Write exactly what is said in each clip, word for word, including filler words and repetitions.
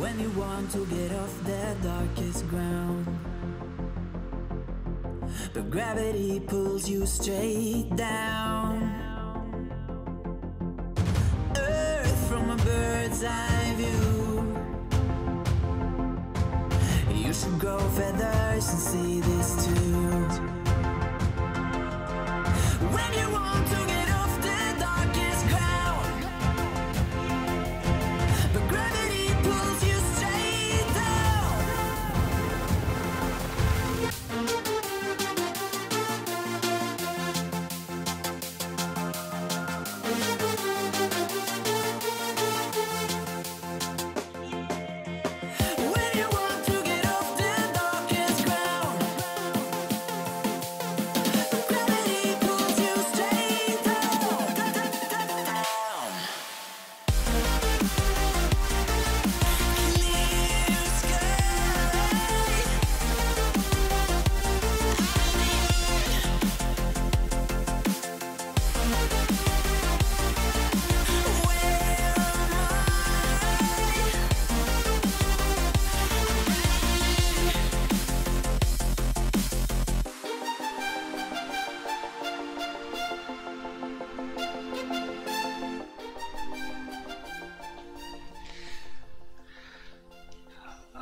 when you want to get off the darkest ground. But gravity pulls you straight down. Earth from a bird's eye view. You should grow feathers and see this too. When you want to get off the darkest ground, but gravity pulls you straight down. When you want to get off the darkest ground, but gravity pulls you straight down, down, down, down, down. Clear sky.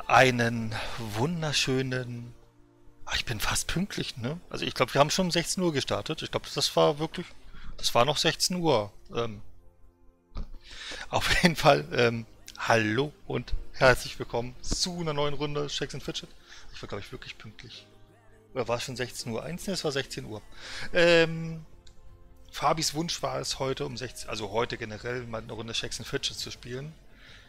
Einen wunderschönen... Ach, ich bin fast pünktlich, ne? Also ich glaube, wir haben schon um sechzehn Uhr gestartet. Ich glaube, das war wirklich... Das war noch sechzehn Uhr. Ähm, auf jeden Fall, ähm, hallo und herzlich willkommen zu einer neuen Runde Shakes and Fidget. Ich war, glaube ich, wirklich pünktlich. Oder war es schon sechzehn Uhr eins? Ne, es war sechzehn Uhr. Ähm, Fabis Wunsch war es heute um sechzehn... Also heute generell mal eine Runde Shakes and Fidget zu spielen.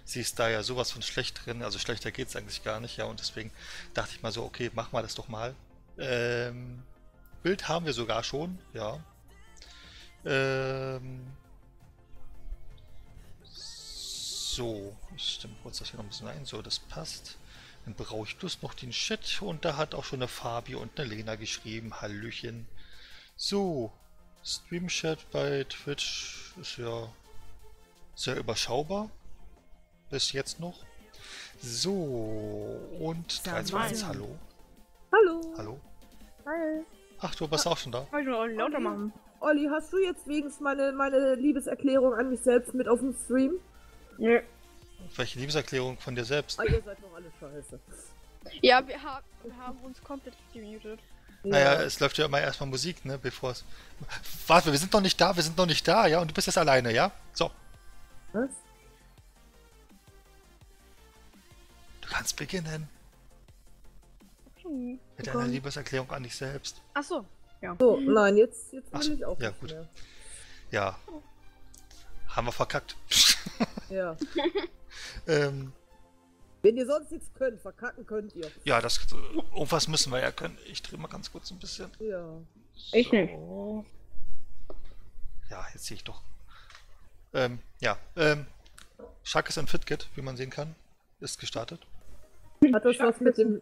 Sie ist da ja sowas von schlecht drin, also schlechter geht es eigentlich gar nicht, ja, und deswegen dachte ich mal so, okay, mach mal das doch mal. Ähm, Bild haben wir sogar schon, ja. Ähm, so, stimmt, kurz das hier noch ein bisschen ein, so, das passt. Dann brauche ich bloß noch den Shit und da hat auch schon eine Fabi und eine Lena geschrieben, Hallöchen. So, Streamchat bei Twitch ist ja sehr überschaubar. Bis jetzt noch. So, und drei, zwei, eins, hallo. Hallo. Hallo. Hi. Ach, du warst auch schon da. Kann ich nur lauter machen. Olli, hast du jetzt wenigstens meine, meine Liebeserklärung an mich selbst mit auf dem Stream? Nö. Welche Liebeserklärung von dir selbst? Oh, ihr seid doch alle scheiße. Ja, wir haben, wir haben uns komplett gemutet. Naja, ja. Es läuft ja immer erstmal Musik, ne, bevor es... Warte, wir sind noch nicht da, wir sind noch nicht da, ja, und du bist jetzt alleine, ja? So. Was? Du kannst beginnen. Okay. Mit einer Liebeserklärung an dich selbst. Ach so. Ja. So, nein, jetzt, jetzt will so. Ich auch. Ja, gut. Mehr. Ja. Oh. Haben wir verkackt. Ja. ähm, Wenn ihr sonst nichts könnt, verkacken könnt ihr. Ja, das. Irgendwas müssen wir ja können. Ich drehe mal ganz kurz ein bisschen. Ja. So. Ich nicht. Ja, jetzt sehe ich doch. Ähm, ja. Ähm, Shakes and Fidget, wie man sehen kann, ist gestartet. Hat das was mit dem,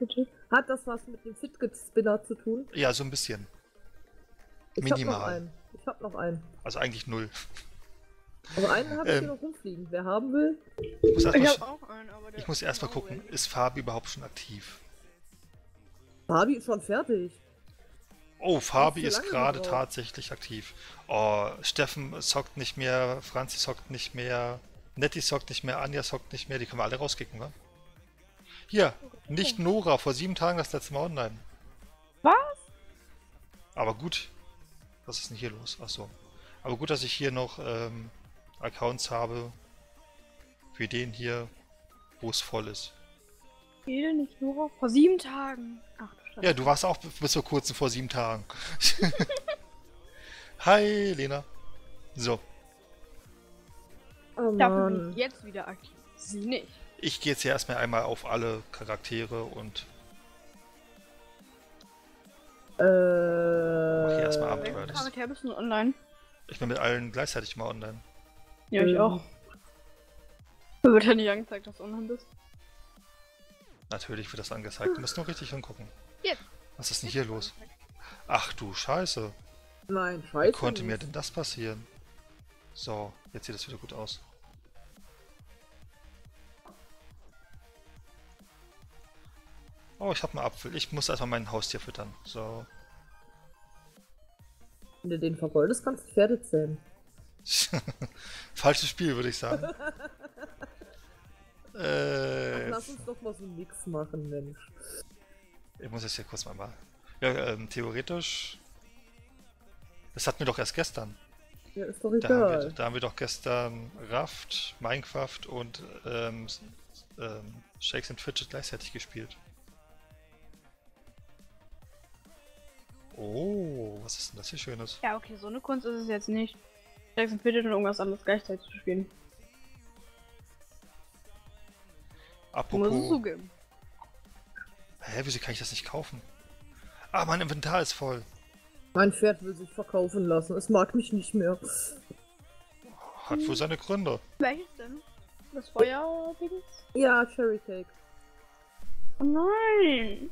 hat das was mit dem Fidget-Spinner zu tun? Ja, so ein bisschen. Ich Minimal. Hab noch einen. Ich hab noch einen. Also eigentlich null. Aber einen habe ähm, ich hier noch rumfliegen. Wer haben will? Ich muss erstmal ich auch einen, aber der ich muss erst mal gucken, ist Fabi überhaupt schon aktiv? Fabi ist schon fertig. Oh, Fabi ist gerade tatsächlich aktiv. Oh, Steffen zockt nicht mehr, Franzi zockt nicht mehr, Nettie zockt nicht mehr, Anja zockt nicht mehr, die können wir alle rauskicken, wa? Hier, nicht Nora, vor sieben Tagen das letzte Mal online. Was? Aber gut, was ist denn hier los? Achso. Aber gut, dass ich hier noch ähm, Accounts habe, für den hier, wo es voll ist. Jede nicht Nora, vor sieben Tagen. Ach, ja, du warst auch bis vor kurzem vor sieben Tagen. Hi, Lena. So. Oh, da bin ich jetzt wieder aktiv. Sie nicht. Ich gehe jetzt hier erstmal einmal auf alle Charaktere und. Äh. Mach hier erstmal Abenteuer. Welchen Charakter bist du online? Ich bin mit allen gleichzeitig mal online. Ja, ich ähm. auch. Mir wird ja nicht angezeigt, dass du online bist. Natürlich wird das angezeigt. Du musst nur richtig hingucken. Jetzt. Was ist denn hier los? Ach du Scheiße. Nein, Scheiße. Wie konnte mir denn das passieren? So, jetzt sieht das wieder gut aus. Oh, ich hab mal Apfel. Ich muss erstmal mein Haustier füttern. So. Wenn du den vergoldest, kannst du Pferde zählen. Falsches Spiel, würde ich sagen. äh, Ach, lass uns doch mal so nix machen, Mensch. Ich muss jetzt hier kurz mal mal. Ja, ähm, theoretisch. Das hatten wir doch erst gestern. Ja, ist doch egal. Da haben wir, da haben wir doch gestern Raft, Minecraft und ähm, ähm, Shakes and Fidget gleichzeitig gespielt. Oh, was ist denn das hier Schönes? Ja, okay, so eine Kunst ist es jetzt nicht. Shakes and Fidget und irgendwas anderes gleichzeitig zu spielen. Apropos... Muss es zugeben. Hä, wieso kann ich das nicht kaufen? Ah, mein Inventar ist voll. Mein Pferd will sich verkaufen lassen, es mag mich nicht mehr. Hat wohl seine Gründe. Welches denn? Das Feuer-Dings? Ja, Cherry Cake. Oh nein!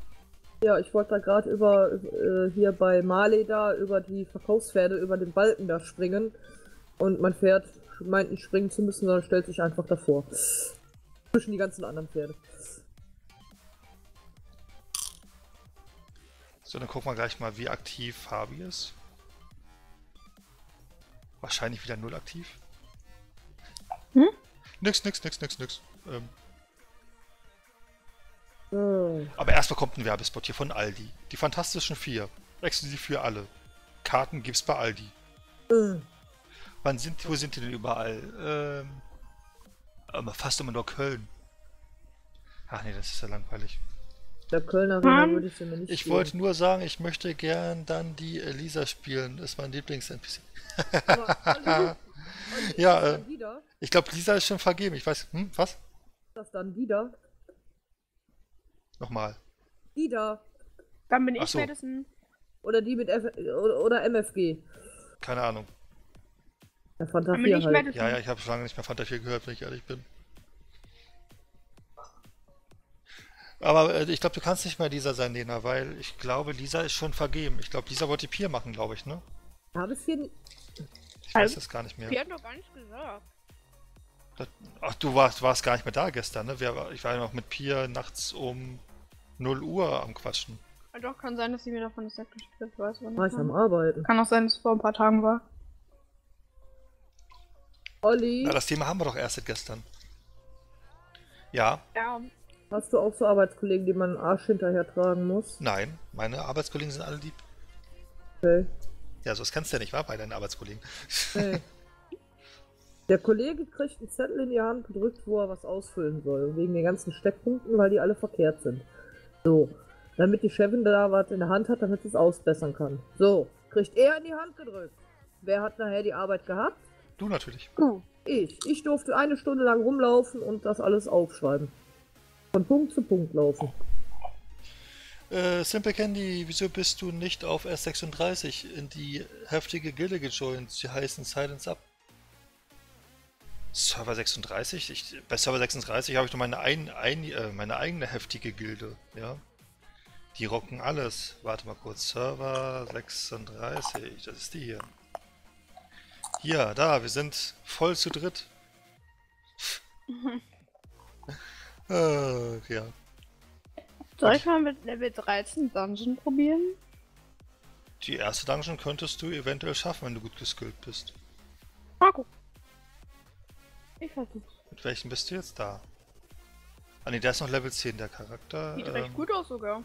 Ja, ich wollte da gerade über, äh, hier bei Marley da, über die Verkaufspferde, über den Balken da springen. Und mein Pferd meint nicht springen zu müssen, sondern stellt sich einfach davor. Zwischen die ganzen anderen Pferde. So, dann gucken wir gleich mal, wie aktiv Fabi ist. Wahrscheinlich wieder null aktiv. Hm? Nix, nix, nix, nix, nix. Ähm. Oh. Aber erstmal kommt ein Werbespot hier von Aldi. Die Fantastischen Vier. Exklusiv für alle. Karten gibt's bei Aldi. Oh. Wann sind die, wo sind die denn überall? Ähm. Aber fast immer nur Köln. Ach nee, das ist ja langweilig. Der Kölner würde ich sie mir nicht Ich spielen. wollte nur sagen, ich möchte gern dann die Elisa spielen. Das ist mein Lieblings-N P C. Aber, und, ja, äh, ich glaube, Lisa ist schon vergeben. Ich weiß, hm, was? Das dann wieder? Nochmal. Wieder. Dann bin Ach ich so. Madison. Oder die mit F oder, oder M F G. Keine Ahnung. Ja, Fanta vier halt. Ja, ja, ich habe schon lange nicht mehr Fanta vier gehört, wenn ich ehrlich bin. Aber äh, ich glaube, du kannst nicht mehr Lisa sein, Lena, weil ich glaube, Lisa ist schon vergeben. Ich glaube, Lisa wollte Pier machen, glaube ich, ne? Habe ich hier... Ich weiß also, das gar nicht mehr. Wir haben doch gar nichts gesagt. Das, ach, du warst, warst gar nicht mehr da gestern, ne? Wir, ich war ja noch mit Pier nachts um null Uhr am Quatschen. Ja, doch, kann sein, dass sie mir davon das Set gespielt hat. Ich weiß, wann war ich am Arbeiten. Kann auch sein, dass es vor ein paar Tagen war. Olli? Na, das Thema haben wir doch erst seit gestern. Ja. Ja. Hast du auch so Arbeitskollegen, die man einen Arsch hinterher tragen muss? Nein, meine Arbeitskollegen sind alle lieb. Okay. Ja, so das kannst du ja nicht, wahr? Bei deinen Arbeitskollegen. Okay. Der Kollege kriegt einen Zettel in die Hand gedrückt, wo er was ausfüllen soll. Wegen den ganzen Steckpunkten, weil die alle verkehrt sind. So. Damit die Chefin da was in der Hand hat, damit sie es ausbessern kann. So. Kriegt er in die Hand gedrückt. Wer hat nachher die Arbeit gehabt? Du natürlich. Oh. Ich. Ich durfte eine Stunde lang rumlaufen und das alles aufschreiben. Von Punkt zu Punkt laufen. Äh, Simple Candy, wieso bist du nicht auf S sechsunddreißig in die heftige Gilde gejoint? Sie heißen Silence Up. Server sechsunddreißig? Ich, bei Server sechsunddreißig habe ich noch meine, ein, ein, äh, meine eigene heftige Gilde. Ja? Die rocken alles. Warte mal kurz. Server sechsunddreißig, das ist die hier. Hier, da, wir sind voll zu dritt. Äh, ja. Soll ich mal mit Level dreizehn Dungeon probieren? Die erste Dungeon könntest du eventuell schaffen, wenn du gut geskillt bist. Marco. Ich versuch's. Mit welchem bist du jetzt da? Ah ne, der ist noch Level zehn, der Charakter. Sieht ähm... recht gut aus sogar.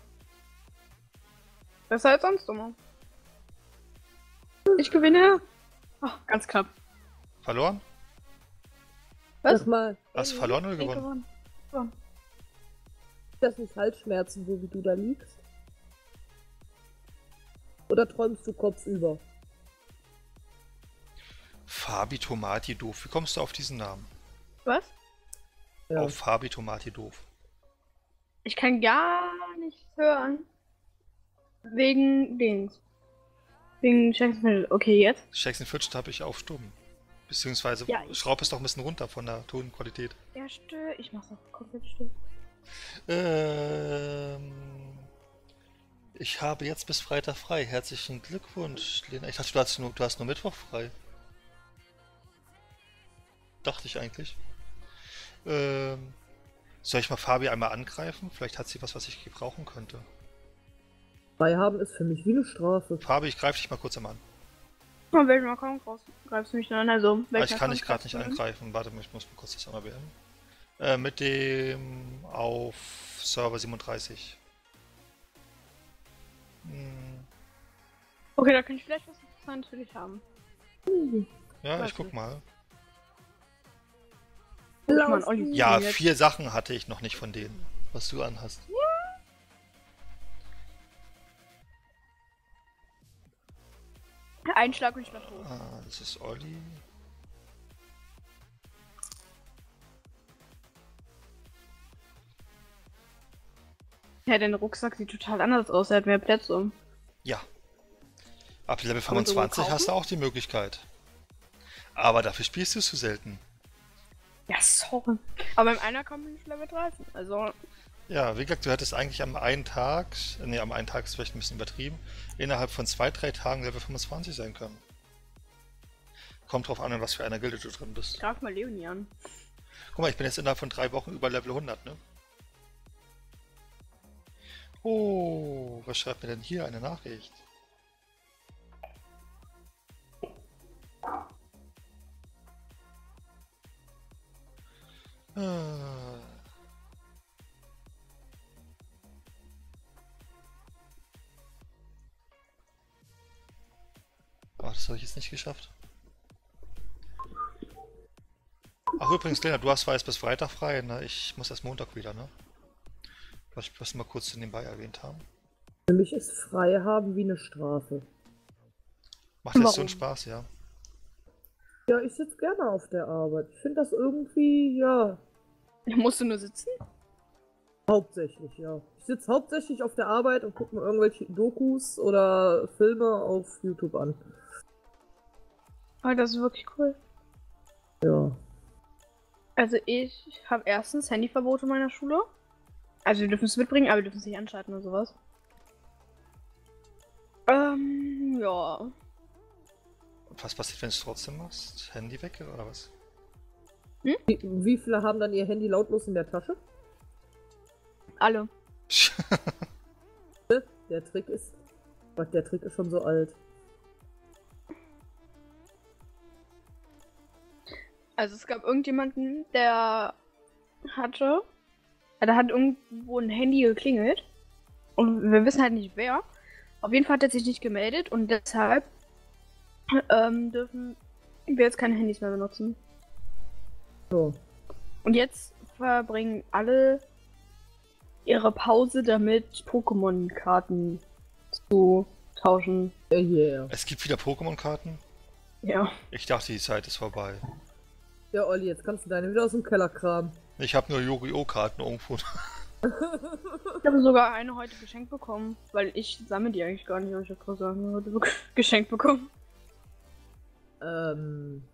Besser als sonst immer. Ich gewinne. Ach, oh, ganz knapp. Verloren? Was? Mal. Hast du verloren oder gewonnen? gewonnen. Oh. Das sind Halsschmerzen, so wie du da liegst? Oder träumst du kopfüber? Fabi Tomati doof. Wie kommst du auf diesen Namen? Was? Ja. Auf Fabi Tomati doof. Ich kann gar nichts hören. Wegen Dings. Wegen Jackson. Okay, jetzt? Jackson Fitch habe ich auf Stumm. Beziehungsweise ja, schraub es doch ein bisschen runter von der Tonqualität. Ja, stö. Ich mach's auch komplett still. Ähm. Ich habe jetzt bis Freitag frei. Herzlichen Glückwunsch, Lena. Ich dachte, du hast nur, du hast nur Mittwoch frei. Dachte ich eigentlich. Ähm. Soll ich mal Fabi einmal angreifen? Vielleicht hat sie was, was ich gebrauchen könnte. Bei haben ist für mich wie eine Strafe. Fabi, ich greife dich mal kurz einmal an. Von welchem Account greifst du mich dann an? Also, welcher ich kann dich gerade nicht angreifen. Warte, ich muss mal kurz das einmal beenden. Äh, mit dem auf Server siebenunddreißig. Hm. Okay, da kann ich vielleicht was Interessantes für dich haben. Hm. Ja, ich, ich guck mal. Ja, vier Sachen hatte ich noch nicht von denen, was du anhast. Ein Schlag und ich mach los. Ah, das ist Olli. Ja, dein Rucksack sieht total anders aus, er hat mehr Plätze. Ja. Ab Level fünfundzwanzig hast du auch die Möglichkeit. Aber dafür spielst du es zu selten. Ja, sorry. Aber im einer kommt nicht Level dreizehn, also... Ja, wie gesagt, du hättest eigentlich am einen Tag, nee, am einen Tag ist vielleicht ein bisschen übertrieben, innerhalb von zwei, drei Tagen Level fünfundzwanzig sein können. Kommt drauf an, in was für einer Gilde du drin bist. Frag mal Leonie an. Guck mal, ich bin jetzt innerhalb von drei Wochen über Level hundert, ne? Oh, was schreibt mir denn hier eine Nachricht? Ah. Ach, das habe ich jetzt nicht geschafft. Ach übrigens, Lena, du hast weiß bis Freitag frei, ne? Ich muss erst Montag wieder, ne? Was wir mal kurz nebenbei erwähnt haben. Für mich ist frei haben wie eine Strafe. Macht das so einen Spaß, ja? Ja, ich sitze gerne auf der Arbeit. Ich finde das irgendwie, ja... Musst du nur sitzen? Hauptsächlich, ja. Ich sitze hauptsächlich auf der Arbeit und gucke mir irgendwelche Dokus oder Filme auf YouTube an. Oh, das ist wirklich cool. Ja. Also ich habe erstens Handyverbot in meiner Schule. Also wir dürfen es mitbringen, aber wir dürfen es nicht anschalten oder sowas. Ähm, ja. Was passiert, wenn du es trotzdem machst? Handy weg oder was? Hm? Wie, wie viele haben dann ihr Handy lautlos in der Tasche? Alle. Der Trick ist... Gott, der Trick ist schon so alt. Also es gab irgendjemanden, der hatte... Da hat irgendwo ein Handy geklingelt und wir wissen halt nicht wer. Auf jeden Fall hat er sich nicht gemeldet und deshalb ähm, dürfen wir jetzt keine Handys mehr benutzen. So. Und jetzt verbringen alle ihre Pause damit, Pokémon-Karten zu tauschen. Yeah. Es gibt wieder Pokémon-Karten? Ja. Ich dachte, die Zeit ist vorbei. Ja, Olli, jetzt kannst du deine wieder aus dem Keller kramen. Ich habe nur Yu-Gi-Oh! Karten irgendwo. Ich habe sogar eine heute geschenkt bekommen, weil ich sammle die eigentlich gar nicht, aber ich habe gerade heute geschenkt bekommen. Ähm...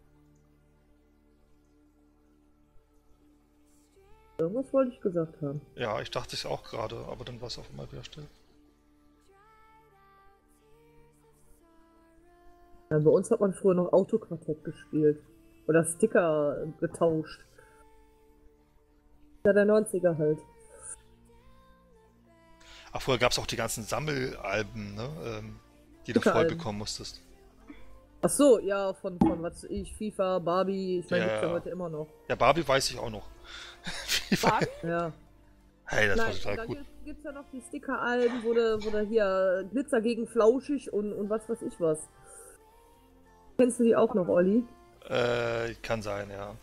Irgendwas wollte ich gesagt haben. Ja, ich dachte es auch gerade, aber dann war es auf einmal wieder still. Ja, bei uns hat man früher noch Autoquartett gespielt. Oder Sticker getauscht. Ja, der neunziger halt. Ach, vorher gab es auch die ganzen Sammelalben, ne? Ähm, die du voll bekommen musstest. Ach so, ja, von, von was ich, FIFA, Barbie, ich meine, ja, gibt's ja heute immer noch. Ja, Barbie weiß ich auch noch. FIFA? Barbie? Ja. Hey, das Nein, war total da gut. Gibt, gibt's ja noch die Sticker-Alben, wo da wo hier Glitzer gegen Flauschig und, und was weiß ich was. Kennst du die auch noch, Olli? Äh, kann sein, ja.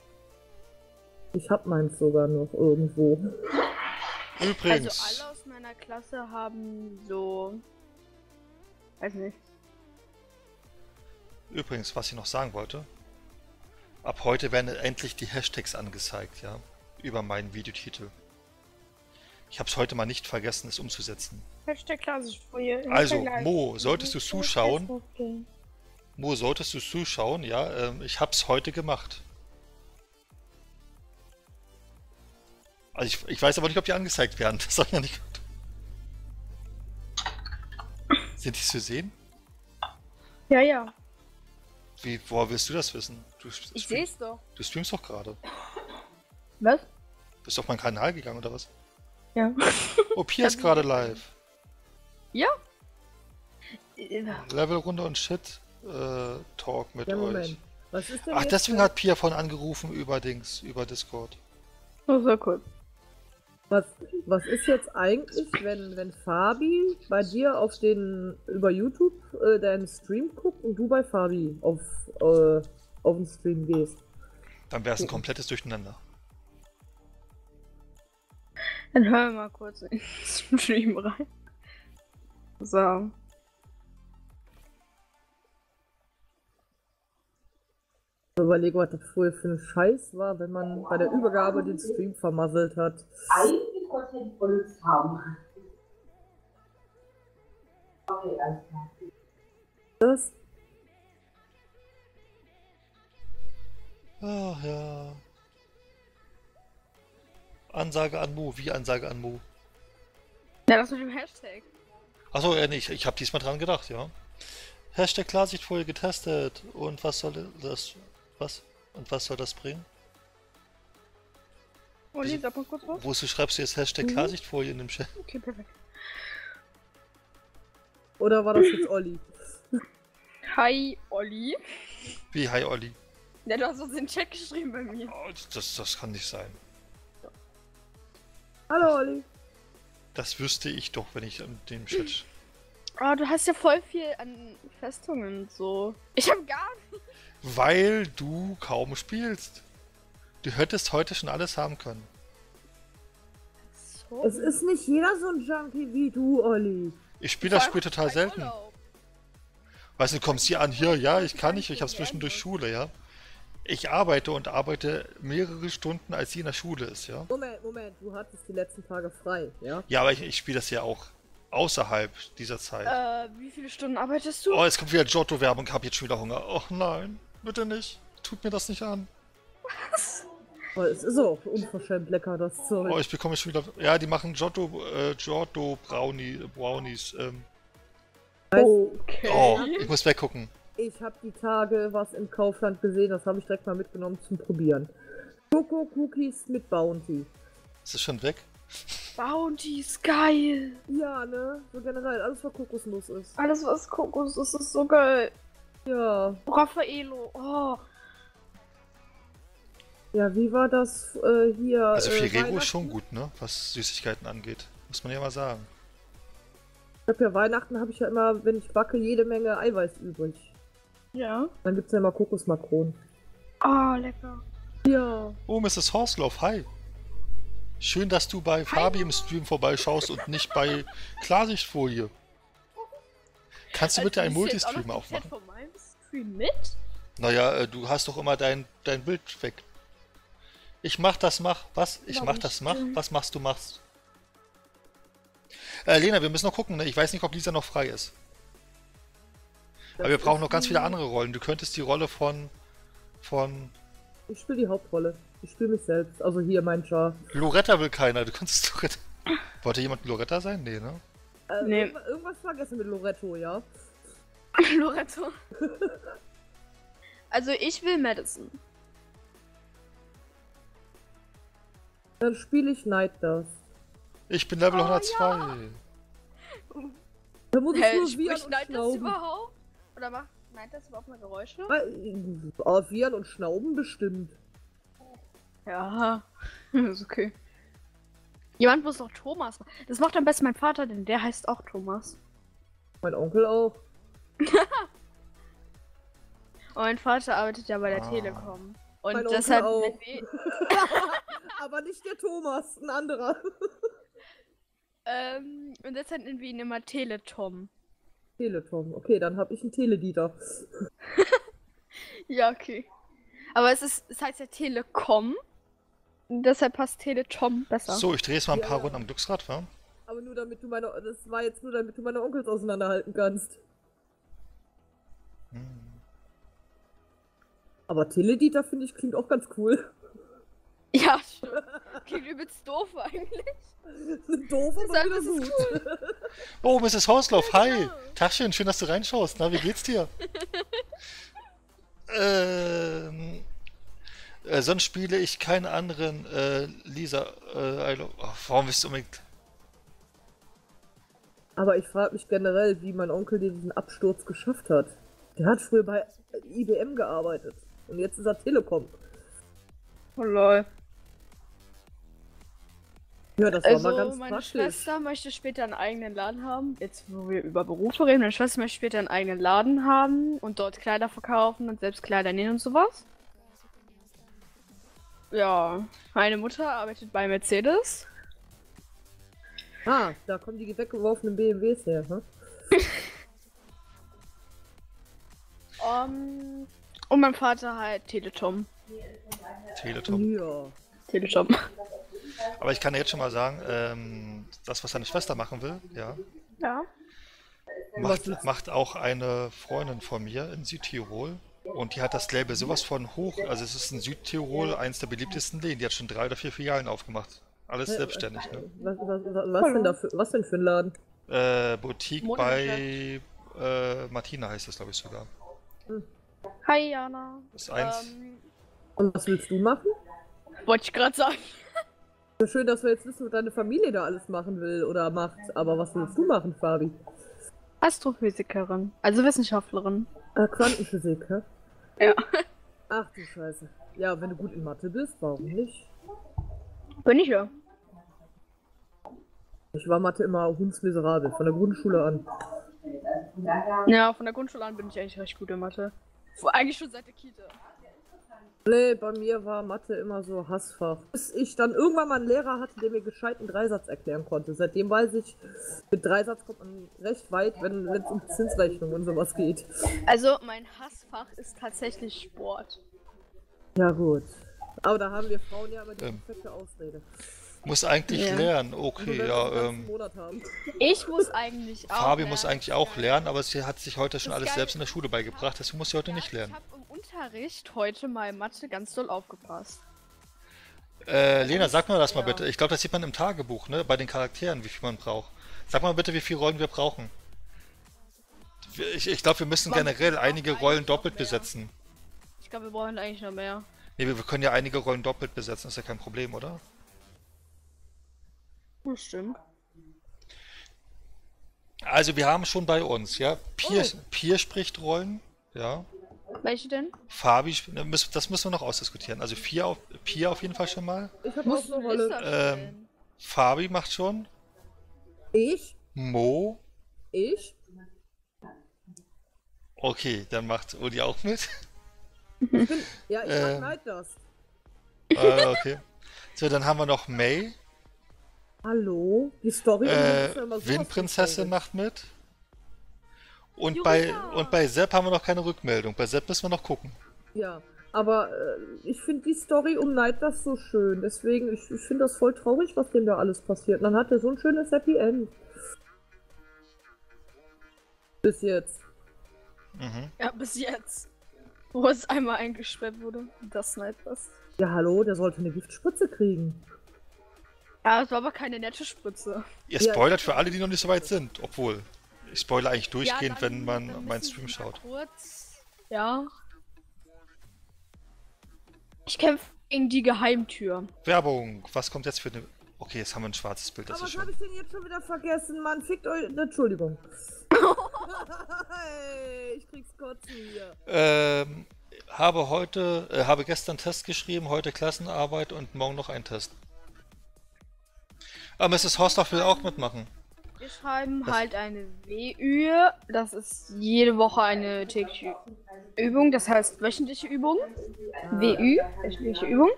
Ich hab meins sogar noch irgendwo. Übrigens. Also alle aus meiner Klasse haben so... Weiß nicht. Übrigens, was ich noch sagen wollte. Ab heute werden endlich die Hashtags angezeigt, ja. Über meinen Videotitel. Ich hab's heute mal nicht vergessen, es umzusetzen. Hashtag Klassenfolie. Also, Mo, solltest du zuschauen... Mo, solltest du zuschauen, ja, äh, ich hab's heute gemacht. Also ich, ich weiß aber nicht, ob die angezeigt werden, das sag ich ja nicht. Sind die zu sehen? Ja, ja. Wie, woher willst du das wissen? Du, ich seh's doch. Du streamst doch gerade. Was? Bist du auf meinen Kanal gegangen, oder was? Ja. Oh, Pia ist gerade live. Ja. Level runter und Shit äh, Talk mit ja, euch. Was ist denn Ach, deswegen da? Hat Pia von angerufen über Dings, über Discord. Oh, sehr cool. Was, was ist jetzt eigentlich, wenn, wenn Fabi bei dir auf den, über YouTube äh, deinen Stream guckt und du bei Fabi auf, äh, auf den Stream gehst? Dann wäre es ein komplettes Durcheinander. Dann hören wir mal kurz in den Stream rein. So. Ich überlege, was das früher für ein Scheiß war, wenn man bei der Übergabe den Stream vermasselt hat. Eigentlich wollte ich die Polizei haben. Okay, alles klar. Das? Ach ja. Ansage an Mo, wie Ansage an Mo? Ja, das mit dem Hashtag. Achso, ja, ich, ich habe diesmal dran gedacht, ja. Hashtag Klarsicht vorher getestet. Und was soll das... Was? Und was soll das bringen? Oh, also, da kurz raus. Wozu schreibst du jetzt Hashtag mhm. Klarsichtfolie in dem Chat? Okay, perfekt. Oder war das jetzt Olli? Hi, Olli. Wie, hi, Olli? Ja, du hast uns den Chat geschrieben bei mir. Oh, das, das kann nicht sein. Ja. Hallo, Olli. Das wüsste ich doch, wenn ich an dem Chat... Oh, du hast ja voll viel an Festungen und so. Ich hab gar nichts. Weil du kaum spielst. Du hättest heute schon alles haben können. So. Es ist nicht jeder so ein Junkie wie du, Olli. Ich spiele das Spiel total selten. Urlaub. Weißt du, du kommst hier an, hier, ja, ich kann nicht, ich habe zwischendurch Schule, ja. Ich arbeite und arbeite mehrere Stunden, als sie in der Schule ist, ja. Moment, Moment, du hattest die letzten Tage frei, ja? Ja, aber ich, ich spiele das ja auch außerhalb dieser Zeit. Äh, wie viele Stunden arbeitest du? Oh, jetzt kommt wieder Giotto-Werbung, hab jetzt schon wieder Hunger. Och nein, bitte nicht. Tut mir das nicht an. Was? Oh, es ist auch unverschämt lecker, das Zeug. Oh, ich bekomme schon wieder... Ja, die machen Giotto, äh, Giotto Brownie, Brownies, ähm... Okay. Oh, ich muss weggucken. Ich habe die Tage was im Kaufland gesehen, das habe ich direkt mal mitgenommen zum Probieren. Coco Cookies mit Bounty. Ist das schon weg? Bounty ist geil! Ja, ne? So generell, alles was Kokosnuss ist. Alles was Kokos ist, ist so geil. Ja. Raffaello, oh. Ja, wie war das äh, hier? Also Ferrero äh, ist schon gut, ne? Was Süßigkeiten angeht. Muss man ja mal sagen. Ich hab ja Weihnachten, habe ich ja immer, wenn ich backe, jede Menge Eiweiß übrig. Ja. Dann gibt's ja immer Kokosmakronen. Ah, oh, lecker. Ja. Oh, Missus Horslauf, hi. Schön, dass du bei Fabi im Stream vorbeischaust und nicht bei Klarsichtfolie. Kannst du bitte also, einen Multistream auch aufmachen? Von meinem Stream mit? Naja, du hast doch immer dein, dein Bild weg. Ich mach das, mach. Was? Ich Warum mach das, mach. Was machst du, machst? Äh, Lena, wir müssen noch gucken, ne? Ich weiß nicht, ob Lisa noch frei ist. Aber das wir brauchen noch ganz viele andere Rollen. Du könntest die Rolle von... von... Ich spiele die Hauptrolle. Ich spiele mich selbst. Also hier mein Char. Loretta will keiner. Du kannst Loretta... Wollte jemand Loretta sein? Nee, ne? Äh, nee. Irgendwas, irgendwas vergessen mit Loretto, ja? Loretto. Also ich will Madison. Dann spiele ich Nightdust. Ich bin Level oh, hundertzwei. Ja. Da muss ich hey, nur spiel ich Nightdust überhaupt? Oder mach... Nein, das überhaupt mal Geräusche? Ah, Viren und Schnauben bestimmt. Ja, ist okay. Jemand muss doch Thomas machen. Das macht am besten mein Vater, denn der heißt auch Thomas. Mein Onkel auch. Und mein Vater arbeitet ja bei der ah. Telekom. Und mein deshalb... Onkel auch. Aber nicht der Thomas, ein anderer. ähm, und deshalb nennen wir ihn immer Teletom. Telekom. Okay, dann habe ich einen Teledieter. Ja, okay. Aber es ist, es heißt ja Telekom. Deshalb passt Teletom besser. So, ich drehe jetzt mal ein ja. paar Runden am Glücksrad, wa? Aber nur damit du meine, das war jetzt nur damit du meine Onkels auseinanderhalten kannst. Hm. Aber Teledieter finde ich klingt auch ganz cool. Ja, stimmt. Klingt übelst doof eigentlich. Doof, aber das ist cool. Oh, Missus Horslauf, hi. Ja. Tagchen, schön, dass du reinschaust. Na, wie geht's dir? ähm, Äh, sonst spiele ich keine anderen äh, Lisa. Äh, I love, oh, warum willst du unbedingt? Aber ich frage mich generell, wie mein Onkel diesen Absturz geschafft hat. Der hat früher bei I B M gearbeitet und jetzt ist er Telekom. Oh lol. Ja, das also, war mal ganz meine praktisch. Schwester möchte später einen eigenen Laden haben. Jetzt, wo wir über Berufe reden, meine Schwester möchte später einen eigenen Laden haben und dort Kleider verkaufen und selbst Kleider nähen und sowas. Ja, meine Mutter arbeitet bei Mercedes. Ah, da kommen die weggeworfenen B M Ws her, hm? um, und mein Vater halt Telekom. Telekom? Ja. Telekom. Aber ich kann jetzt schon mal sagen, ähm, das, was deine Schwester machen will, ja, ja. Macht, macht auch eine Freundin von mir in Südtirol und die hat das Label sowas von hoch, also es ist in Südtirol eines der beliebtesten Läden, die hat schon drei oder vier Filialen aufgemacht, alles hey, selbstständig. Ne? Was, was, was, denn da für, was denn für ein Laden? Äh, Boutique bei äh, Martina heißt das, glaube ich sogar. Hm. Hi Jana. Das ist eins. Ähm, und was willst du machen? Wollte ich gerade sagen. Schön, dass wir jetzt wissen, was deine Familie da alles machen will oder macht, aber was willst du machen, Fabi? Astrophysikerin, also Wissenschaftlerin. Äh, Quantenphysik, hä? Ja. Ach du Scheiße. Ja, wenn du gut in Mathe bist, warum nicht? Bin ich ja. Ich war Mathe immer hundsmiserabel, von der Grundschule an. Ja, von der Grundschule an bin ich eigentlich recht gut in Mathe. Eigentlich schon seit der Kita. Nee, bei mir war Mathe immer so Hassfach. Bis ich dann irgendwann mal einen Lehrer hatte, der mir gescheit einen Dreisatz erklären konnte. Seitdem weiß ich, mit Dreisatz kommt man recht weit, wenn es um Zinsrechnung und sowas geht. Also mein Hassfach ist tatsächlich Sport. Ja gut. Aber da haben wir Frauen ja immer die ähm, perfekte Ausrede. Muss eigentlich ja. lernen, okay, also, ja. Ähm, Monat haben. Ich muss eigentlich auch Fabi lernen. muss eigentlich auch lernen, aber sie hat sich heute schon das alles selbst in der Schule beigebracht, deswegen muss sie heute ja, nicht lernen. Unterricht heute mal Mathe ganz doll aufgepasst. Äh, Lena, sag mal das mal ja. bitte. Ich glaube, das sieht man im Tagebuch, ne? Bei den Charakteren, wie viel man braucht. Sag mal bitte, wie viele Rollen wir brauchen. Ich, ich glaube, wir müssen man generell einige Rollen doppelt besetzen. Ich glaube, wir brauchen eigentlich noch mehr. Ne, wir, wir können ja einige Rollen doppelt besetzen, ist ja kein Problem, oder? Das stimmt. Also, wir haben schon bei uns, ja? Pier, oh. Pier spricht Rollen, ja. Welche denn? Fabi, das müssen wir noch ausdiskutieren. Also vier auf, Pia auf jeden Fall schon mal. Ich hab auch eine Rolle. Ähm, Fabi macht schon. Ich? Mo. Ich? Okay, dann macht Uli auch mit. Ich bin, ja, ich ähm, mag das. Äh, okay. So, dann haben wir noch May. Hallo? Die Story äh, ist immer so. Windprinzessin macht mit. Und Jura. bei und bei Sepp haben wir noch keine Rückmeldung. Bei Sepp müssen wir noch gucken. Ja, aber äh, ich finde die Story um Nightbus so schön. Deswegen, ich, ich finde das voll traurig, was dem da alles passiert. Und dann hat er so ein schönes Happy End. Bis jetzt. Mhm. Ja, bis jetzt. Wo es einmal eingesperrt wurde. Das Nightbus. Ja, hallo, der sollte eine Giftspritze kriegen. Ja, es war aber keine nette Spritze. Ihr spoilert ja, für alle, die noch nicht so weit sind, obwohl... Ich spoilere eigentlich durchgehend, ja, dann, wenn man meinen Stream schaut. Kurz. Ja. Ich kämpfe gegen die Geheimtür. Werbung. Was kommt jetzt für eine... Okay, jetzt haben wir ein schwarzes Bild. Das Aber ist was habe ich denn jetzt schon wieder vergessen, Mann? Fickt euch... Entschuldigung. Hey, ich krieg's kotzen hier. Ähm, habe heute... Äh, habe gestern Test geschrieben, heute Klassenarbeit und morgen noch einen Test. Aber Missus Horstoff will auch mitmachen. Wir schreiben das halt eine W Ü, das ist jede Woche eine tägliche Übung, das heißt wöchentliche Übung, W Ü, wöchentliche Übung.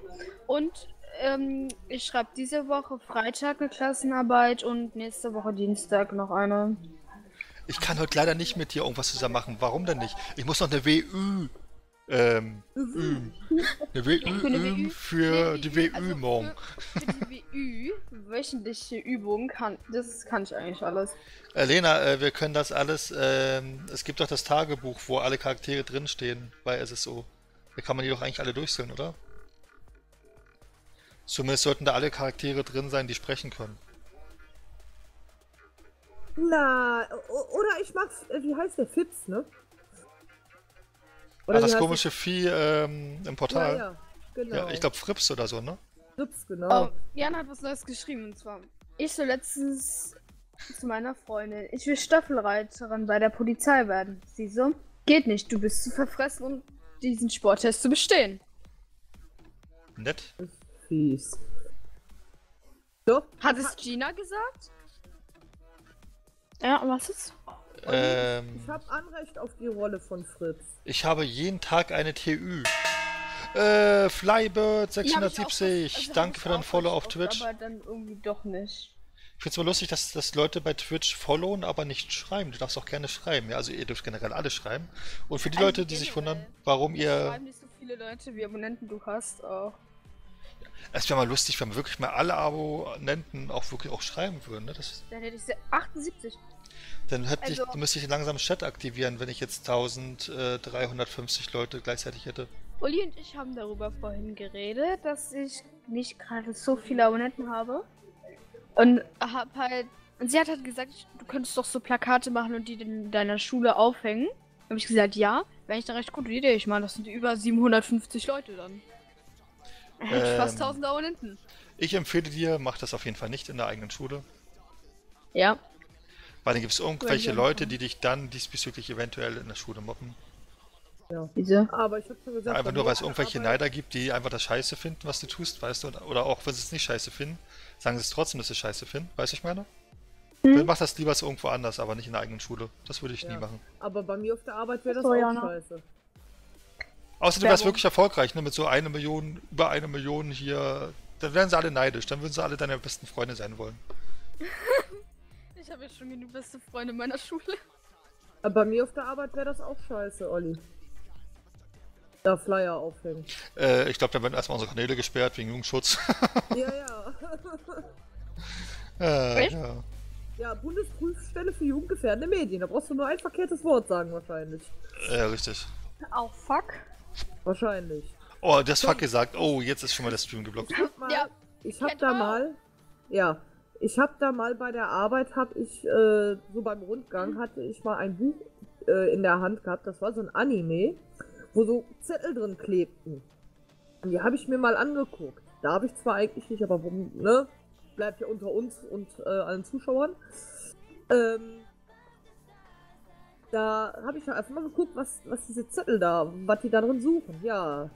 Und ähm, ich schreibe diese Woche Freitag eine Klassenarbeit und nächste Woche Dienstag noch eine. Ich kann heute leider nicht mit dir irgendwas zusammen machen, warum denn nicht? Ich muss noch eine W Ü ähm, üben. Eine W Ü üben für die W Ü morgen. W Ü, wöchentliche Übung, kann, das kann ich eigentlich alles. Äh, Lena, äh, wir können das alles, ähm, es gibt doch das Tagebuch, wo alle Charaktere drinstehen bei S S O. Da kann man die doch eigentlich alle durchsehen, oder? Zumindest sollten da alle Charaktere drin sein, die sprechen können. Na, oder ich mag's, wie heißt der, Fips, ne? Oder Ach, das komische Vieh ähm, im Portal? Ja, ja. Genau. Ja, ich glaube Frips oder so, ne? Frips, genau. Oh, Jan hat was Neues geschrieben und zwar: Ich so letztens zu meiner Freundin, ich will Staffelreiterin bei der Polizei werden. Sie so: Geht nicht, du bist zu verfressen, um diesen Sporttest zu bestehen. Nett. Fies. So? Hat es Gina gesagt? Ja, und was ist? Ähm, ich habe Anrecht auf die Rolle von Fritz. Ich habe jeden Tag eine T Ü. Äh, Flybird sechshundertsiebzig, also danke für dein Follow auf Twitch. Aber dann irgendwie doch nicht. Ich find's mal lustig, dass, dass Leute bei Twitch followen, aber nicht schreiben. Du darfst auch gerne schreiben. Ja, also ihr dürft generell alle schreiben. Und für die also Leute, die sich wundern, warum ihr... Schreiben nicht so viele Leute, wie Abonnenten du hast auch. Es wäre mal lustig, wenn wir wirklich mal alle Abonnenten auch wirklich auch schreiben würden. Ne? Das dann hätte ich achtundsiebzig. Dann hätte also, ich, müsste ich langsam Chat aktivieren, wenn ich jetzt dreizehnhundertfünfzig Leute gleichzeitig hätte. Uli und ich haben darüber vorhin geredet, dass ich nicht gerade so viele Abonnenten habe. Und hab halt. Und sie hat halt gesagt, du könntest doch so Plakate machen und die in deiner Schule aufhängen. Da habe ich gesagt, ja, wäre ich eine recht gute Idee. Ich meine, das sind über siebenhundertfünfzig Leute dann. Ich ähm, fast tausend Abonnenten. Ich empfehle dir, mach das auf jeden Fall nicht in der eigenen Schule. Ja. Weil dann gibt es irgendwelche Leute, die dich dann diesbezüglich eventuell in der Schule mobben. Ja. Wieso? Aber ich hab schon gesagt, ja, einfach nur, weil es irgendwelche Arbeit... Neider gibt, die einfach das Scheiße finden, was du tust, weißt du? Oder auch, wenn sie es nicht Scheiße finden, sagen sie es trotzdem, dass sie Scheiße finden. Weißt du, ich meine? Hm? Dann mach das lieber so irgendwo anders, aber nicht in der eigenen Schule. Das würde ich ja nie machen. Aber bei mir auf der Arbeit wäre das so, auch Jana. Scheiße. Außerdem wäre es wirklich erfolgreich, ne? Mit so einer Million, über eine Million hier. Dann wären sie alle neidisch, dann würden sie alle deine besten Freunde sein wollen. Ich habe ja schon genug beste Freunde in meiner Schule. Aber bei mir auf der Arbeit wäre das auch scheiße, Olli. Da Flyer aufhängen. Äh, ich glaube, da werden erstmal unsere Kanäle gesperrt wegen Jugendschutz. Ja, ja. äh, ja. Ja, Bundesprüfstelle für jugendgefährdende Medien. Da brauchst du nur ein verkehrtes Wort sagen, wahrscheinlich. Ja, richtig. Auch oh, fuck? Wahrscheinlich. Oh, das fuck gesagt. Oh, jetzt ist schon mal der Stream geblockt. Ich hab, mal, ja, ich hab da mal... Ja. Ich habe da mal bei der Arbeit, habe ich, äh, so beim Rundgang, hatte ich mal ein Buch äh, in der Hand gehabt. Das war so ein Anime, wo so Zettel drin klebten. Und die habe ich mir mal angeguckt. Da habe ich zwar eigentlich nicht, aber warum, ne? Bleibt ja unter uns und äh, allen Zuschauern. Ähm, da habe ich einfach mal geguckt, was, was diese Zettel da, was die da drin suchen. Ja.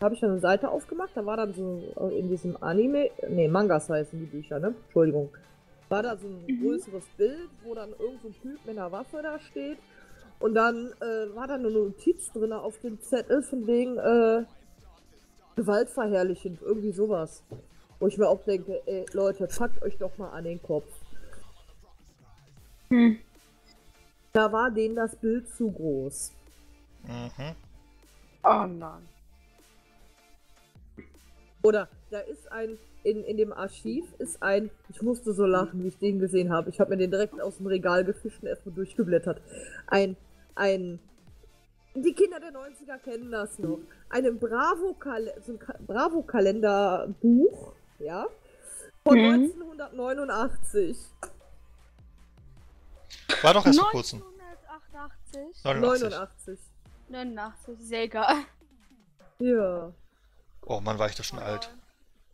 Habe ich dann eine Seite aufgemacht, da war dann so in diesem Anime, ne, Mangas heißen die Bücher, ne? Entschuldigung. War da so ein größeres mhm. Bild, wo dann irgendein Typ mit einer Waffe da steht und dann äh, war da eine Notiz drin auf dem Zettel von wegen äh, gewaltverherrlichend, irgendwie sowas. Wo ich mir auch denke, ey Leute, packt euch doch mal an den Kopf. Mhm. Da war denen das Bild zu groß. Mhm. Oh nein. Oder da ist ein, in, in dem Archiv ist ein, ich musste so lachen, wie ich den gesehen habe. Ich habe mir den direkt aus dem Regal gefischt und erstmal durchgeblättert. Ein, ein, die Kinder der neunziger kennen das noch. Ein Bravo-Kalender, so ein Bravo-Kalender-Buch, ja, von mhm. neunzehnhundertneunundachtzig. War doch erst vor kurzem. neunzehnhundertachtundachtzig? neunundachtzig. neunundachtzig, ist ja egal. Ja. Oh Mann, war ich da schon oh, alt.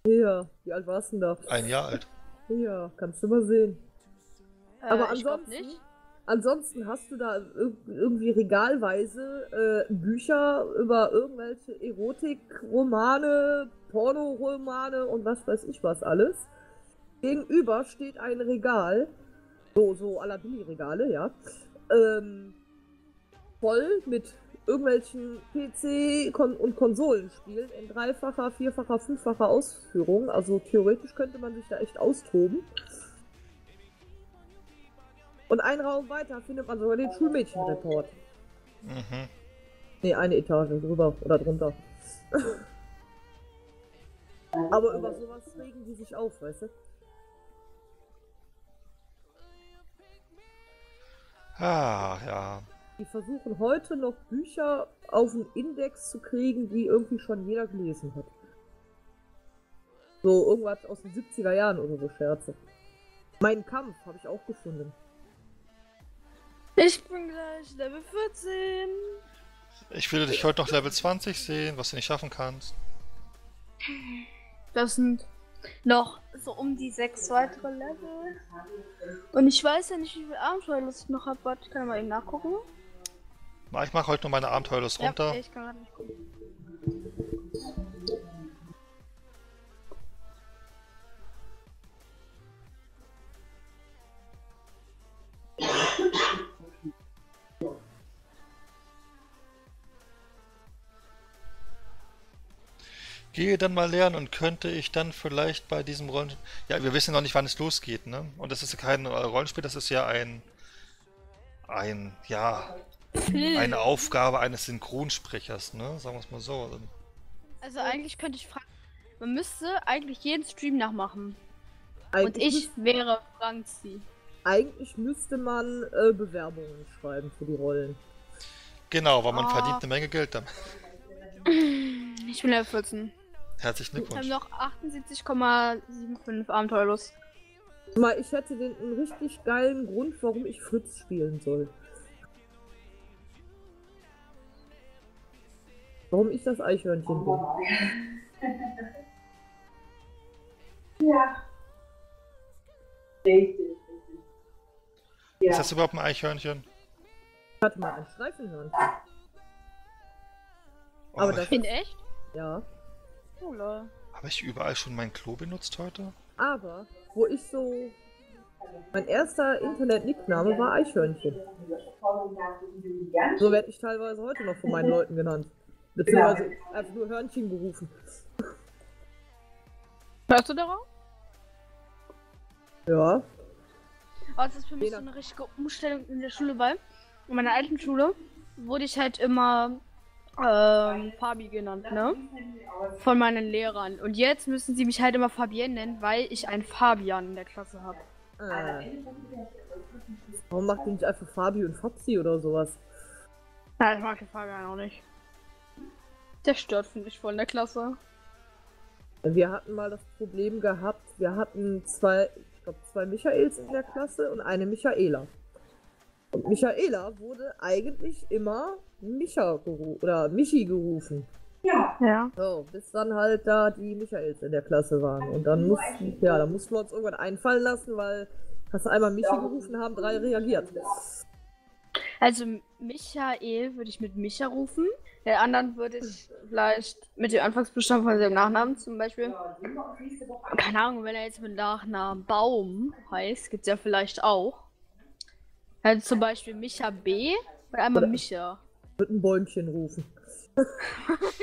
Ja, wie alt warst du denn da? Ein Jahr alt. Ja, kannst du mal sehen. Äh, Aber ansonsten, ich glaub nicht. Ansonsten hast du da irgendwie regalweise äh, Bücher über irgendwelche Erotikromane, Pornoromane und was weiß ich was alles. Gegenüber steht ein Regal, so, so à la Billy-Regale, ja, ähm, voll mit irgendwelchen P C- und Konsolenspielen in dreifacher, vierfacher, fünffacher Ausführung. Also theoretisch könnte man sich da echt austoben. Und einen Raum weiter findet man sogar den Schulmädchenreport. Mhm. Ne, eine Etage drüber oder drunter. Aber über sowas regen die sich auf, weißt du? Ah, ja. Die versuchen heute noch Bücher auf einen Index zu kriegen, die irgendwie schon jeder gelesen hat. So irgendwas aus den siebziger Jahren oder so Scherze. Mein Kampf habe ich auch gefunden. Ich bin gleich Level vierzehn. Ich will dich heute noch Level zwanzig sehen, was du nicht schaffen kannst. Das sind noch so um die sechs weitere Level. Und ich weiß ja nicht, wie viel Abenteuerlust ich noch habe. Warte, ich kann mal eben nachgucken. Na, ich mache heute noch meine Abenteuerlust ja, runter. Ich kann gerade nicht gucken. Gehe dann mal lernen und könnte ich dann vielleicht bei diesem Rollenspiel... Ja, wir wissen noch nicht, wann es losgeht, ne? Und das ist kein Rollenspiel, das ist ja ein... ein... ja... eine Aufgabe eines Synchronsprechers, ne? Sagen wir es mal so. Also eigentlich könnte ich fragen... Man müsste eigentlich jeden Stream nachmachen. Eigentlich und ich wäre Franzi. Eigentlich müsste man äh, Bewerbungen schreiben für die Rollen. Genau, weil man ah. verdient eine Menge Geld damit. Ich bin Level vierzehn. Herzlichen Glückwunsch. Wir haben noch achtundsiebzig Komma fünfundsiebzig Abenteuerlust. Mal, ich hätte den einen richtig geilen Grund, warum ich Fritz spielen soll. Warum ich das Eichhörnchen bin. Ja. Richtig, richtig. Ja. Ist das überhaupt ein Eichhörnchen? Warte mal, ein Schleifelhörnchen. Oh, aber das in echt? Ja. Oh, lol. Habe ich überall schon mein Klo benutzt heute? Aber, wo ich so... Mein erster Internet-Nickname war Eichhörnchen. So werde ich teilweise heute noch von meinen Leuten genannt. Beziehungsweise einfach nur Hörnchen gerufen. Hörst du darauf? Ja. Aber das ist für mich so eine richtige Umstellung in der Schule, weil in meiner alten Schule wurde ich halt immer... Ähm, Fabi genannt, ne? Von meinen Lehrern. Und jetzt müssen sie mich halt immer Fabienne nennen, weil ich einen Fabian in der Klasse habe. Äh. Warum macht ihr nicht einfach Fabi und Fabsi oder sowas? Nein, ich mag den Fabian auch nicht. Der stört, finde ich, voll in der Klasse. Wir hatten mal das Problem gehabt, wir hatten zwei, ich glaube, zwei Michaels in der Klasse und eine Michaela. Und Michaela wurde eigentlich immer Micha geru oder Michi gerufen. Ja. ja. So, bis dann halt da die Michaels in der Klasse waren. Und dann mussten, ja, dann mussten wir uns irgendwann einfallen lassen, weil hast du einmal Michi ja. gerufen, haben drei reagiert. Also Michael würde ich mit Micha rufen. Den anderen würde ich vielleicht mit dem Anfangsbuchstaben von seinem Nachnamen zum Beispiel. Keine Ahnung, wenn er jetzt mit Nachnamen Baum heißt, gibt es ja vielleicht auch. Also zum Beispiel Micha B und einmal oder Micha. Mit einem Bäumchen rufen.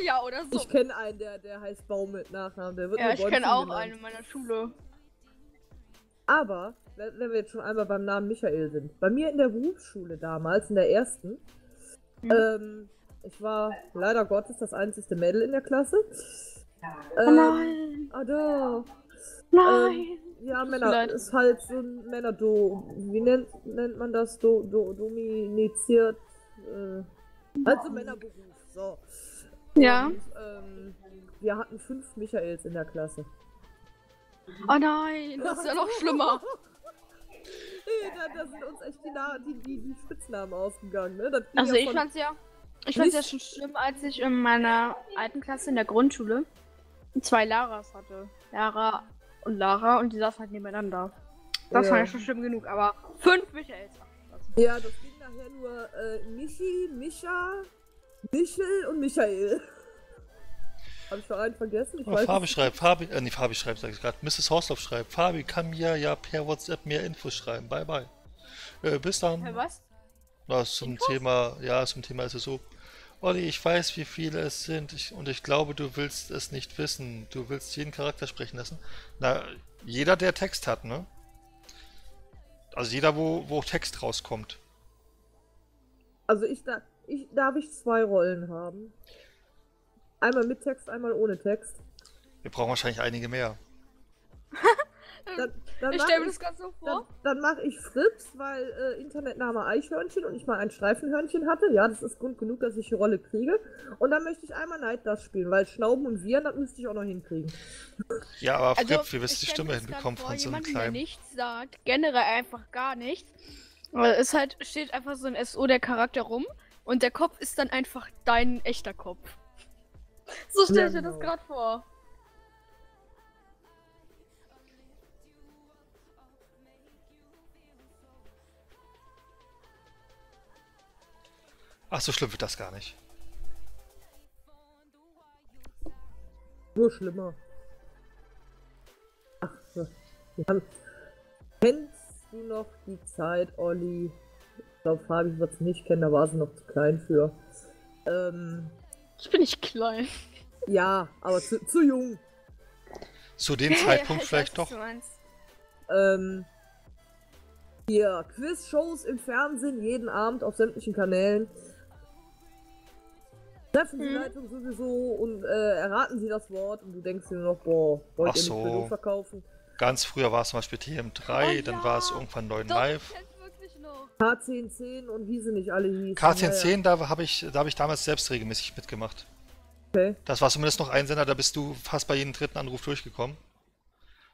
Ja, oder so. Ich kenne einen, der, der heißt Baum mit Nachnamen. Der wird ja, ich kenne auch genannt. Einen in meiner Schule. Aber, wenn wir jetzt schon einmal beim Namen Michael sind. Bei mir in der Berufsschule damals, in der ersten, hm. ähm, ich war leider Gottes das einzige Mädel in der Klasse. Ähm, oh nein. Oh da. Nein. Ähm, Ja, Männer, Leid. Ist halt so ein Männer-Do. Wie nennt, nennt man das? Do, do, dominiziert. Äh, also Männerberuf. So. Ja. Und, ähm, wir hatten fünf Michaels in der Klasse. Oh nein, das ist ja noch schlimmer. da, da sind uns echt die, die, die, die Spitznamen ausgegangen. Ne? Also ja ich fand's ja, ich fand's ja schon schlimm, als ich in meiner alten Klasse in der Grundschule zwei Laras hatte. Lara und Lara und die saßen halt nebeneinander. Das ja. war ja schon schlimm genug, aber fünf Michaels. Ja, das ging nachher nur äh, Michi, Micha, Michel und Michael. Habe ich vor allem vergessen? Ich oh, weiß Fabi nicht. schreibt, Fabi, äh, nee, Fabi schreibt, sag ich gerade. Misses Horslauf schreibt, Fabi kann mir ja per WhatsApp mehr Infos schreiben. Bye, bye. Äh, bis dann. Hey, was? Na, zum Infos? Thema, ja, zum Thema ist es so. Olli, ich weiß, wie viele es sind ich, und ich glaube, du willst es nicht wissen. Du willst jeden Charakter sprechen lassen. Na, jeder, der Text hat, ne? Also jeder, wo, wo Text rauskommt. Also ich, da, ich darf ich zwei Rollen haben. Einmal mit Text, einmal ohne Text. Wir brauchen wahrscheinlich einige mehr. Dann, dann ich stelle mir das ganz so vor. Dann, dann mache ich Frips, weil äh, Internetname Eichhörnchen und ich mal ein Streifenhörnchen hatte. Ja, das ist Grund genug, dass ich die Rolle kriege. Und dann möchte ich einmal Night Dash spielen, weil Schnauben und Viren, das müsste ich auch noch hinkriegen. Ja, aber Fripp, also, wie wirst du die Stimme hinbekommen vor, von so einem kleinen... der nichts sagt, generell einfach gar nichts. Weil es halt steht einfach so ein S O der Charakter rum und der Kopf ist dann einfach dein echter Kopf. So stelle ja, ich mir genau. das gerade vor. Ach, so schlimm wird das gar nicht. Nur schlimmer. Ach, wir haben... Kennst du noch die Zeit, Olli? Ich glaube, Fabi wird es nicht kennen, da war sie noch zu klein für. Ähm... Ich bin nicht klein. Ja, aber zu, zu jung. Zu dem ja, Zeitpunkt ja, vielleicht doch. Ähm... Hier, Quiz-Shows im Fernsehen, jeden Abend auf sämtlichen Kanälen. Treffen die hm. Leitung sowieso und äh, erraten sie das Wort und du denkst dir nur noch, boah, wollt ihr so. Nicht Bildung verkaufen? Ganz früher war es zum Beispiel T M drei, oh, dann ja. war es irgendwann neun live. K zehn zehn und wie sie nicht alle hießen. K zehn zehn, ja, ja. da habe ich, da hab ich damals selbst regelmäßig mitgemacht. Okay. Das war zumindest noch ein Sender, da bist du fast bei jedem dritten Anruf durchgekommen.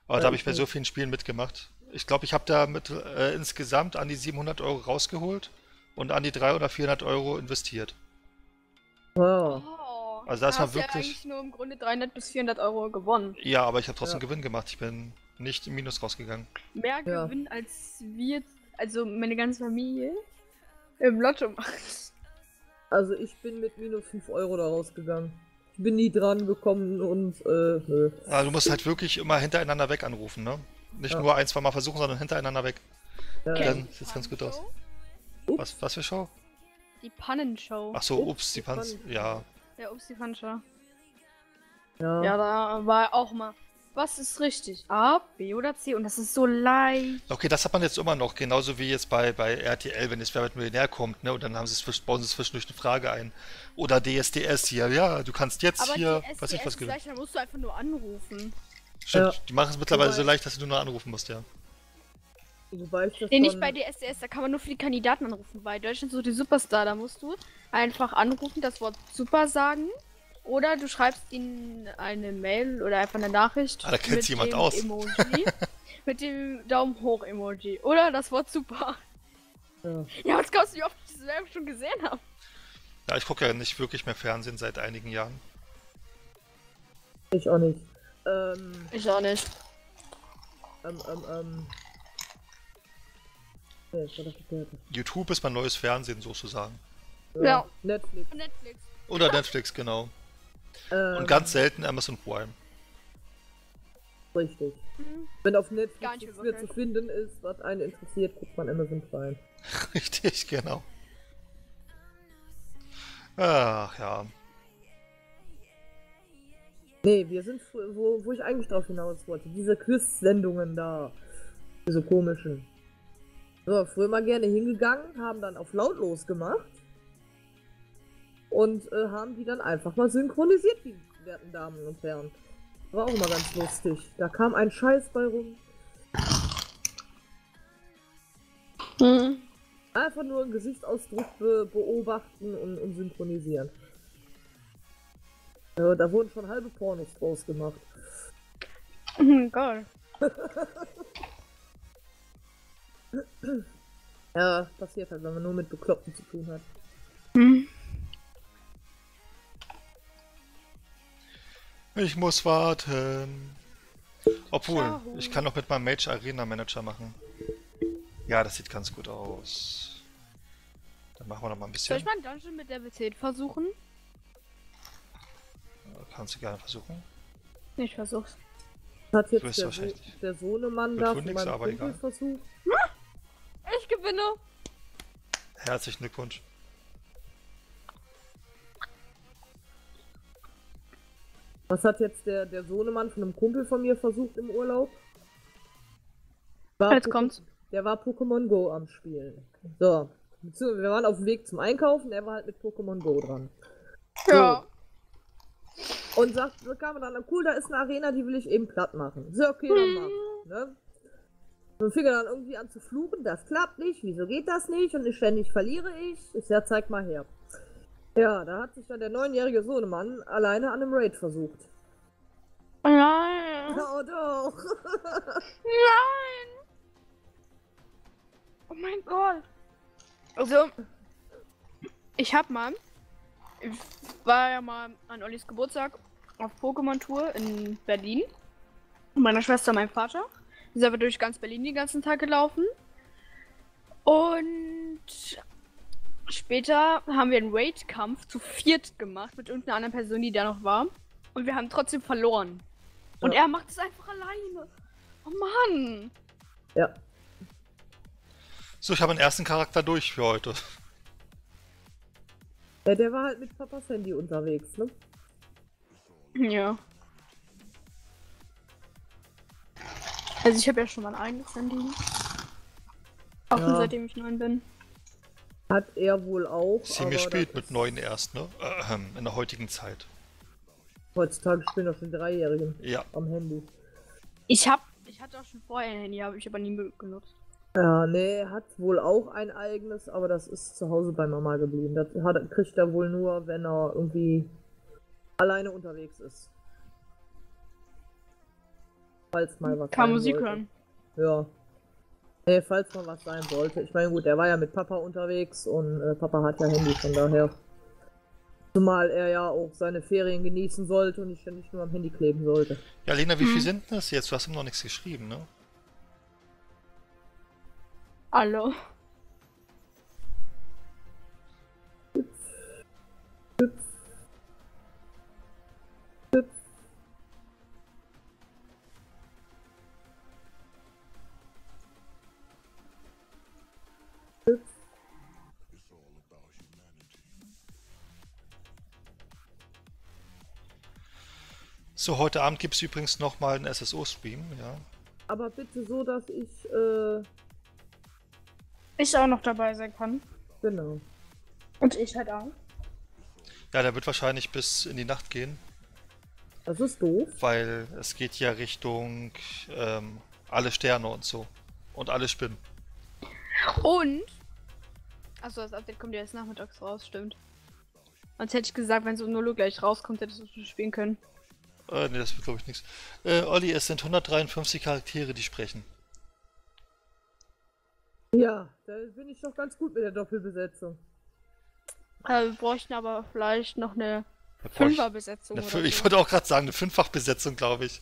Aber ja, da habe ich bei so vielen Spielen mitgemacht. Ich glaube, ich habe da mit, äh, insgesamt an die siebenhundert Euro rausgeholt und an die dreihundert, vierhundert Euro investiert. Wow. Oh, also das war wirklich... Du hast ja eigentlich nur im Grunde dreihundert bis vierhundert Euro gewonnen. Ja, aber ich habe trotzdem ja. Gewinn gemacht. Ich bin nicht im Minus rausgegangen. Mehr ja. Gewinn als wir, also meine ganze Familie, im Lotto macht. Also ich bin mit minus fünf Euro da rausgegangen. Ich bin nie dran gekommen und... Äh, nö. Also du musst halt wirklich immer hintereinander weg anrufen, ne? Nicht ja. nur ein, zwei Mal versuchen, sondern hintereinander weg. Ja. Dann sieht es ganz gut aus. Was, was für Show? Die Pannenshow. Ach so, ups, ups die Pans. Pannen. Ja. Ja, ups, die Pannenshow. Ja. Ja, da war auch mal. Was ist richtig? A, B oder C? Und das ist so leicht. Okay, das hat man jetzt immer noch. Genauso wie jetzt bei, bei R T L, wenn jetzt Wer wird Millionär kommt, ne? Und dann haben sie es, bauen sie zwischendurch eine Frage ein. Oder D S D S hier. Ja, du kannst jetzt aber hier. Aber D S D S ist gleich, dann musst du einfach nur anrufen. Stimmt, ja. Die machen es mittlerweile so leicht, dass du nur anrufen musst, ja. Wobei ich das nee, nicht bei D S D S, da kann man nur für die Kandidaten anrufen. Bei Deutschland sucht den Superstar, da musst du einfach anrufen, das Wort Super sagen. Oder du schreibst ihnen eine Mail oder einfach eine Nachricht. Ah, da kennt jemand aus. Emoji, mit dem Daumen hoch Emoji. Oder das Wort Super. Ja, ja was glaubst du, wie oft ich das Werbung schon gesehen habe? Ja, ich gucke ja nicht wirklich mehr Fernsehen seit einigen Jahren. Ich auch nicht. Ähm, ich auch nicht. Ähm, ähm, ähm. Nee, ich war das gehört. YouTube ist mein neues Fernsehen, sozusagen. Ja, ja. Netflix. Netflix. Oder Netflix, genau. Ähm, Und ganz selten Amazon Prime. Richtig. Mhm. Wenn auf Netflix nichts mehr zu finden ist, was einen interessiert, guckt man Amazon Prime. Richtig, genau. Ach ja. Nee, wir sind, wo, wo ich eigentlich drauf hinaus wollte. Diese Quiz-Sendungen da. Diese komischen. So, früher mal gerne hingegangen, haben dann auf lautlos gemacht. Und äh, haben die dann einfach mal synchronisiert, die werten Damen und Herren. War auch immer ganz lustig. Da kam ein Scheiß bei rum. Mhm. Einfach nur einen Gesichtsausdruck be beobachten und, und synchronisieren. Ja, da wurden schon halbe Pornos draus gemacht. Geil. Ja, passiert halt, wenn man nur mit Bekloppten zu tun hat. Hm. Ich muss warten. Obwohl, Ciao. Ich kann noch mit meinem Mage Arena Manager machen. Ja, das sieht ganz gut aus. Dann machen wir noch mal ein bisschen. Soll ich mal einen Dungeon mit Level zehn versuchen? Kannst du gerne versuchen? Ich versuch's. Hat jetzt der, so, der Sohnemann da von meinem Kumpel versucht? Ich gewinne! Herzlichen Glückwunsch. Was hat jetzt der, der Sohnemann von einem Kumpel von mir versucht im Urlaub? War jetzt kommt's. Der war Pokémon Go am Spielen. So, wir waren auf dem Weg zum Einkaufen, er war halt mit Pokémon Go dran. So. Ja. Und sagt, so kam dann, cool, da ist eine Arena, die will ich eben platt machen. So, okay, dann machen, ne? Und fing er dann irgendwie an zu fluchen, das klappt nicht, wieso geht das nicht? Und ich ständig verliere ich. Ich sag, zeig mal her. Ja, da hat sich dann der neunjährige Sohnemann alleine an einem Raid versucht. Nein! Oh doch! Nein! Oh mein Gott! Also, ich hab mal... Ich war ja mal an Ollis Geburtstag auf Pokémon-Tour in Berlin. Mit meiner Schwester und meinem Vater. Die sind aber durch ganz Berlin den ganzen Tag gelaufen. Und Später haben wir einen Raid-Kampf zu viert gemacht mit irgendeiner anderen Person, die da noch war. Und wir haben trotzdem verloren. Ja. Und er macht es einfach alleine. Oh Mann. Ja. So, ich habe den ersten Charakter durch für heute. Ja, der war halt mit Papas Handy unterwegs, ne? Ja. Also ich habe ja schon mal ein eigenes Handy. Auch ja. Seitdem ich neun bin. Hat er wohl auch. Ziemlich spät mit neun erst, ne? Äh, in der heutigen Zeit. Heutzutage spielen das die Dreijährigen ja. am Handy. Ich hab, ich hatte auch schon vorher ein Handy, habe ich aber nie genutzt. Ja, nee, er hat wohl auch ein eigenes, aber das ist zu Hause bei Mama geblieben. Das hat, kriegt er wohl nur, wenn er irgendwie alleine unterwegs ist. Falls mal was Kann sein Musik wollte. hören. Ja. Nee, falls mal was sein wollte. Ich meine, gut, er war ja mit Papa unterwegs und äh, Papa hat ja Handy, von daher. Zumal er ja auch seine Ferien genießen sollte und ich ja nicht nur am Handy kleben sollte. Ja, Lena, wie hm. viel sind das jetzt? Du hast ihm noch nichts geschrieben, ne? Hallo. So, heute Abend gibt es übrigens nochmal einen S S O-Stream, ja. Aber bitte so, dass ich, äh... ich auch noch dabei sein kann. Genau. Und ich halt auch. Ja, der wird wahrscheinlich bis in die Nacht gehen. Das ist doof. Weil es geht ja Richtung, ähm, alle Sterne und so. Und alle Spinnen. Und? Achso, das Update kommt ja erst nachmittags raus, stimmt. Sonst hätte ich gesagt, wenn so Nolo gleich rauskommt, hättest du es spielen können. Äh, ne, das wird glaube ich nichts. Äh, Olli, es sind hundertdreiundfünfzig Charaktere, die sprechen. Ja, da bin ich doch ganz gut mit der Doppelbesetzung. Äh, wir bräuchten aber vielleicht noch eine Fünferbesetzung. Eine, oder ich so. wollte auch gerade sagen, eine Fünffachbesetzung, glaube ich.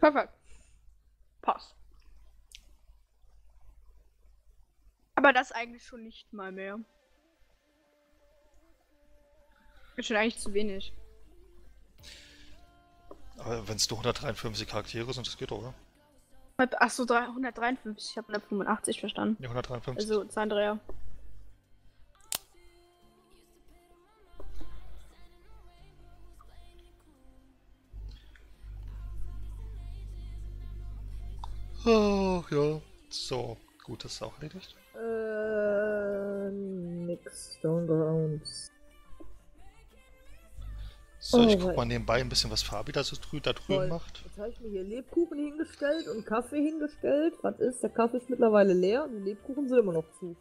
Perfekt. Passt. Aber das eigentlich schon nicht mal mehr. Ist schon eigentlich zu wenig. Aber wenn es nur hundertdreiundfünfzig Charaktere sind, das geht doch, oder? Achso, hundertdreiundfünfzig, ich habe hundertfünfundachtzig verstanden. Ja, hundertdreiundfünfzig. Also, Sandrea. Oh, ja. So, gut, das ist auch erledigt. Äh, nix, don't go on. So, oh, ich guck mal nebenbei ein bisschen, was Fabi da so drü da drüben macht. Jetzt habe ich mir hier Lebkuchen hingestellt und Kaffee hingestellt. Was ist? Der Kaffee ist mittlerweile leer und die Lebkuchen sind immer noch zu.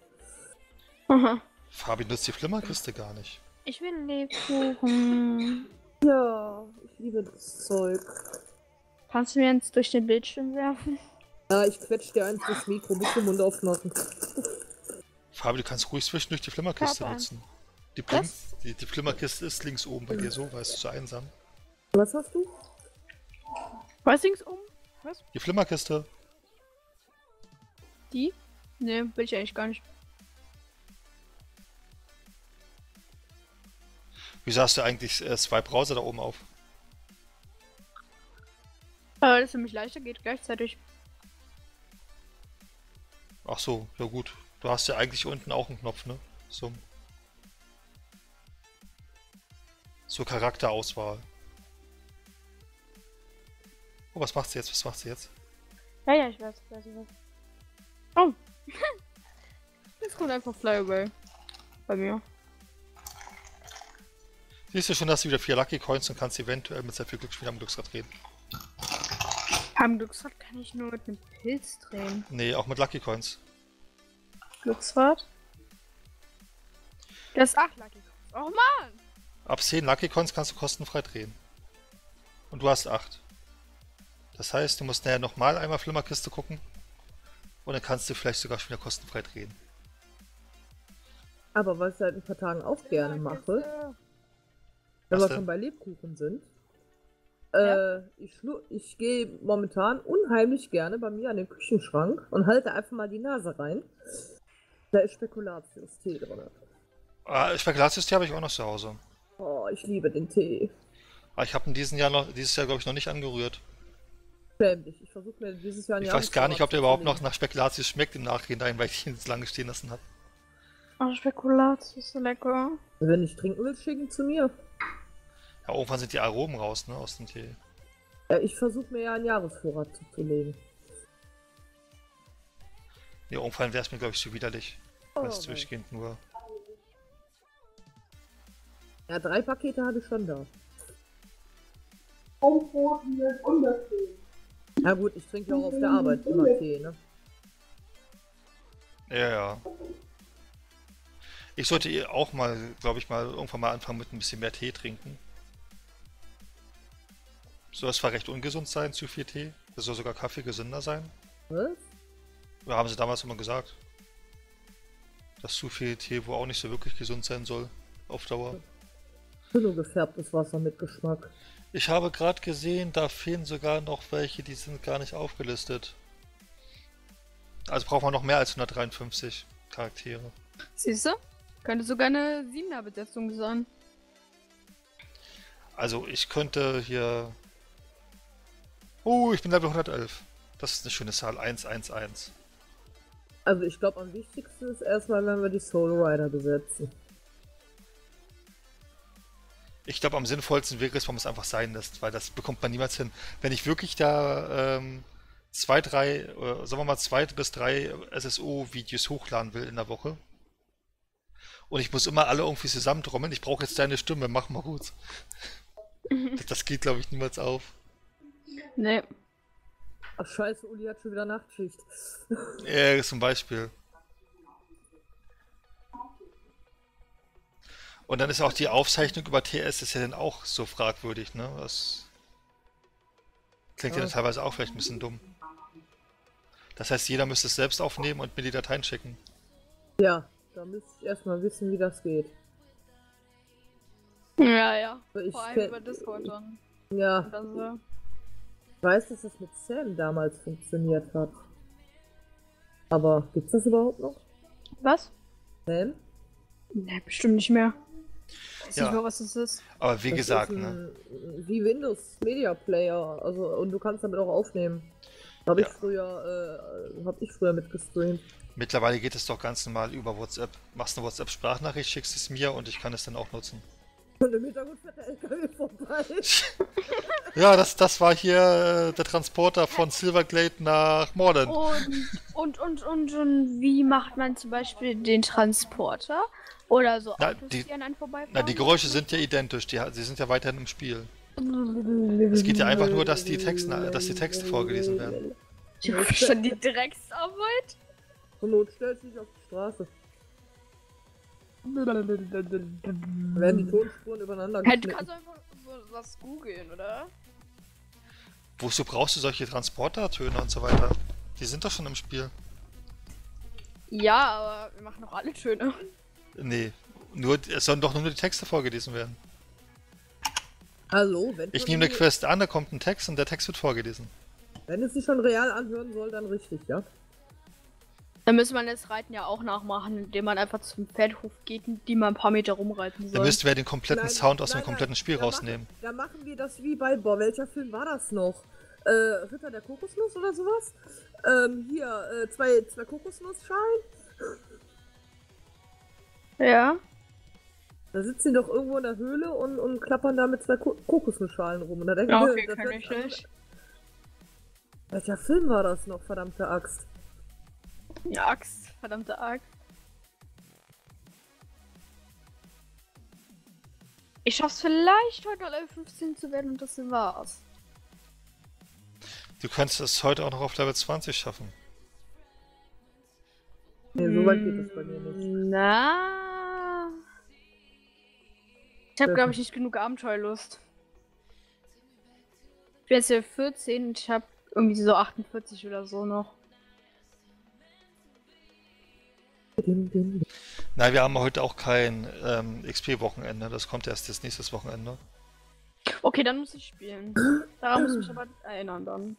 Aha. Fabi nutzt die Flimmerkiste gar nicht. Ich will Lebkuchen. Ja, ich liebe das Zeug. Kannst du mir eins durch den Bildschirm werfen? Ja, ich quetsch dir eins durchs Mikro, bis den Mund aufmachen. Fabi, du kannst ruhig zwischendurch die Flimmerkiste nutzen. Die, Blim, die, die Flimmerkiste ist links oben bei dir, so, weil es zu einsam. Was hast du? Was links oben? Was? Die Flimmerkiste. Die? Ne, will ich eigentlich gar nicht. Wieso hast du eigentlich äh, zwei Browser da oben auf? Weil das für mich leichter geht gleichzeitig. Ach so, ja gut. Du hast ja eigentlich unten auch einen Knopf, ne? So. Zur Charakterauswahl. Oh, was macht sie jetzt? Was macht sie jetzt? Ja, ja, ich weiß, ich weiß, ich weiß. Oh! Jetzt kommt einfach Flyaway. Bei mir. Siehst du schon, dass du wieder vier Lucky Coins und kannst eventuell mit sehr viel Glücksspiel am Glücksrad drehen. Am Glücksrad kann ich nur mit einem Pilz drehen. Nee, auch mit Lucky Coins. Glücksrad? Das ist acht Lucky Coins. Oh Mann! Ab zehn Lucky Coins kannst du kostenfrei drehen. Und du hast acht. Das heißt, du musst nachher nochmal einmal Flimmerkiste gucken. Und dann kannst du vielleicht sogar schon wieder kostenfrei drehen. Aber was ich seit ein paar Tagen auch gerne mache, wenn wir schon bei Lebkuchen sind, äh, ich, ich gehe momentan unheimlich gerne bei mir an den Küchenschrank und halte einfach mal die Nase rein. Da ist Spekulatius-Tee drin. Äh, Spekulatius-Tee habe ich auch noch zu Hause. Oh, ich liebe den Tee. Aber ich habe ihn diesen Jahr noch, dieses Jahr glaube ich noch nicht angerührt. Ständig. Ich versuche mir dieses Jahr nicht. Ich weiß gar nicht, ob der überhaupt noch nach Spekulatius schmeckt im Nachhinein, weil ich ihn jetzt lange stehen lassen habe. Oh, Spekulatius ist so lecker. Wenn ich trinken will, schicken zu mir. Ja, irgendwann sind die Aromen raus, ne, aus dem Tee. Ja, ich versuche mir ja einen Jahresvorrat zuzulegen. Ja, irgendwann wäre es mir, glaube ich, zu widerlich. Oh, das durchgehend nur. Ja, drei Pakete hatte ich schon da. Na gut, ich trinke ja auch auf der Arbeit immer Tee, ne? Ja, ja. Ich sollte auch mal, glaube ich, mal irgendwann mal anfangen mit ein bisschen mehr Tee trinken. Soll es zwar recht ungesund sein, zu viel Tee. Das soll sogar Kaffee gesünder sein. Was? Oder haben sie damals immer gesagt, dass zu viel Tee wohl auch nicht so wirklich gesund sein soll, auf Dauer. Nur gefärbtes Wasser mit Geschmack. Ich habe gerade gesehen, da fehlen sogar noch welche, die sind gar nicht aufgelistet. Also braucht man noch mehr als hundertdreiundfünfzig Charaktere. Siehst du? Könnte sogar eine Siebener-Besetzung sein. Also ich könnte hier... Oh, ich bin Level hundertelf. Das ist eine schöne Zahl, hundertelf. Also ich glaube am wichtigsten ist erstmal, wenn wir die Soul Rider besetzen. Ich glaube am sinnvollsten wäre es, wenn man es einfach sein lässt, weil das bekommt man niemals hin. Wenn ich wirklich da ähm, zwei, drei, äh, sagen wir mal zwei bis drei S S O-Videos hochladen will in der Woche und ich muss immer alle irgendwie zusammentrommeln, ich brauche jetzt deine Stimme, mach mal gut. Das, das geht glaube ich niemals auf. Nee. Ach scheiße, Uli hat schon wieder Nachtschicht. Ja, zum Beispiel. Und dann ist auch die Aufzeichnung über T S ist ja dann auch so fragwürdig, ne? Das klingt ja dann teilweise auch vielleicht ein bisschen dumm. Das heißt, jeder müsste es selbst aufnehmen und mir die Dateien schicken. Ja, da müsste ich erstmal wissen, wie das geht. Ja, ja. Ich Vor allem über Discord dann. Ja. Das, äh... Ich weiß, dass das mit Sam damals funktioniert hat. Aber gibt's das überhaupt noch? Was? Sam? Ne, bestimmt nicht mehr. Ich weiß ja. nicht mehr, was das ist. Aber wie das gesagt, ein, ne? Wie Windows Media Player. Also, und du kannst damit auch aufnehmen. Habe ja. ich früher, äh, hab ich früher mitgestreamt. Mittlerweile geht es doch ganz normal über WhatsApp. Machst eine WhatsApp-Sprachnachricht, schickst es mir und ich kann es dann auch nutzen. Und im Hintergrund fährt der L K W vorbei. Ja, das, das war hier äh, der Transporter von Silverglade nach Morden. Und, und, und, und, und wie macht man zum Beispiel den Transporter? Oder so na, Autos, die, die an einen vorbeifahren? Na, die Geräusche sind ja identisch, die, sie sind ja weiterhin im Spiel. Es geht ja einfach nur, dass die, Texten, dass die Texte vorgelesen werden. Ich hab schon die Drecksarbeit. Zur Not stellst du dich auf die Straße. Werden die Tonspuren übereinander geschnitten. Hey, du kannst einfach so was googeln, oder? Wozu brauchst du solche Transportertöne und so weiter? Die sind doch schon im Spiel. Ja, aber wir machen doch alle Töne. Nee, nur, es sollen doch nur die Texte vorgelesen werden. Hallo, wenn ich nehme eine Quest an, da kommt ein Text und der Text wird vorgelesen. Wenn es sich schon real anhören soll, dann richtig, ja? Dann müsste man das Reiten ja auch nachmachen, indem man einfach zum Pferdhof geht und die mal ein paar Meter rumreiten soll. Dann müssten wir den kompletten nein, Sound aus nein, dem kompletten nein, Spiel da rausnehmen. Machen, da machen wir das wie bei, boah, welcher Film war das noch? Äh, Ritter der Kokosnuss oder sowas? Ähm, hier, äh, zwei, zwei Kokosnussschalen. Ja. Da sitzen die doch irgendwo in der Höhle und, und klappern da mit zwei Ko Kokosnussschalen rum. Und da denken ja, okay, wir, kann ich nicht. Welcher Film war das noch, verdammte Axt? Ja, Axt, verdammte Axt. Ich schaff's vielleicht heute Level fünfzehn zu werden und das war's. Du könntest es heute auch noch auf Level zwanzig schaffen. Nee, so weit geht es bei mir nicht. Na. Ich habe, glaube ich, nicht genug Abenteuerlust. Ich bin jetzt hier vierzehn und ich habe irgendwie so achtundvierzig oder so noch. Nein, wir haben heute auch kein ähm, X P-Wochenende, das kommt erst das nächste Wochenende. Okay, dann muss ich spielen. Daran muss ich mich aber erinnern dann.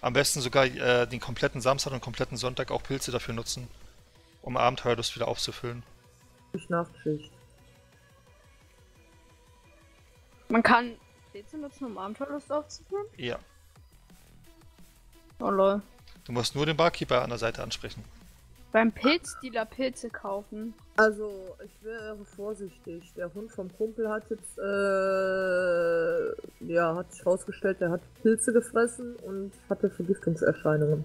Am besten sogar äh, den kompletten Samstag und kompletten Sonntag auch Pilze dafür nutzen. um Abenteuerlust wieder aufzufüllen. Schlafschicht. Man kann Rätsel nutzen, um Abenteuerlust aufzufüllen? Ja. Oh lol. Du musst nur den Barkeeper an der Seite ansprechen. Beim Pilzdealer Pilze kaufen. Also, ich wäre vorsichtig. Der Hund vom Kumpel hat jetzt, äh, ja, hat sich rausgestellt, der hat Pilze gefressen und hatte Vergiftungserscheinungen.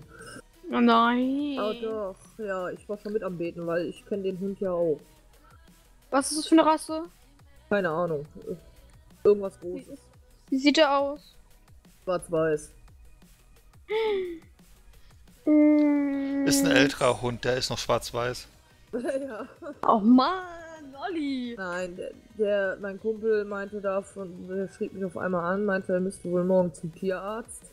Oh nein. Oh doch, ja, ich war schon mit am Beten, weil ich kenne den Hund ja auch. Was ist das für eine Rasse? Keine Ahnung. Irgendwas Großes. Wie sieht er aus? Schwarz-Weiß. Ist ein älterer Hund, der ist noch schwarz-weiß. Ja. Oh Mann, Olli! Nein, der, der, mein Kumpel meinte davon, der schrieb mich auf einmal an, meinte, er müsste wohl morgen zum Tierarzt.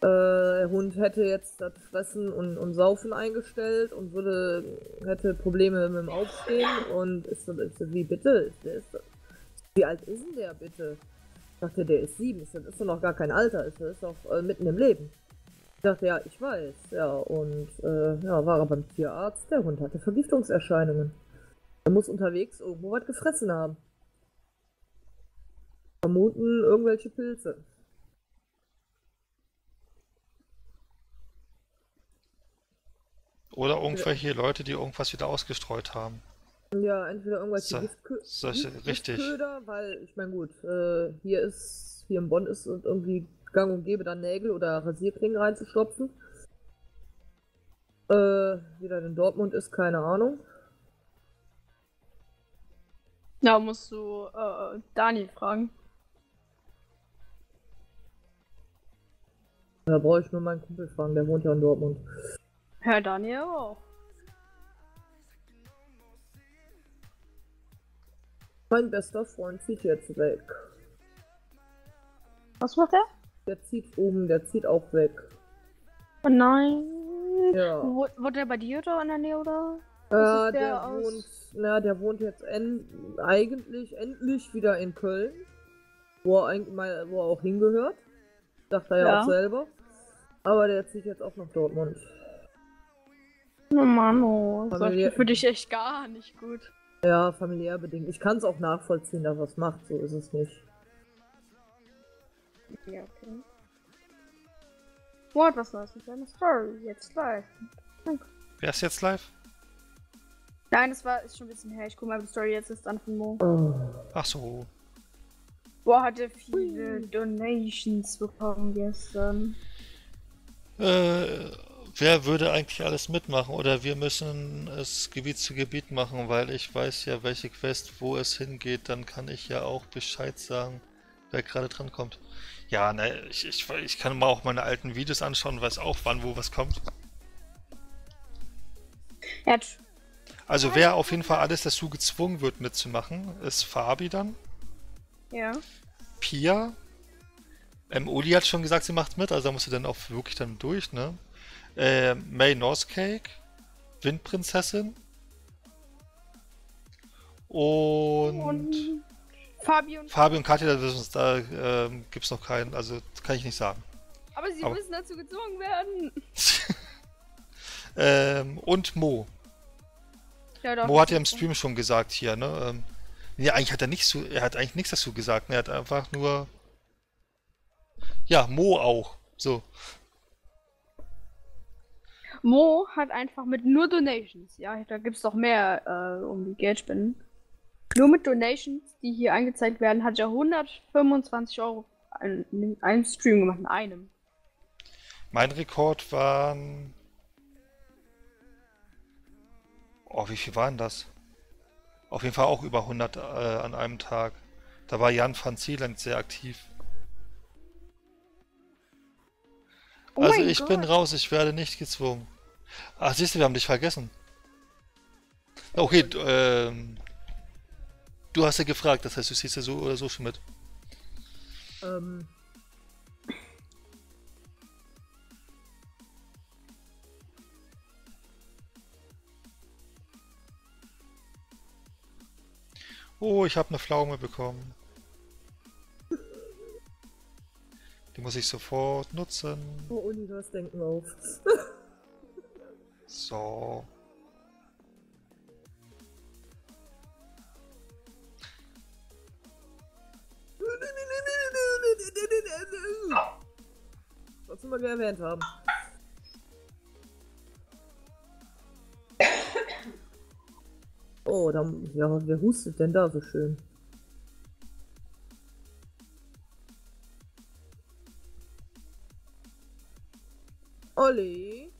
Äh, der Hund hätte jetzt das Fressen und, und Saufen eingestellt und würde, hätte Probleme mit dem Aufstehen und ist so, ist so wie bitte? Der ist so, wie alt ist denn der bitte? Ich dachte, der ist sieben, das ist doch noch gar kein Alter, ist, das ist doch äh, mitten im Leben. Ich dachte, ja, ich weiß, ja, und äh, ja, war er beim Tierarzt, der Hund hatte Vergiftungserscheinungen. Er muss unterwegs irgendwo was gefressen haben. Vermuten irgendwelche Pilze. Oder irgendwelche ja. Leute, die irgendwas wieder ausgestreut haben. Ja, entweder irgendwelche so, Giftkö solche, Gift richtig. Giftköder, weil, ich meine gut, äh, hier ist, hier in Bonn ist und irgendwie gang und gäbe, dann Nägel oder Rasierklingen reinzustopfen. Äh, wie dann in Dortmund ist, keine Ahnung. Da musst du äh, Daniel fragen. Da brauche ich nur meinen Kumpel fragen, der wohnt ja in Dortmund. Herr Daniel auch. Mein bester Freund zieht jetzt weg. Was macht er? Der zieht oben, der zieht auch weg. Oh nein. Ja. Wo, wohnt der bei Giotto in der Nähe oder? Äh, der, der, aus... wohnt, na, der wohnt jetzt end, eigentlich endlich wieder in Köln, wo er, eigentlich mal, wo er auch hingehört. Dachte er ja, ja auch selber. Aber der zieht jetzt auch nach Dortmund. Oh Mann, oh, das ist für dich echt gar nicht gut. Ja, familiär bedingt. Ich kann es auch nachvollziehen, dass er es macht, so ist es nicht. Ja, okay. What, was Neues mit deiner Story? Jetzt live. Danke. Wer ist jetzt live? Nein, das war ist schon ein bisschen her. Ich guck mal, die Story jetzt ist an von Mo. Oh. Ach so. Boah, hatte viele Ui. Donations bekommen gestern. Äh, wer würde eigentlich alles mitmachen? Oder wir müssen es Gebiet zu Gebiet machen, weil ich weiß ja, welche Quest, wo es hingeht. Dann kann ich ja auch Bescheid sagen, wer gerade dran kommt. Ja, ne, ich, ich, ich kann mal auch meine alten Videos anschauen, weiß auch, wann wo was kommt. Also wer auf jeden Fall alles dazu gezwungen wird mitzumachen, ist Fabi dann. Ja. Pia. Ähm, Uli hat schon gesagt, sie macht mit, also da musst du dann auch wirklich dann durch, ne? Äh, May Norsecake, Windprinzessin. Und... und... Fabi und, Fabi und Katja, da äh, gibt es noch keinen, also kann ich nicht sagen. Aber sie Aber... müssen dazu gezwungen werden. ähm, und Mo. Ja, doch, Mo hat ja im Stream schon gesagt hier, ne? Ähm, nee, eigentlich hat er nichts, er hat eigentlich nichts dazu gesagt. Ne? Er hat einfach nur. Ja, Mo auch. So. Mo hat einfach mit nur Donations, ja, da gibt es doch mehr äh, um die Geldspenden. Nur mit Donations, die hier angezeigt werden, hat er hundertfünfundzwanzig Euro in einem Stream gemacht, in einem. Mein Rekord waren... Oh, wie viel waren das? Auf jeden Fall auch über hundert äh, an einem Tag. Da war Jan van Zieland sehr aktiv. Oh also ich Gott. bin raus, ich werde nicht gezwungen. Ach, siehst du, wir haben dich vergessen. Okay, ähm... du hast ja gefragt, das heißt, du siehst ja so oder so schon mit. Ähm. Oh, ich habe eine Pflaume bekommen. Die muss ich sofort nutzen. Oh, Uni, du hast Denken auf. So. wir erwähnt haben. Oh, dann, ja, wer hustet denn da so schön? Olli?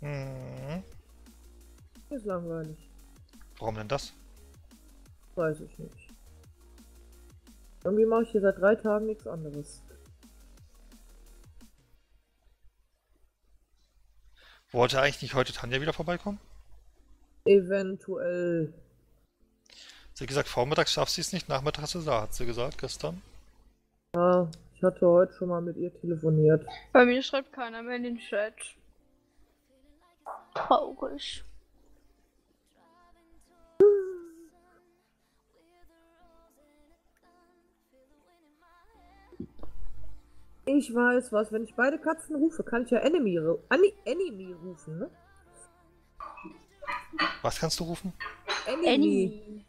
Hm. Ist langweilig. Warum denn das? Weiß ich nicht. Irgendwie mache ich hier seit drei Tagen nichts anderes. Wollte eigentlich nicht heute Tanja wieder vorbeikommen? Eventuell. Sie hat gesagt, vormittags schafft sie es nicht, nachmittags ist sie da, hat sie gesagt, gestern. Ja, ich hatte heute schon mal mit ihr telefoniert. Bei mir schreibt keiner mehr in den Chat. Traurig. Ich weiß was, wenn ich beide Katzen rufe, kann ich ja Enemy, Ani, Enemy rufen, ne? Was kannst du rufen? Enemy.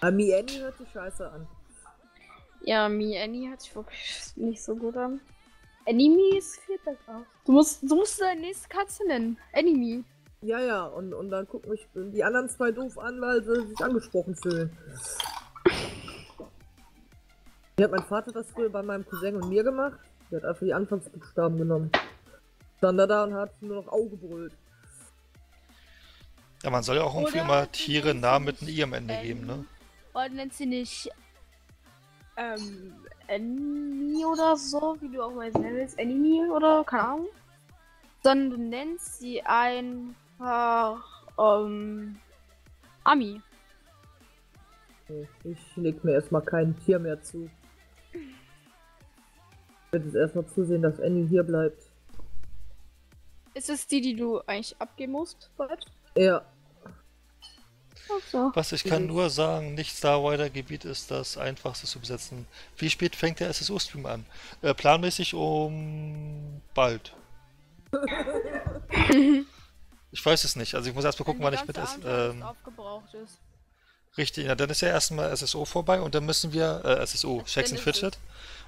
Ah, Mi Annie hört sich scheiße an. Ja, Mi Annie hört sich wirklich nicht so gut an. Enemy ist viel besser. Du musst, du musst deine nächste Katze nennen. Enemy. Ja, ja, und, und dann gucken mich die anderen zwei doof an, weil sie sich angesprochen fühlen. Hier hat mein Vater das früher bei meinem Cousin und mir gemacht. Der hat einfach die Anfangsbuchstaben genommen. Stand da da und hat nur noch Auge gebrüllt. Ja, man soll ja auch irgendwie immer Tiere Namen mit einem I am Ende geben, ne? Oder nennt sie nicht ähm, Enemy oder so, wie du auch mal nennen willst, Enemy oder keine Ahnung. Sondern du nennst sie einfach ähm, Ami. Ich leg mir erstmal kein Tier mehr zu. Ich werde jetzt erstmal zusehen, dass Annie hier bleibt. Ist es die, die du eigentlich abgeben musst, bald? Ja. Also. Was ich kann mhm. nur sagen, nicht Starwider-Gebiet ist das einfachste zu besetzen. Wie spät fängt der S S O-Stream an? Äh, planmäßig um... bald. Ich weiß es nicht, also ich muss erstmal gucken, wann ich mit... Abend, ähm... aufgebraucht ist. Richtig, na, dann ist ja erstmal S S O vorbei und dann müssen wir, äh, S S O, Shakes and Fidget,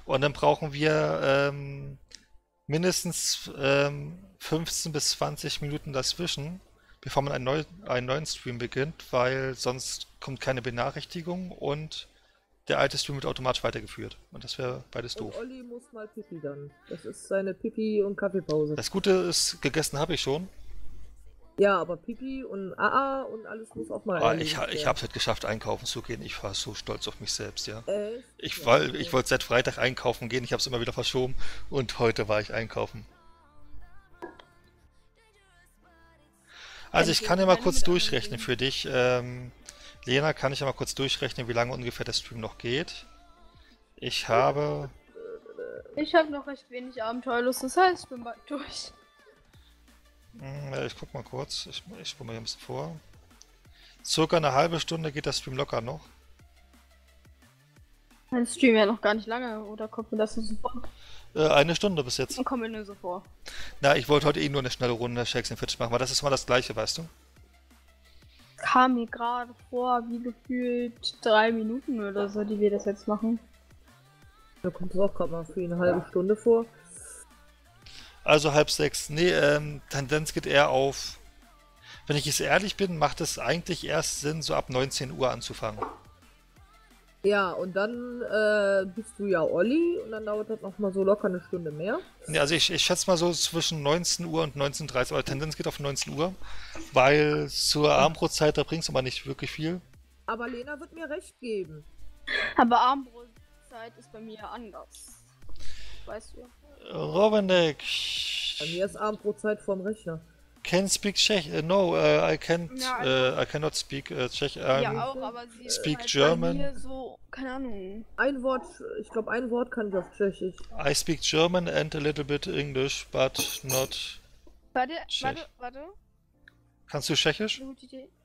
und dann brauchen wir ähm, mindestens ähm, fünfzehn bis zwanzig Minuten dazwischen, bevor man einen, neu, einen neuen Stream beginnt, weil sonst kommt keine Benachrichtigung und der alte Stream wird automatisch weitergeführt. Und das wäre beides doof. Und Olli muss mal Pipi dann. Das ist seine Pipi- und Kaffeepause. Das Gute ist, gegessen habe ich schon. Ja, aber Pipi und A A und alles muss auch mal. Ah, ich, ich hab's halt geschafft, einkaufen zu gehen. Ich war so stolz auf mich selbst, ja. Äh, ich, ja, okay. Ich wollte seit Freitag einkaufen gehen, ich hab's immer wieder verschoben und heute war ich einkaufen. Also ich kann ja mal kurz durchrechnen für dich. Ähm, Lena, kann ich ja mal kurz durchrechnen, wie lange ungefähr der Stream noch geht. Ich habe... Ich habe noch recht wenig Abenteuerlust, das heißt, ich bin bald durch. Ich guck mal kurz, ich, ich spule mal hier ein bisschen vor. Circa eine halbe Stunde geht der Stream locker noch. Mein Stream ja noch gar nicht lange, oder kommt mir das so vor? Äh, eine Stunde bis jetzt. Und kommt mir nur so vor. Na, ich wollte heute eh nur eine schnelle Runde Shakes and Fidget machen, aber das ist mal das gleiche, weißt du? Kam mir gerade vor, wie gefühlt drei Minuten oder so, die wir das jetzt machen. Da kommt es auch gerade mal für eine halbe Stunde vor. Also halb sechs. Nee, ähm, Tendenz geht eher auf. Wenn ich jetzt ehrlich bin, macht es eigentlich erst Sinn, so ab neunzehn Uhr anzufangen. Ja, und dann äh, bist du ja Olli und dann dauert das nochmal so locker eine Stunde mehr. Nee, also ich, ich schätze mal so zwischen neunzehn Uhr und neunzehn Uhr dreißig, aber Tendenz geht auf neunzehn Uhr, weil zur Armbrotzeit, da bringt es aber nicht wirklich viel. Aber Lena wird mir recht geben. Aber Armbrotzeit ist bei mir anders. Weißt du? Robenek. Bei mir ist Abend pro Zeit vorm Rechner. Can speak Czech? Uh, no, uh, I can't. Ja, uh, I cannot speak uh, Czech. Ja um, auch, aber sie speak halt German. Bei mir so, keine Ahnung. Ein Wort, ich glaube, ein Wort kann ich auf Tschechisch. I speak German and a little bit English, but not. Warte, Czech. warte, warte. Kannst du Tschechisch?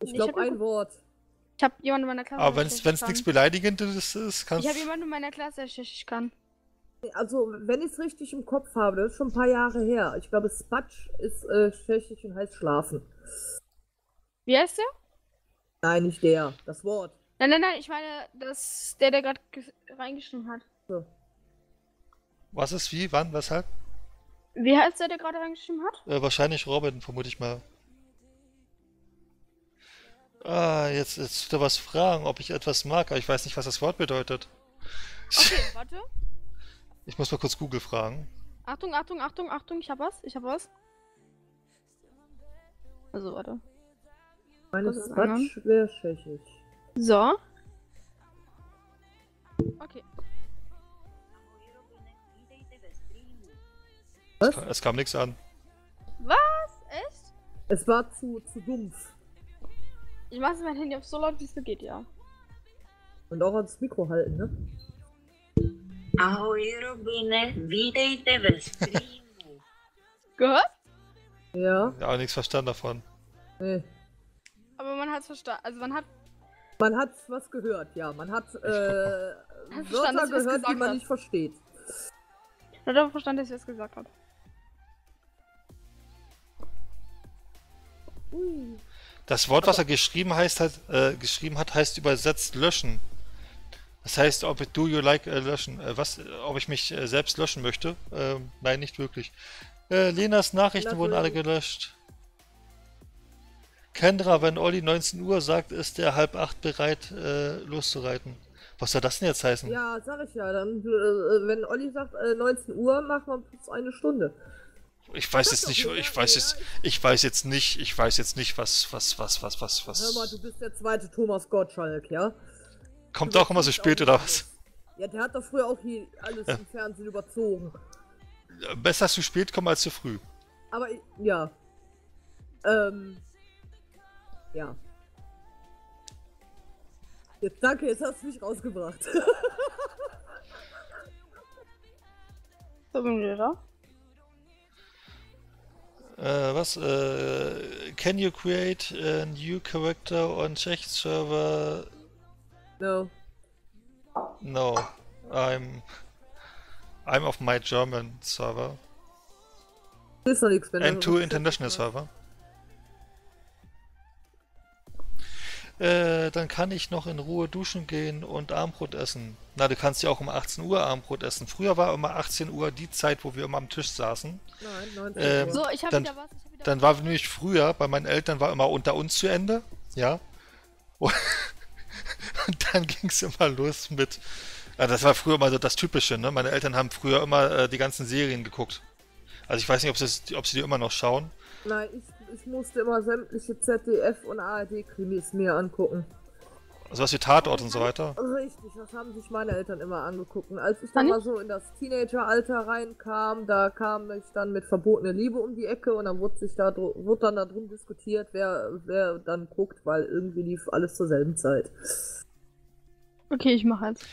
Ich glaube ein Wort. Ich habe jemanden in meiner Klasse. Aber wenn es nichts Beleidigendes ist, kannst du. Ich habe jemanden in meiner Klasse, der Tschechisch kann. Also, wenn ich es richtig im Kopf habe, das ist schon ein paar Jahre her. Ich glaube, Spatsch ist äh, tschechisch und heißt Schlafen. Wie heißt der? Nein, nicht der. Das Wort. Nein, nein, nein, ich meine, das, der, der gerade reingeschrieben hat. So. Was ist wie, wann, weshalb? Wie heißt der, der gerade reingeschrieben hat? Äh, wahrscheinlich Robin, vermute ich mal. Ah, jetzt, jetzt wird er was fragen, ob ich etwas mag, aber ich weiß nicht, was das Wort bedeutet. Okay, warte. Ich muss mal kurz Google fragen. Achtung, Achtung, Achtung, Achtung, ich hab was, ich hab was. Also, warte. Meine Quatsch wäre tschechisch. So. Okay. Was? Es kam nichts an. Was? Echt? Es war zu, zu dumpf. Ich mach's mein Handy auf so laut, wie es nur geht, ja. Und auch ans Mikro halten, ne? Gehört? Ja. Ja, aber nichts verstanden davon. Nee. Aber man hat's verstanden, also man hat... Man hat was gehört, ja. Man hat, äh, Wörter gehört, die man nicht versteht. Man hat aber verstanden, dass ich es gesagt habe. Das Wort, was er geschrieben, heißt, hat, äh, geschrieben hat, heißt übersetzt löschen. Das heißt, ob ich do you like äh, löschen, äh, was, ob ich mich äh, selbst löschen möchte? Äh, nein, nicht wirklich. Äh, Lenas Nachrichten Lachen. Wurden alle gelöscht. Kendra, wenn Olli neunzehn Uhr sagt, ist er halb acht bereit, äh, loszureiten. Was soll das denn jetzt heißen? Ja, sag ich ja. Dann, äh, wenn Olli sagt, äh, neunzehn Uhr, machen wir plus eine Stunde. Ich weiß jetzt nicht, ich weiß jetzt, ich weiß jetzt nicht, ich weiß jetzt nicht, was, was, was, was, was, was. Hör mal, du bist der zweite Thomas Gottschalk, ja? Kommt auch immer so spät, oder was? Ja, der hat doch früher auch hier alles im Fernsehen überzogen. Besser zu spät kommen als zu früh. Aber, ja. Ähm. Ja. Jetzt danke, jetzt hast du mich rausgebracht. So bin ich wieder. Uh, was? Uh, can you create a new character on Czech server? No. No. I'm... I'm off my German server. Das ist noch nichts, wenn and to international server. Äh, dann kann ich noch in Ruhe duschen gehen und Armbrot essen. Na, du kannst ja auch um achtzehn Uhr Armbrot essen. Früher war immer achtzehn Uhr die Zeit, wo wir immer am Tisch saßen. Nein, neunzehn Uhr. Ähm, so, ich hab dann, wieder was. Ich hab wieder dann was. War nämlich früher, bei meinen Eltern war immer unter uns zu Ende. Ja. Und, und dann ging es immer los mit... Also das war früher immer so das Typische, ne? Meine Eltern haben früher immer äh, die ganzen Serien geguckt. Also ich weiß nicht, ob sie, ob sie die immer noch schauen. Nein, ich... Ich musste immer sämtliche Z D F- und A R D-Krimis mir angucken. Also was wie Tatort und so weiter? Richtig, das haben sich meine Eltern immer angeguckt. Und als ich dann mal so in das Teenageralter reinkam, da kam ich dann mit Verbotene Liebe um die Ecke und dann wurde, sich da, wurde dann da drum diskutiert, wer, wer dann guckt, weil irgendwie lief alles zur selben Zeit. Okay, ich mache jetzt.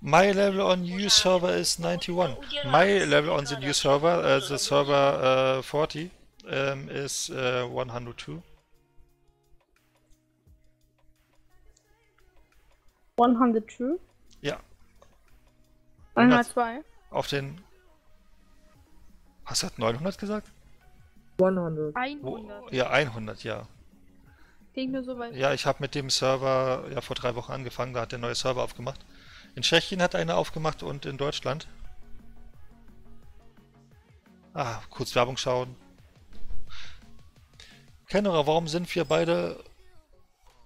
My level on new server is ninety-one. My level on the new server, uh, the server uh, forty. Um, ist uh, one hundred two. one hundred two? Ja. one hundred two? Auf den... Hast du halt neunhundert gesagt? hundert. hundert. Wo, ja, hundert, ja. Ging nur so weit. Ja, ich habe mit dem Server ja vor drei Wochen angefangen, da hat der neue Server aufgemacht. In Tschechien hat einer aufgemacht und in Deutschland. Ah, kurz Werbung schauen. Kennerer, warum sind wir beide...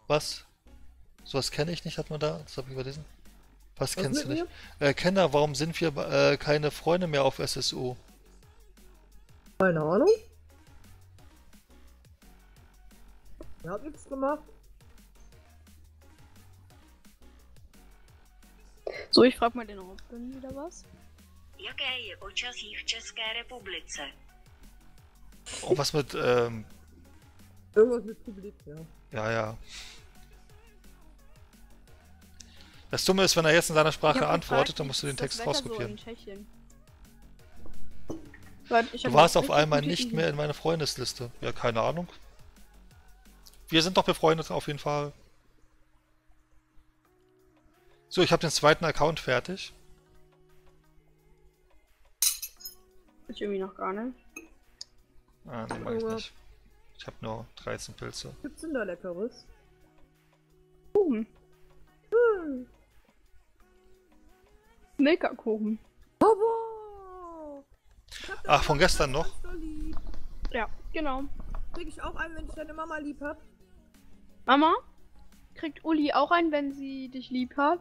Was? Sowas kenne ich nicht, hat man da? Das habe ich überlesen. Was, was kennst du nicht? Äh, Kenner, warum sind wir äh, keine Freunde mehr auf S S O? Keine Ahnung. Ich hab nichts gemacht. So, ich frage mal den Robin wieder was. Jaké je počasí v České republice? Oh, was mit... Ähm, Irgendwas mit Publik, ja. Ja, ja. Das Dumme ist, wenn er jetzt in seiner Sprache antwortet, dann musst du den Text rauskopieren. Du warst auf einmal nicht mehr in meiner Freundesliste. Ja, keine Ahnung. Wir sind doch befreundet auf jeden Fall. So, ich habe den zweiten Account fertig. Ist irgendwie noch gar nicht. Ah, ne, mach ich nicht. Ich hab nur dreizehn Pilze. Gibt's denn da Leckeres? Kuchen. Hm. Milka-Kuchen. Baba! Ach, von gestern noch? Ja, genau. Krieg ich auch einen, wenn ich deine Mama lieb hab? Mama? Kriegt Uli auch einen, wenn sie dich lieb hat?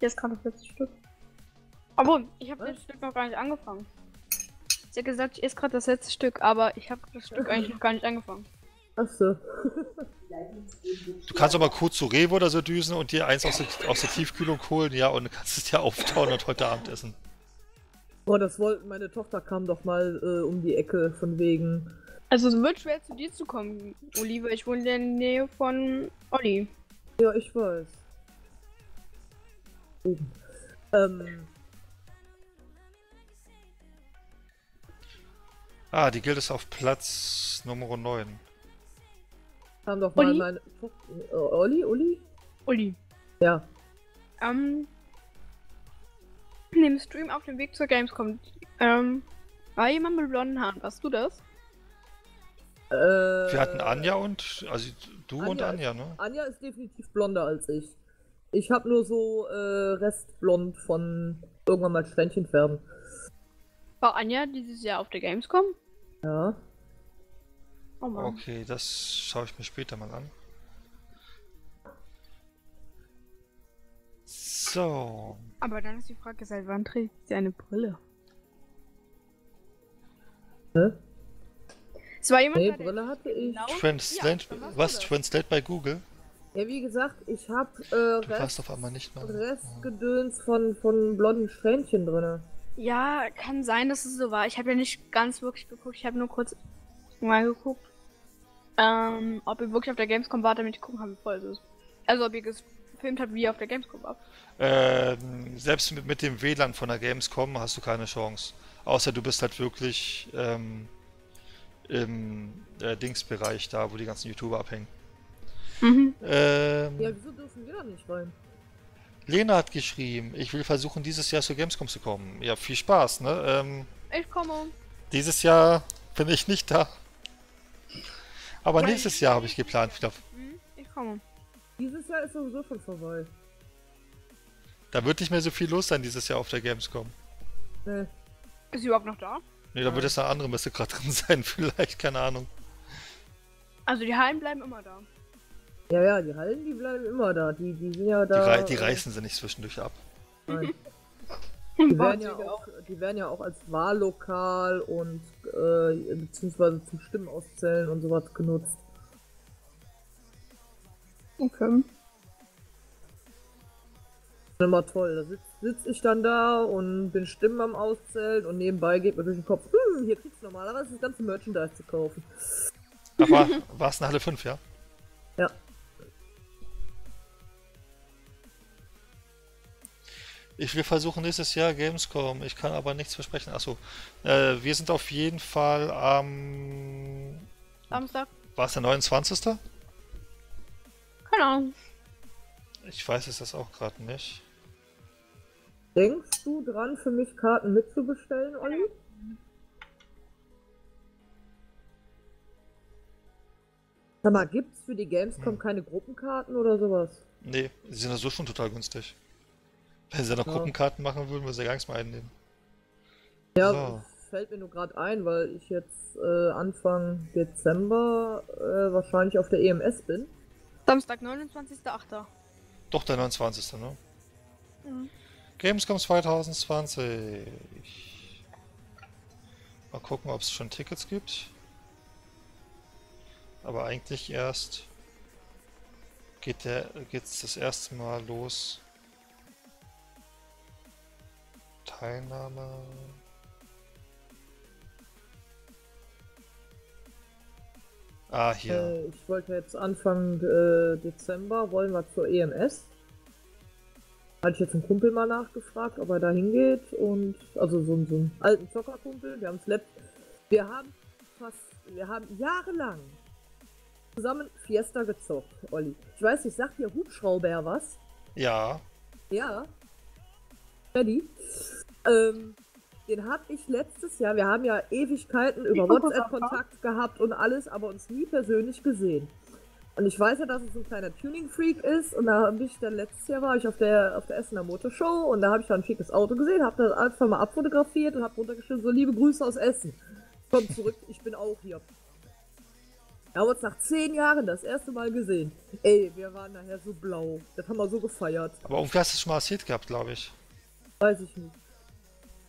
Jetzt kam das letzte Stück. Aber ich habe das Stück noch gar nicht angefangen. Sie hat gesagt, ich esse gerade das letzte Stück, aber ich habe das Stück eigentlich noch gar nicht angefangen. Achso. Du kannst aber kurz zu Rewe oder so düsen und dir eins aus der, aus der Tiefkühlung holen, ja, und kannst es ja auftauen und heute Abend essen. Boah, das wollten, meine Tochter kam doch mal äh, um die Ecke, von wegen. Also es wird schwer zu dir zu kommen, Oliver. Ich wohne in der Nähe von Olli. Ja, ich weiß. Ähm. Ah, die Guild ist auf Platz Nummer neun. Haben doch mal Uli? Meine... Olli? Uli? Uli. Ja. Ähm... In dem Stream auf dem Weg zur Gamescom, ähm... war jemand mit blonden Haaren, warst du das? Äh... Wir hatten Anja und... also du Anja und Anja, ist, ne? Anja ist definitiv blonder als ich. Ich habe nur so, äh, restblond von irgendwann mal Schwänchen färben. War Anja dieses Jahr auf der Gamescom? Ja. Oh Mann. Okay, das schaue ich mir später mal an. So. Aber dann ist die Frage, seit wann trägt sie eine Brille? Hä? Es war jemand, nee, der Brille hatte ich. Genau Translate, ja, was? Was? Translate bei Google? Ja, wie gesagt, ich habe äh, Rest, Restgedöns von, von blonden Schwänchen drin. Ja, kann sein, dass es so war. Ich habe ja nicht ganz wirklich geguckt, ich habe nur kurz mal geguckt, ähm, ob ihr wirklich auf der Gamescom wart, damit ich gucken kann, wie voll es ist. Also ob ihr gefilmt habt, wie ihr auf der Gamescom wart. Ähm, selbst mit, mit dem W LAN von der Gamescom hast du keine Chance. Außer du bist halt wirklich ähm, im äh, Dingsbereich da, wo die ganzen YouTuber abhängen. Mhm. Ähm, ja, wieso dürfen wir da nicht rein? Lena hat geschrieben, ich will versuchen, dieses Jahr zur Gamescom zu kommen. Ja, viel Spaß, ne? Ähm, ich komme. Dieses Jahr bin ich nicht da. Aber nein, nächstes Jahr habe ich geplant, ich glaube. Ich komme. Dieses Jahr ist sowieso schon vorbei. Da wird nicht mehr so viel los sein dieses Jahr auf der Gamescom. Nee. Ist sie überhaupt noch da? Ne, da ja. Wird jetzt eine andere Messe gerade drin sein, vielleicht, keine Ahnung. Also die Hallen bleiben immer da. Ja, ja, die Hallen, die bleiben immer da, die, die sind ja da... Die, die reißen sie nicht zwischendurch ab. Nein. Die, werden ja auch, die werden ja auch als Wahllokal und, äh, beziehungsweise zum Stimmen auszählen und sowas genutzt. Okay. Das ist immer toll, da sitze sitz ich dann da und bin Stimmen am Auszählen und nebenbei geht mir durch den Kopf, hm, hier kriegst du normalerweise das ganze Merchandise zu kaufen. Aber war es eine Halle fünf, ja? Ja. Ich will versuchen nächstes Jahr Gamescom, ich kann aber nichts versprechen. Achso, äh, wir sind auf jeden Fall am... Samstag. War es der neunundzwanzigste? Keine Ahnung. Ich weiß es das auch gerade nicht. Denkst du dran, für mich Karten mitzubestellen, Olli? Sag mal, gibt's für die Gamescom hm. keine Gruppenkarten oder sowas? Nee, die sind ja so schon total günstig. Wenn sie noch ja. Gruppenkarten machen würden, würden sie ja gar nichts mehr einnehmen. Ja, so. Das fällt mir nur gerade ein, weil ich jetzt äh, Anfang Dezember äh, wahrscheinlich auf der E M S bin. Samstag, neunundzwanzigster achte Doch, der neunundzwanzigste ne? Mhm. Gamescom zwanzig zwanzig. Mal gucken, ob es schon Tickets gibt. Aber eigentlich erst geht der geht's das erste Mal los. Teilnahme. Ah, hier. Äh, ich wollte jetzt Anfang äh, Dezember, wollen wir zur E M S. Hatte ich jetzt einen Kumpel mal nachgefragt, ob er da hingeht. Und also so, so einen alten Zockerkumpel, wir haben es Wir haben fast, wir haben jahrelang zusammen Fiesta gezockt, Olli. Ich weiß nicht, sagt dir Hubschrauber was? Ja. Ja. Ready? Ähm, den hab ich letztes Jahr, wir haben ja Ewigkeiten über WhatsApp-Kontakt gehabt und alles, aber uns nie persönlich gesehen. Und ich weiß ja, dass es ein kleiner Tuning-Freak ist, und da bin ich dann letztes Jahr war ich auf der auf der Essener Motorshow, und da habe ich dann ein schickes Auto gesehen, habe das einfach mal abfotografiert und habe runtergeschrieben, so liebe Grüße aus Essen. Komm zurück, ich bin auch hier. Da haben wir uns nach zehn Jahren das erste Mal gesehen. Ey, wir waren nachher so blau. Das haben wir so gefeiert. Aber irgendwie hast du schon mal das Hit gehabt, glaube ich. Weiß ich nicht.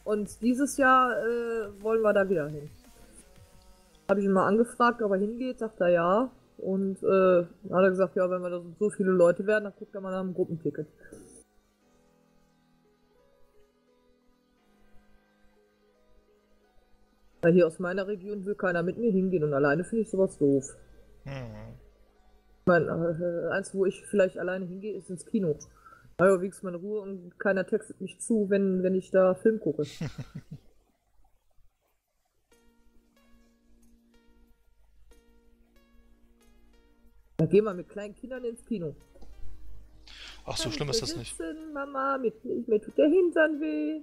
Und dieses Jahr äh, wollen wir da wieder hin. Habe ich ihn mal angefragt, ob er hingeht, sagt er ja. Und äh, dann hat er gesagt, ja, wenn wir da so viele Leute werden, dann guckt er mal nach einem Gruppenticket. Weil hier aus meiner Region will keiner mit mir hingehen, und alleine finde ich sowas doof. Mhm. Ich meine, äh, eins, wo ich vielleicht alleine hingehe, ist ins Kino. Also wiegst meine Ruhe und keiner textet mich zu, wenn, wenn ich da Film gucke. Dann gehen wir mit kleinen Kindern ins Kino. Ach, so schlimm ist das nicht. Mama, mir, mir tut der Hintern weh.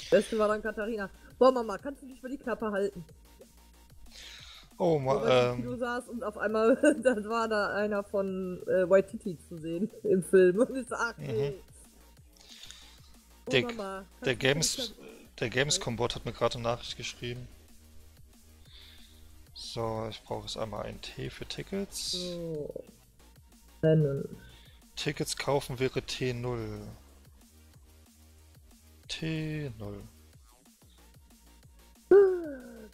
Das Beste war dann Katharina. Boah, Mama, kannst du dich mal die Klappe halten? Oh, Mann. So, ähm... Kino saß und auf einmal dann war da einer von äh, Waititi zu sehen im Film. Und ich sag, okay. Der, Mama, der, Games, der Gamescom-Bot hat mir gerade eine Nachricht geschrieben. So, ich brauche jetzt einmal einen T für Tickets. So. Tickets kaufen wäre T null. T null.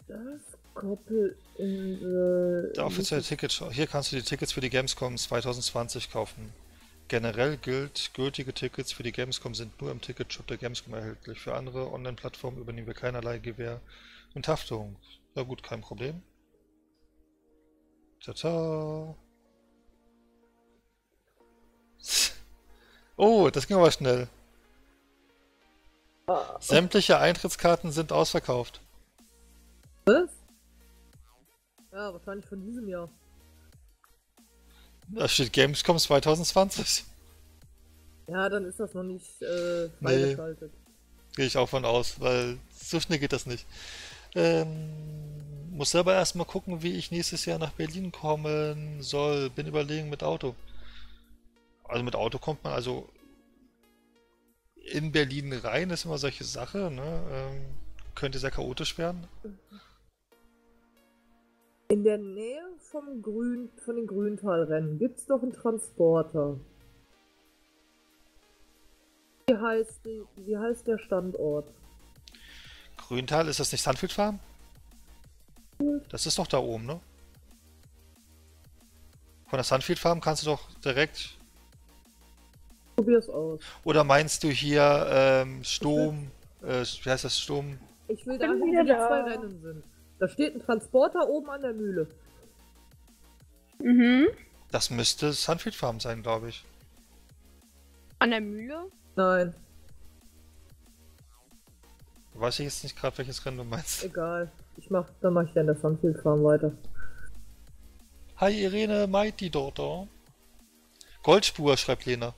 Das Koppelinsel. Der offizielle Ticket. Hier kannst du die Tickets für die Gamescom zwanzig zwanzig kaufen. Generell gilt, gültige Tickets für die Gamescom sind nur im Ticketshop der Gamescom erhältlich. Für andere Online-Plattformen übernehmen wir keinerlei Gewähr und Haftung. Na gut, kein Problem. Tata. Oh, das ging aber schnell. Sämtliche Eintrittskarten sind ausverkauft. Was? Ja, wahrscheinlich von diesem Jahr. Da steht Gamescom zwanzig zwanzig. Ja, dann ist das noch nicht äh, freigeschaltet. Nee, gehe ich auch von aus, weil so schnell geht das nicht. Ähm, muss selber erstmal gucken, wie ich nächstes Jahr nach Berlin kommen soll. Bin überlegen mit Auto. Also mit Auto kommt man also in Berlin rein, ist immer solche Sache, ne? Ähm, könnte sehr chaotisch werden. In der Nähe vom Grün, von den Grüntalrennen gibt es doch einen Transporter. Wie heißt, wie heißt der Standort? Grüntal, ist das nicht Sandfield Farm? Das ist doch da oben, ne? Von der Sandfield Farm kannst du doch direkt... Probier's aus. Oder meinst du hier ähm, Sturm, äh, wie heißt das, Sturm? Ich will da, wo die zwei Rennen sind. Da steht ein Transporter oben an der Mühle. Mhm. Das müsste Sunfield Farm sein, glaube ich. An der Mühle? Nein. Weiß ich jetzt nicht gerade, welches Rennen du meinst. Egal. Ich mach, dann mache ich dann der Sunfield Farm weiter. Hi Irene, Mighty Daughter. Goldspur, schreibt Lena.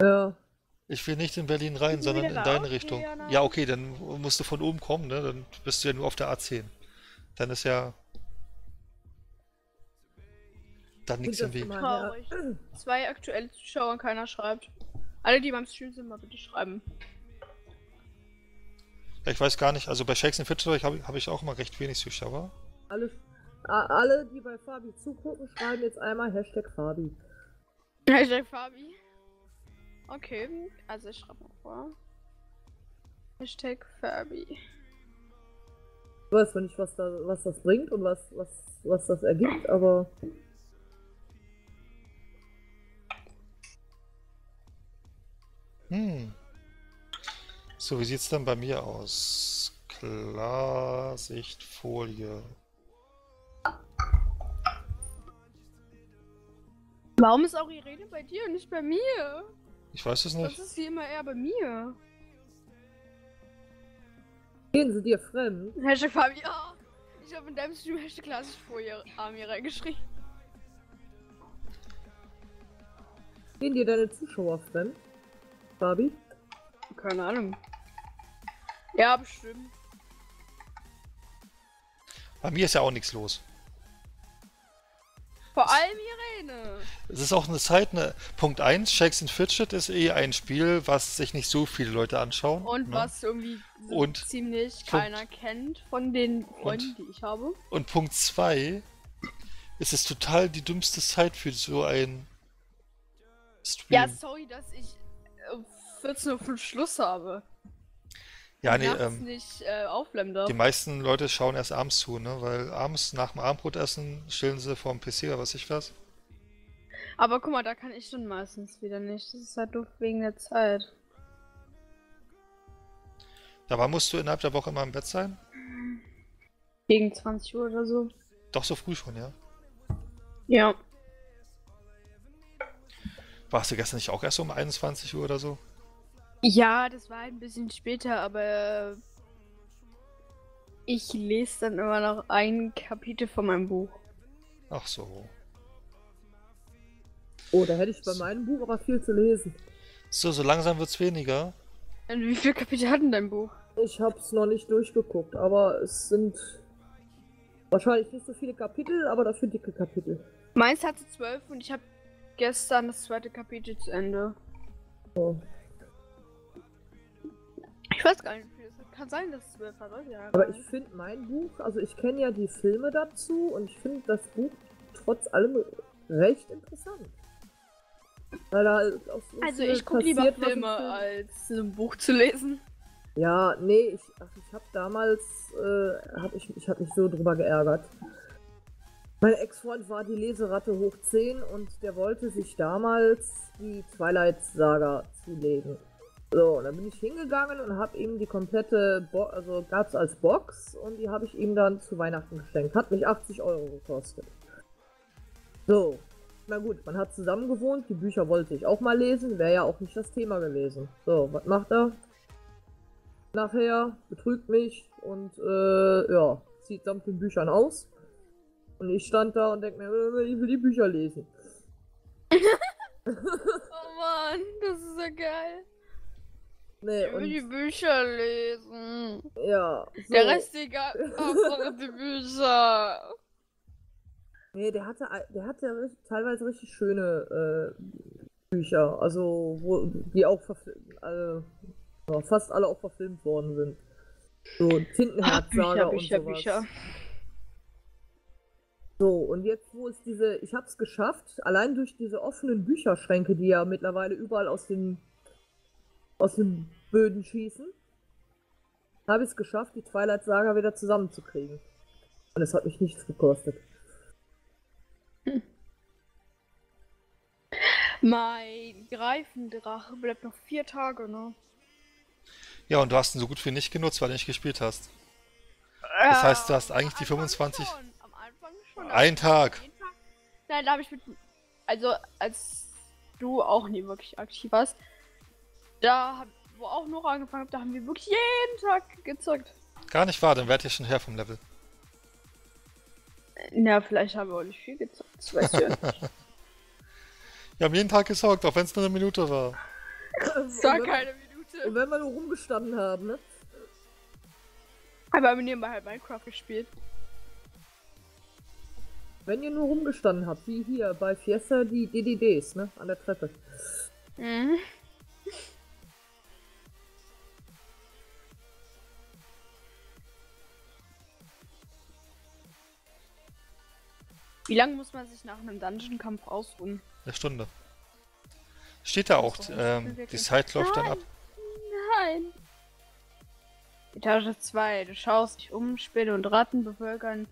Ja. Ich will nicht in Berlin rein, sondern in deine Richtung. Jana? Ja, okay, dann musst du von oben kommen, ne? Dann bist du ja nur auf der A zehn. Dann ist ja... Dann nichts im Weg. Traurig. Zwei aktuelle Zuschauer und keiner schreibt. Alle, die beim Stream sind, mal bitte schreiben. Ja, ich weiß gar nicht, also bei Shakes and Fidget habe hab ich auch immer recht wenig Zuschauer. Alle, alle, die bei Fabi zugucken, schreiben jetzt einmal Hashtag Fabi. Hashtag Fabi. Okay, also ich schreibe mal vor. Hashtag Fabi. Ich weiß zwar nicht, was, da, was das bringt und was, was, was das ergibt, aber... Hm. So, wie sieht's dann bei mir aus? Klarsichtfolie. Warum ist auch Irene bei dir und nicht bei mir? Ich weiß es nicht. Das ist wie immer eher bei mir. Gehen sie dir fremd? Hashtag Fabi, ja. Ich habe in deinem Stream Hashtag Klarsichtfolie Armee reingeschrieben. Gehen dir deine Zuschauer fremd? Fabi? keine Ahnung. Ja, bestimmt. Bei mir ist ja auch nichts los. Vor allem Irene. Es ist auch eine Zeit, ne, Punkt eins, Shakes and Fidget ist eh ein Spiel, was sich nicht so viele Leute anschauen. Und ne? was irgendwie so und ziemlich Punkt, keiner kennt von den Freunden, und, die ich habe. Und Punkt zwei, es ist total die dümmste Zeit für so ein Stream. Ja, sorry, dass ich vierzehn Uhr fünf Schluss habe. Ja, nee, ähm, nicht, äh, aufbleiben darf. Die meisten Leute schauen erst abends zu, ne? Weil abends nach dem Abendbrotessen chillen sie vorm P C oder was ich weiß. Aber guck mal, da kann ich dann meistens wieder nicht. Das ist halt doof wegen der Zeit. Dabei musst du innerhalb der Woche immer im Bett sein? Gegen zwanzig Uhr oder so. Doch so früh schon, ja? Ja. Warst du gestern nicht auch erst um einundzwanzig Uhr oder so? Ja, das war ein bisschen später, aber ich lese dann immer noch ein Kapitel von meinem Buch. Ach so. Oh, da hätte ich bei so. meinem Buch aber viel zu lesen. So, so langsam wird's weniger. Und wie viele Kapitel hat denn dein Buch? Ich hab's noch nicht durchgeguckt, aber es sind wahrscheinlich nicht so viele Kapitel, aber dafür dicke Kapitel. Meins hatte zwölf und ich habe gestern das zweite Kapitel zu Ende. Oh. Ich weiß gar nicht, wie viel das kann sein, dass es zwölf hat, ja. Aber ich finde mein Buch, also ich kenne ja die Filme dazu und ich finde das Buch trotz allem recht interessant. Weil da auch so also ich gucke lieber Filme, als ein Buch zu lesen. Ja, nee, ich, ach, ich habe damals, äh, hab ich, ich habe mich so drüber geärgert. Mein Ex-Freund war die Leseratte hoch zehn und der wollte sich damals die Twilight-Saga zulegen. So, dann bin ich hingegangen und habe ihm die komplette, Bo also gab es als Box und die habe ich ihm dann zu Weihnachten geschenkt. Hat mich achtzig Euro gekostet. So, na gut, man hat zusammen gewohnt, die Bücher wollte ich auch mal lesen, wäre ja auch nicht das Thema gewesen. So, was macht er? Nachher betrügt mich und äh, ja, zieht samt den Büchern aus. Und ich stand da und denke mir, ich will die Bücher lesen. Oh Mann, das ist ja geil. Nee, ich will und die Bücher lesen. Ja. So. Der Rest egal. Die Bücher. Nee, der hatte, der hatte teilweise richtig schöne äh, Bücher. Also, wo, die auch alle, ja, fast alle auch verfilmt worden sind. So, Tintenherz-Saga und sowas. Bücher. So, und jetzt, wo ist diese. Ich hab's geschafft, allein durch diese offenen Bücherschränke, die ja mittlerweile überall aus den. aus den Böden schießen, habe ich es geschafft, die Twilight Saga wieder zusammenzukriegen. Und es hat mich nichts gekostet. Hm. Mein Greifendrache bleibt noch vier Tage, ne? Ja, und du hast ihn so gut wie nicht genutzt, weil du nicht gespielt hast. Das heißt, du hast eigentlich die fünfundzwanzig... Schon. Am Anfang schon. Ein Tag. Tag. Nein, da habe ich mit... Also, als du auch nie wirklich aktiv warst, da, hab, wo auch noch angefangen habe, da haben wir wirklich jeden Tag gezockt. Gar nicht wahr, dann wärt ihr schon her vom Level. Na, vielleicht haben wir auch nicht viel gezockt, das weiß ich ja nicht. Wir haben jeden Tag gezockt, auch wenn es nur eine Minute war. Es war keine Minute. Und wenn wir nur rumgestanden haben, ne? Aber wir nebenbei halt Minecraft gespielt. Wenn ihr nur rumgestanden habt, wie hier bei Fiesta, die D D Ds, ne? An der Treppe. Mhm. Wie lange muss man sich nach einem Dungeon-Kampf ausruhen? Eine Stunde. Steht da auch, ähm, die Zeit läuft dann ab. Nein! Etage zwei, du schaust dich um, Spinnen und Ratten bevölkern.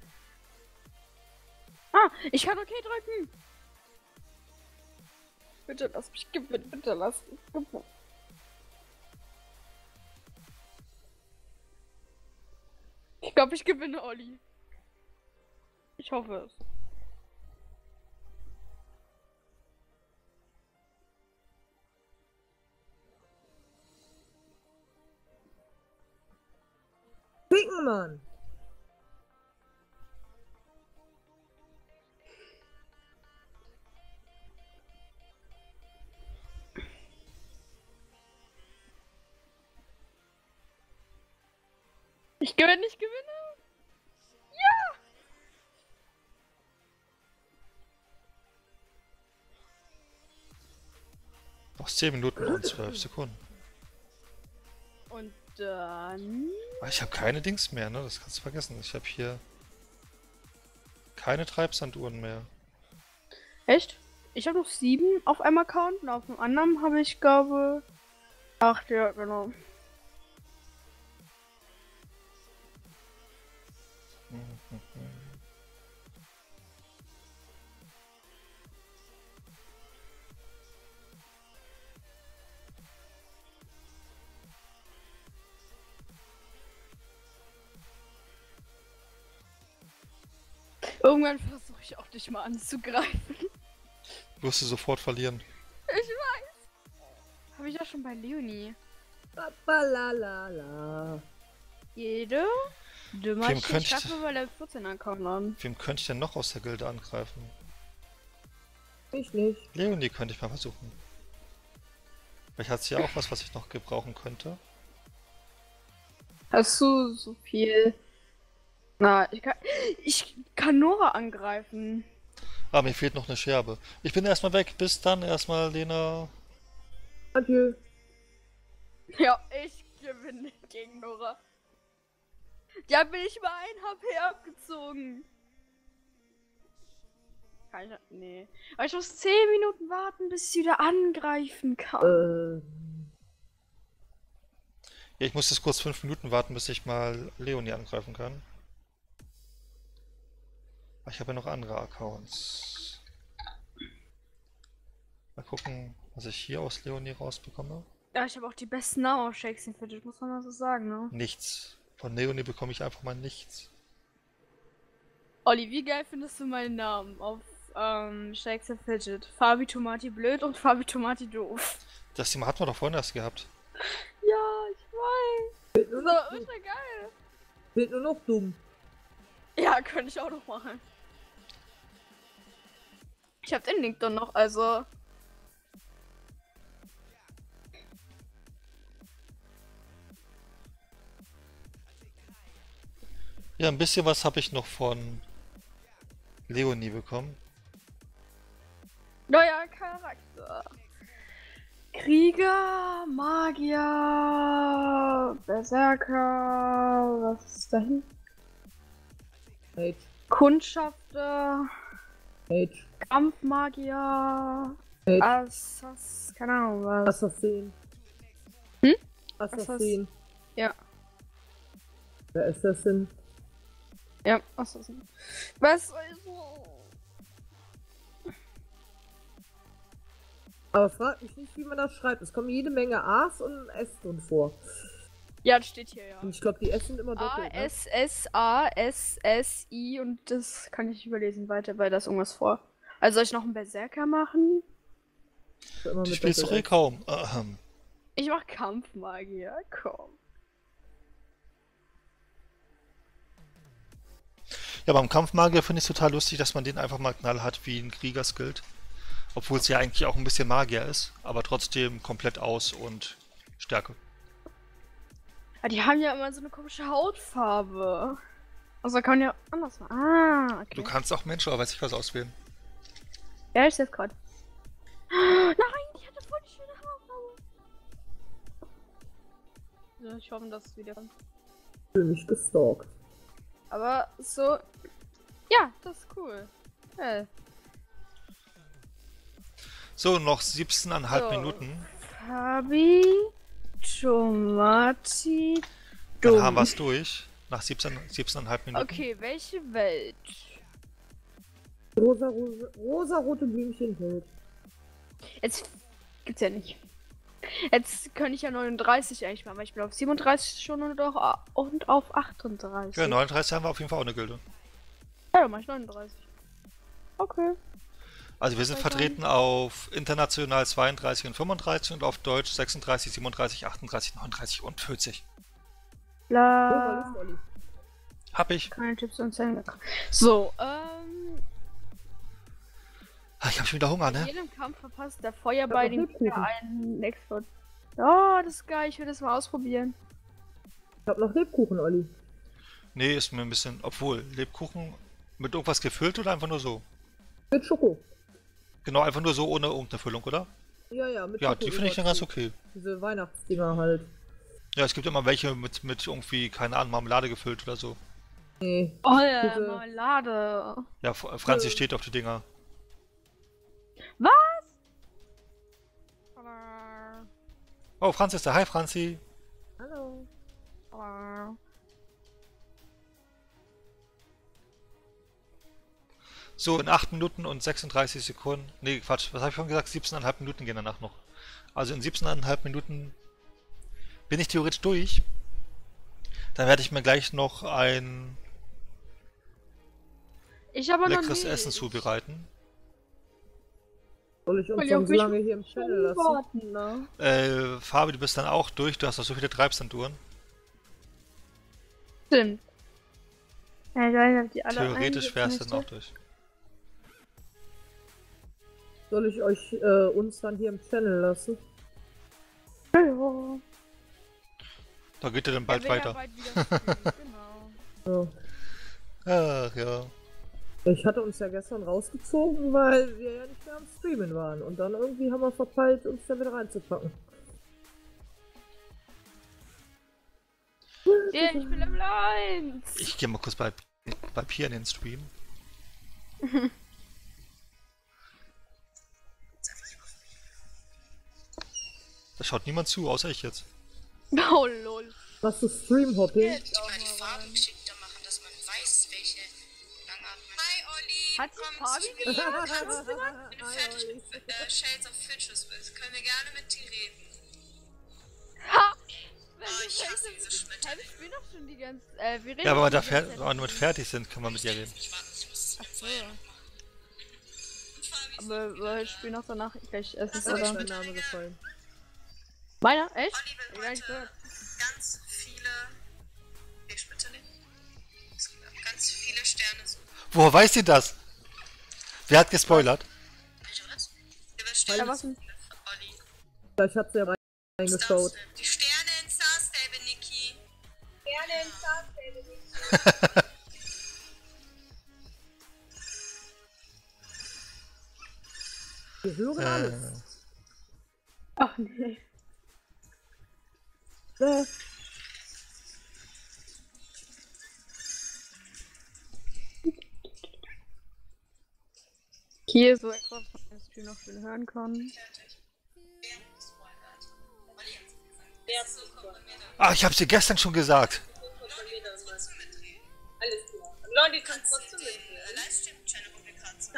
Ah, ich kann okay drücken! Bitte lass mich gewinnen, bitte lass mich gewinnen. Ich glaube, ich gewinne, Olli. Ich hoffe es. Ficken, Mann! Ich gewinne, ich gewinne! Ja! Noch zehn Minuten und zwölf Sekunden. Und dann... Ich habe keine Dings mehr, ne? Das kannst du vergessen. Ich habe hier... keine Treibsanduhren mehr. Echt? Ich habe noch sieben auf einem Account und auf dem anderen habe ich, glaube... Ach ja, genau. Irgendwann versuche ich auch dich mal anzugreifen. Du wirst du sofort verlieren. Ich weiß. Habe ich ja schon bei Leonie. Babalalala. Jede? Du machst die Staffel bei Level vierzehn ankommen. Wem könnte ich denn noch aus der Gilde angreifen? Ich nicht. Leonie könnte ich mal versuchen. Vielleicht hat sie ja auch was, was ich noch gebrauchen könnte. Hast du so viel? Na, ich kann, ich kann Nora angreifen. Ah, mir fehlt noch eine Scherbe. Ich bin erstmal weg. Bis dann erstmal, Lena. Adieu. Ja, ich gewinne gegen Nora. Ja, bin ich mal ein H P abgezogen. Kann ich, nee. Aber ich muss zehn Minuten warten, bis sie wieder angreifen kann. Ähm. Ja, ich muss jetzt kurz fünf Minuten warten, bis ich mal Leonie angreifen kann. Ich habe ja noch andere Accounts. Mal gucken, was ich hier aus Leonie rausbekomme. Ja, ich habe auch die besten Namen auf Shakes and Fidget, muss man mal so sagen, ne? Nichts. Von Leonie bekomme ich einfach mal nichts. Olli, wie geil findest du meinen Namen auf ähm, Shakes and Fidget? Fabi Tomati blöd und Fabi Tomati doof. Das Thema hatten wir doch vorhin erst gehabt. Ja, ich weiß. Das war ultra geil. Wird nur noch dumm. Ja, könnte ich auch noch machen. Ich hab den Link dann noch, also. Ja, ein bisschen was habe ich noch von Leonie bekommen. Neuer Charakter. Krieger, Magier, Berserker, was ist da hinten? Hate. Kundschafter, Hate. Kampfmagier, Hate. Assass, keine Ahnung was. Assassin. Hm? Assassin. Assass ja. Der Assassin. Ja, Assassin. Was also? Aber frag mich nicht, wie man das schreibt. Es kommen jede Menge A's und ein S drin vor. Ja, das steht hier, ja. Und ich glaube, die S sind immer doppelt. A, S, S, A, S, S, I und das kann ich überlesen weiter, weil da ist irgendwas vor. Also soll ich noch einen Berserker machen? Ich spiel's doch eh kaum. Ähm. Ich mach Kampfmagier, komm. Ja, beim Kampfmagier finde ich es total lustig, dass man den einfach mal knallhart wie ein Krieger skillt. Obwohl es ja eigentlich auch ein bisschen Magier ist, aber trotzdem komplett aus und Stärke. Die haben ja immer so eine komische Hautfarbe. Also kann man ja anders machen. Ah, okay. Du kannst auch Mensch, aber weiß ich was auswählen. Ja, ich sehe es gerade. Nein, ich hatte voll die schöne Hautfarbe. So, ich hoffe, dass es wieder kommt. Ich bin nicht gestalkt. Aber so... Ja, das ist cool. Hey. So, noch siebzehneinhalb so. Minuten. Fabi... Tomati. Dumm. Dann haben wir es durch. Nach siebzehn, siebzehneinhalb Minuten. Okay, welche Welt? Rosa, rosa, rosa rote Blümchenwelt. Jetzt gibt's ja nicht. Jetzt könnte ich ja neununddreißig eigentlich machen, weil ich bin auf siebenunddreißig schon und, auch, und auf achtunddreißig. Ja, neununddreißig haben wir auf jeden Fall auch eine Gilde. Ja, dann mach ich neununddreißig. Okay. Also wir sind vertreten auf international zweiunddreißig und fünfunddreißig und auf Deutsch sechsunddreißig, siebenunddreißig, achtunddreißig, neununddreißig und vierzig. La. Hab ich. Keine Tipps und Zellen. So, ähm... ich hab schon wieder Hunger, ne? In jedem Kampf verpasst der Feuerball den Gegner einen Explot. Oh, das ist geil, ich will das mal ausprobieren. Ich hab noch Lebkuchen, Olli. Nee, ist mir ein bisschen... Obwohl, Lebkuchen mit irgendwas gefüllt oder einfach nur so? Mit Schoko. Genau, einfach nur so, ohne irgendeine Füllung, oder? Ja, ja, mit Ja, die finde ich dann ganz okay. Diese Weihnachtsdinger halt. Ja, es gibt immer welche mit, mit irgendwie, keine Ahnung, Marmelade gefüllt oder so. Nee. Oh ja, diese... Marmelade. Ja, Franzi ja. steht auf die Dinger. Was? Oh, Franzi ist da. Hi, Franzi. Hallo. Hallo. So, in acht Minuten und sechsunddreißig Sekunden. Nee, Quatsch. Was habe ich schon gesagt? siebzehn Komma fünf Minuten gehen danach noch. Also in siebzehn Komma fünf Minuten bin ich theoretisch durch. Dann werde ich mir gleich noch ein ich aber leckeres noch Essen zubereiten. Soll ich uns so lange hier im Channel lassen? Warten, ne? Äh, Fabi, du bist dann auch durch. Du hast doch so viele Treibsanduhren. Stimmt. Ja, ich weiß, ob die alle theoretisch wärst du dann auch durch. Soll ich euch äh, uns dann hier im Channel lassen? Ja. Da geht ihr dann bald weiter. Bald genau. So. Ach ja. Ich hatte uns ja gestern rausgezogen, weil wir ja nicht mehr am Streamen waren. Und dann irgendwie haben wir verpeilt, uns da wieder reinzupacken. Yeah, ich bin Level eins. Ich geh mal kurz bei, bei Pia in den Stream. Da schaut niemand zu, außer ich jetzt. Oh lol. Was für Stream-Hopping? Ich mal die Farben geschickter machen, dass man weiß, welche langatmen. Hi Olli! Hat die Farben geliebt? Wenn du fertig mit äh, Shades of Fidget bist, können wir gerne mit dir reden. Ha! Wenn oh, ich hasse diese Schmitte. Hä, ich will doch schon die ganze... Äh, wir reden ja, aber wenn wir damit fertig sind, kann man mit dir reden. Ich warte, ich muss es so. Aber wir spielen noch danach, gleich essen, ist oder? Mein Name gefallen. Meiner? Echt? Olli will heute ganz viele... Nee, bitte nicht. Es gibt auch ganz viele Sterne suchen. Woher weiß ihr das? Wer hat gespoilert? Wer ja, was? Olli. Vielleicht hat sie ja reingeschaut. Die Sterne in Star Stable, Niki. Sterne in Star Stable, Niki. Wir hören alles. Ach nee. Hier so etwas, was man das noch schön hören kann. Ah, ich hab's dir gestern schon gesagt. Alles klar. Leute, du kannst trotzdem mitnehmen. Du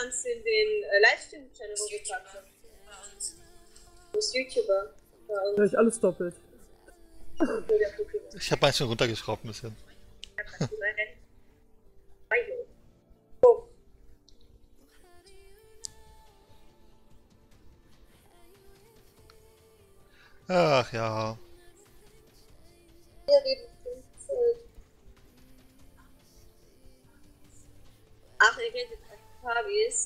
kannst in den Livestream-Channel runterladen. Du bist YouTuber. Da ist alles doppelt. Ich hab meins schon runtergeschraubt ein bisschen. Ach ja. Ach, ihr redet mit Fabis.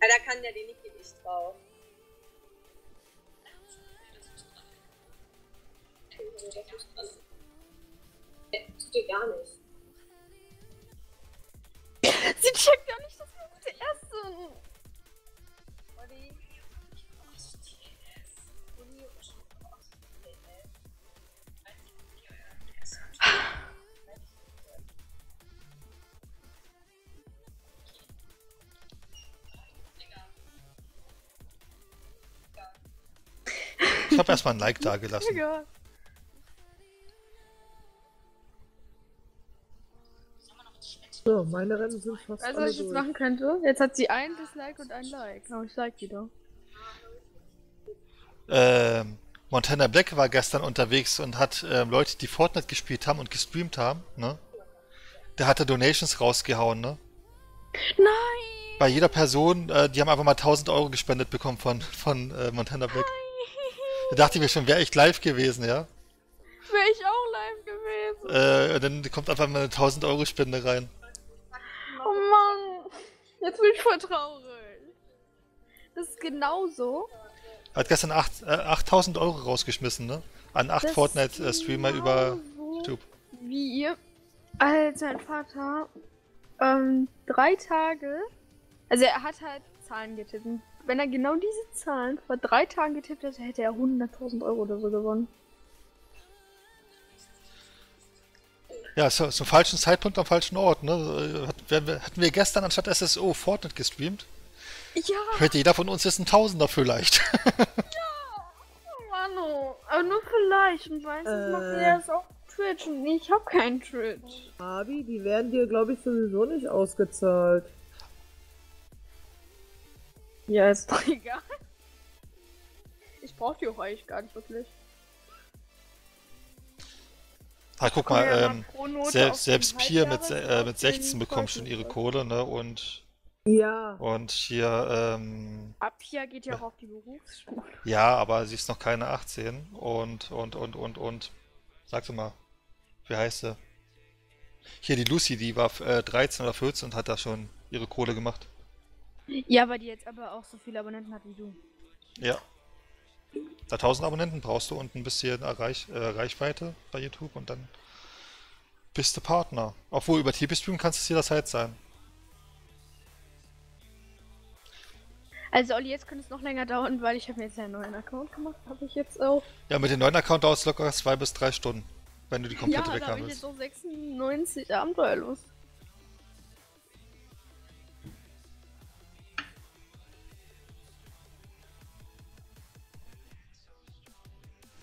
Ja, da kann ja die Niki nicht drauf. Tut dir gar nicht. Sie checkt ja nicht, dass wir uns der Erste sind. Olli. Ich hab erstmal ein Like da gelassen. Ja. So, meine Rennen sind fast also, alle was ich jetzt machen könnte? Jetzt hat sie ein Dislike und ein Like. Aber ich like die doch. Ähm, Montana Black war gestern unterwegs und hat ähm, Leute, die Fortnite gespielt haben und gestreamt haben, ne? Der hatte Donations rausgehauen, ne? Nein! Bei jeder Person, äh, die haben einfach mal tausend Euro gespendet bekommen von, von äh, Montana Black. Nein. Da dachte ich mir schon, wäre ich live gewesen, ja? Wäre ich auch live gewesen. Äh, dann kommt einfach mal eine tausend Euro Spende rein. Oh Mann, jetzt bin ich voll traurig. Das ist genauso. Hat gestern achttausend Euro rausgeschmissen, ne? An acht Fortnite-Streamer über YouTube. Wie ihr? Als sein Vater ähm, drei Tage, also er hat halt Zahlen getippt. Und wenn er genau diese Zahlen vor drei Tagen getippt hätte, hätte er hunderttausend Euro oder so gewonnen. Ja, so, zum falschen Zeitpunkt am falschen Ort, ne? Hatten wir gestern anstatt S S O Fortnite gestreamt? Ja! Hätte jeder von uns jetzt ein Tausender vielleicht. Ja! Oh Mann, oh. Aber nur vielleicht. Und meistens äh. macht er das auch Twitch und ich hab keinen Twitch. Abi, die werden dir, glaube ich, sowieso nicht ausgezahlt. Ja, ist doch egal. Ich brauch die auch eigentlich gar nicht wirklich. Ah, guck mal, ähm, selbst, selbst Pier mit, äh, mit sechzehn bekommt schon ihre Kohle, ne, und... Ja. Und hier, ähm... Ab hier geht ja auch auf die Berufsschule. Ja, aber sie ist noch keine achtzehn und, und, und, und, und... Sag doch mal, wie heißt sie? Hier, die Lucy, die war äh, dreizehn oder vierzehn und hat da schon ihre Kohle gemacht. Ja, weil die jetzt aber auch so viele Abonnenten hat wie du. Ja. Da tausend Abonnenten brauchst du und ein bisschen Reich, äh, Reichweite bei YouTube und dann bist du Partner. Obwohl, über T V-Stream kannst es jederzeit sein. Also Olli, jetzt könnte es noch länger dauern, weil ich habe mir jetzt einen neuen Account gemacht, habe ich jetzt auch. Ja, mit dem neuen Account dauert es locker zwei bis drei Stunden, wenn du die komplette ja, weg haben willst. Ja, da habe ich jetzt noch sechsundneunzig Abenteuer los.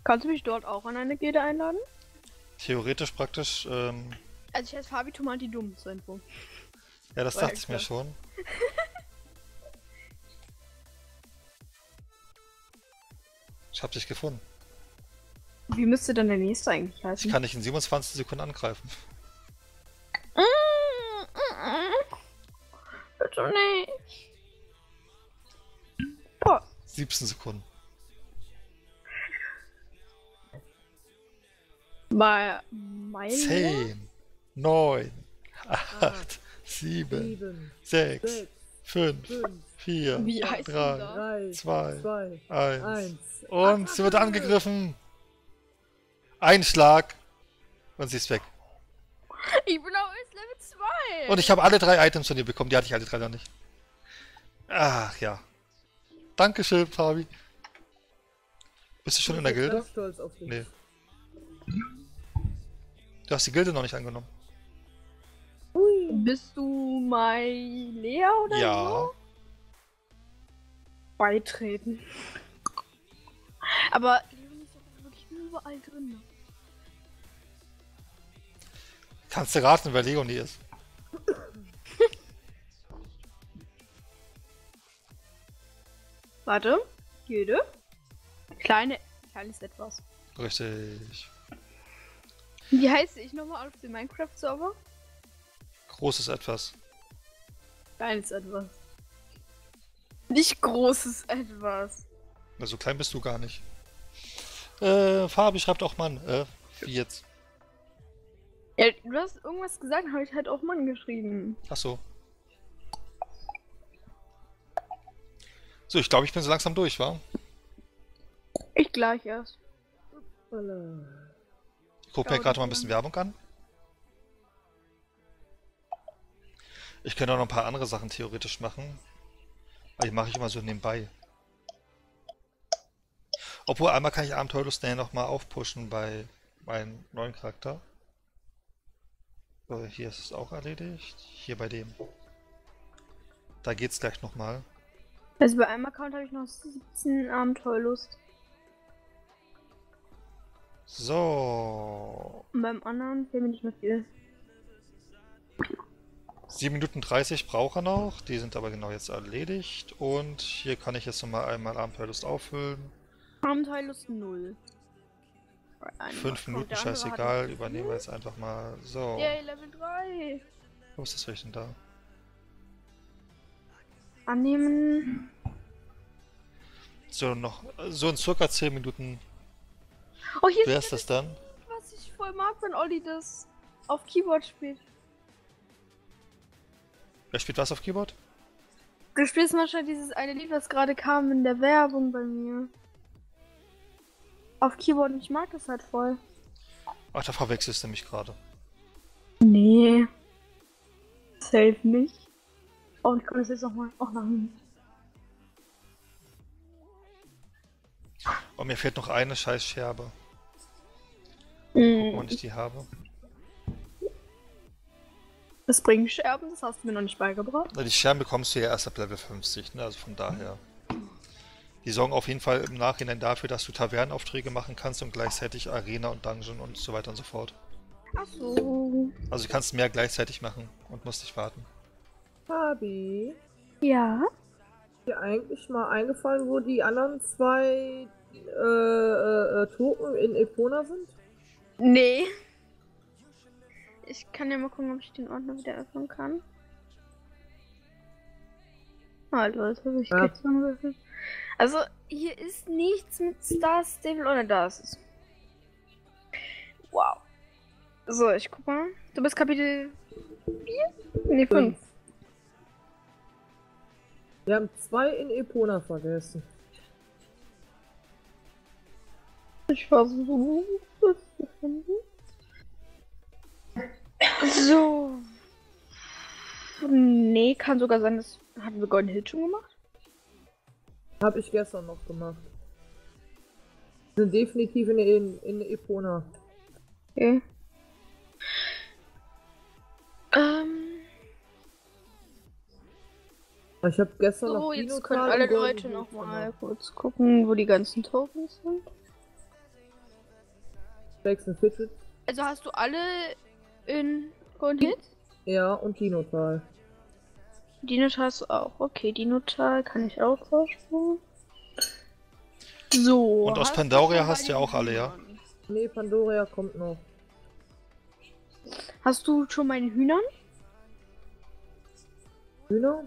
Kannst du mich dort auch an eine Gilde einladen? Theoretisch, praktisch, ähm... Also ich heiße Fabi Tomati Dumm, so irgendwo. Ja, das dachte ich mir schon. Ich hab dich gefunden. Wie müsste dann der nächste eigentlich heißen? Ich kann dich in siebenundzwanzig Sekunden angreifen. Bitte nicht. Boah. siebzehn Sekunden. Mal meine? zehn, neun, acht, sieben, sechs, fünf, vier, drei, zwei, eins. Und sie wird angegriffen. Ein Schlag. Und sie ist weg. Ich bin auch erst Level zwei. Und ich habe alle drei Items von ihr bekommen. Die hatte ich alle drei noch nicht. Ach ja. Dankeschön, Fabi. Bist du schon in der Gilde? Stolz auf dich. Nee. Du hast die Gilde noch nicht angenommen. Ui. Bist du Mailea oder so? Ja. Wo? Beitreten. Aber Leonie ist doch wirklich überall drin. Kannst du raten, wer Leonie ist? Warte. Gilde. Kleine, kleines Etwas. Richtig. Wie heiße ich nochmal auf dem Minecraft-Server? Großes Etwas. Kleines Etwas. Nicht großes Etwas. Na, so klein bist du gar nicht. Äh, Fabi schreibt auch Mann. Äh, wie jetzt? Ja, du hast irgendwas gesagt, habe ich halt auch Mann geschrieben. Ach so. So, ich glaube, ich bin so langsam durch, wa? Ich gleich erst. Ich gucke mir gerade mal ein bisschen Werbung an. Ich könnte auch noch ein paar andere Sachen theoretisch machen. Aber die mache ich immer so nebenbei. Obwohl, einmal kann ich Abenteuerlust nochmal aufpushen bei meinem neuen Charakter. So, hier ist es auch erledigt. Hier bei dem. Da geht es gleich nochmal. Also bei einem Account habe ich noch siebzehn Abenteuerlust. So. Und beim anderen fehlen mir nicht mehr viel. sieben Minuten dreißig braucht er noch, die sind aber genau jetzt erledigt. Und hier kann ich jetzt nochmal einmal Abenteuerlust auffüllen. Abenteuerlust null. fünf Minuten, scheißegal, übernehmen wir jetzt einfach mal. So. Yay, Level drei! Wo ist das Rechnen da? Annehmen. So, noch so in circa zehn Minuten. Oh, hier wer ist das, das dann? Was ich voll mag, wenn Olli das auf Keyboard spielt. Wer spielt was auf Keyboard? Du spielst manchmal dieses eine Lied, was gerade kam in der Werbung bei mir. Auf Keyboard, und ich mag das halt voll. Ach, da verwechselst du mich gerade. Nee. Safe nicht. Oh, ich kann das jetzt nochmal auch machen. Oh, mir fehlt noch eine scheiß Scherbe. Gucken, wann ich die habe. Das bringt Scherben, das hast du mir noch nicht beigebracht. Die Scherben bekommst du ja erst ab Level fünfzig, ne? Also von daher. Die sorgen auf jeden Fall im Nachhinein dafür, dass du Tavernenaufträge machen kannst und gleichzeitig Arena und Dungeon und so weiter und so fort. Ach so. Also du kannst mehr gleichzeitig machen und musst nicht warten. Barbie? Ja? Dir eigentlich mal eingefallen, wo die anderen zwei äh, äh, Token in Epona sind? Nee. Ich kann ja mal gucken, ob ich den Ordner wieder öffnen kann. Alter, das habe ich jetzt ja. Also, hier ist nichts mit Star Stable oder das. Wow. So, ich guck mal. Du bist Kapitel vier? Ne, fünf. Wir haben zwei in Epona vergessen. Ich versuche das zu finden. So. Nee, kann sogar sein, das hatten wir Golden Hill schon gemacht. Hab ich gestern noch gemacht. Wir sind definitiv in, in, in Epona. Okay. Ähm. Ich habe gestern noch. So, jetzt können alle Leute noch mal kurz gucken, wo die ganzen Tokens sind. Shakes and Fidget. Also hast du alle in Golden Hits? Ja, und Dinotal. Dinotal hast du auch. Okay, Dinotal kann ich auch vorstellen. So. Und aus Pandoria hast du ja auch alle, ja? Nee, Pandoria kommt noch. Hast du schon mal den Hühnern? Hühner?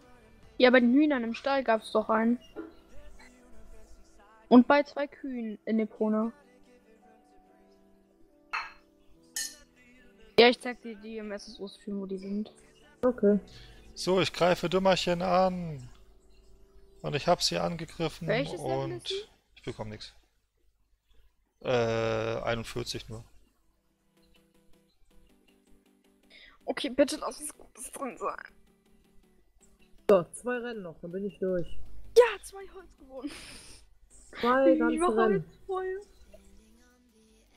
Ja, bei den Hühnern im Stall gab es doch einen. Und bei zwei Kühen in Epona. Ja, ich zeig dir die im S S O-Stream, wo die sind. Okay. So, ich greife Dümmerchen an. Und ich habe sie angegriffen. Welches und ich bekomme nichts. Äh, einundvierzig nur. Okay, bitte lass uns Gutes drin sein. So, zwei Rennen noch, dann bin ich durch. Ja, zwei Holz gewonnen. Zwei ganze Rennen.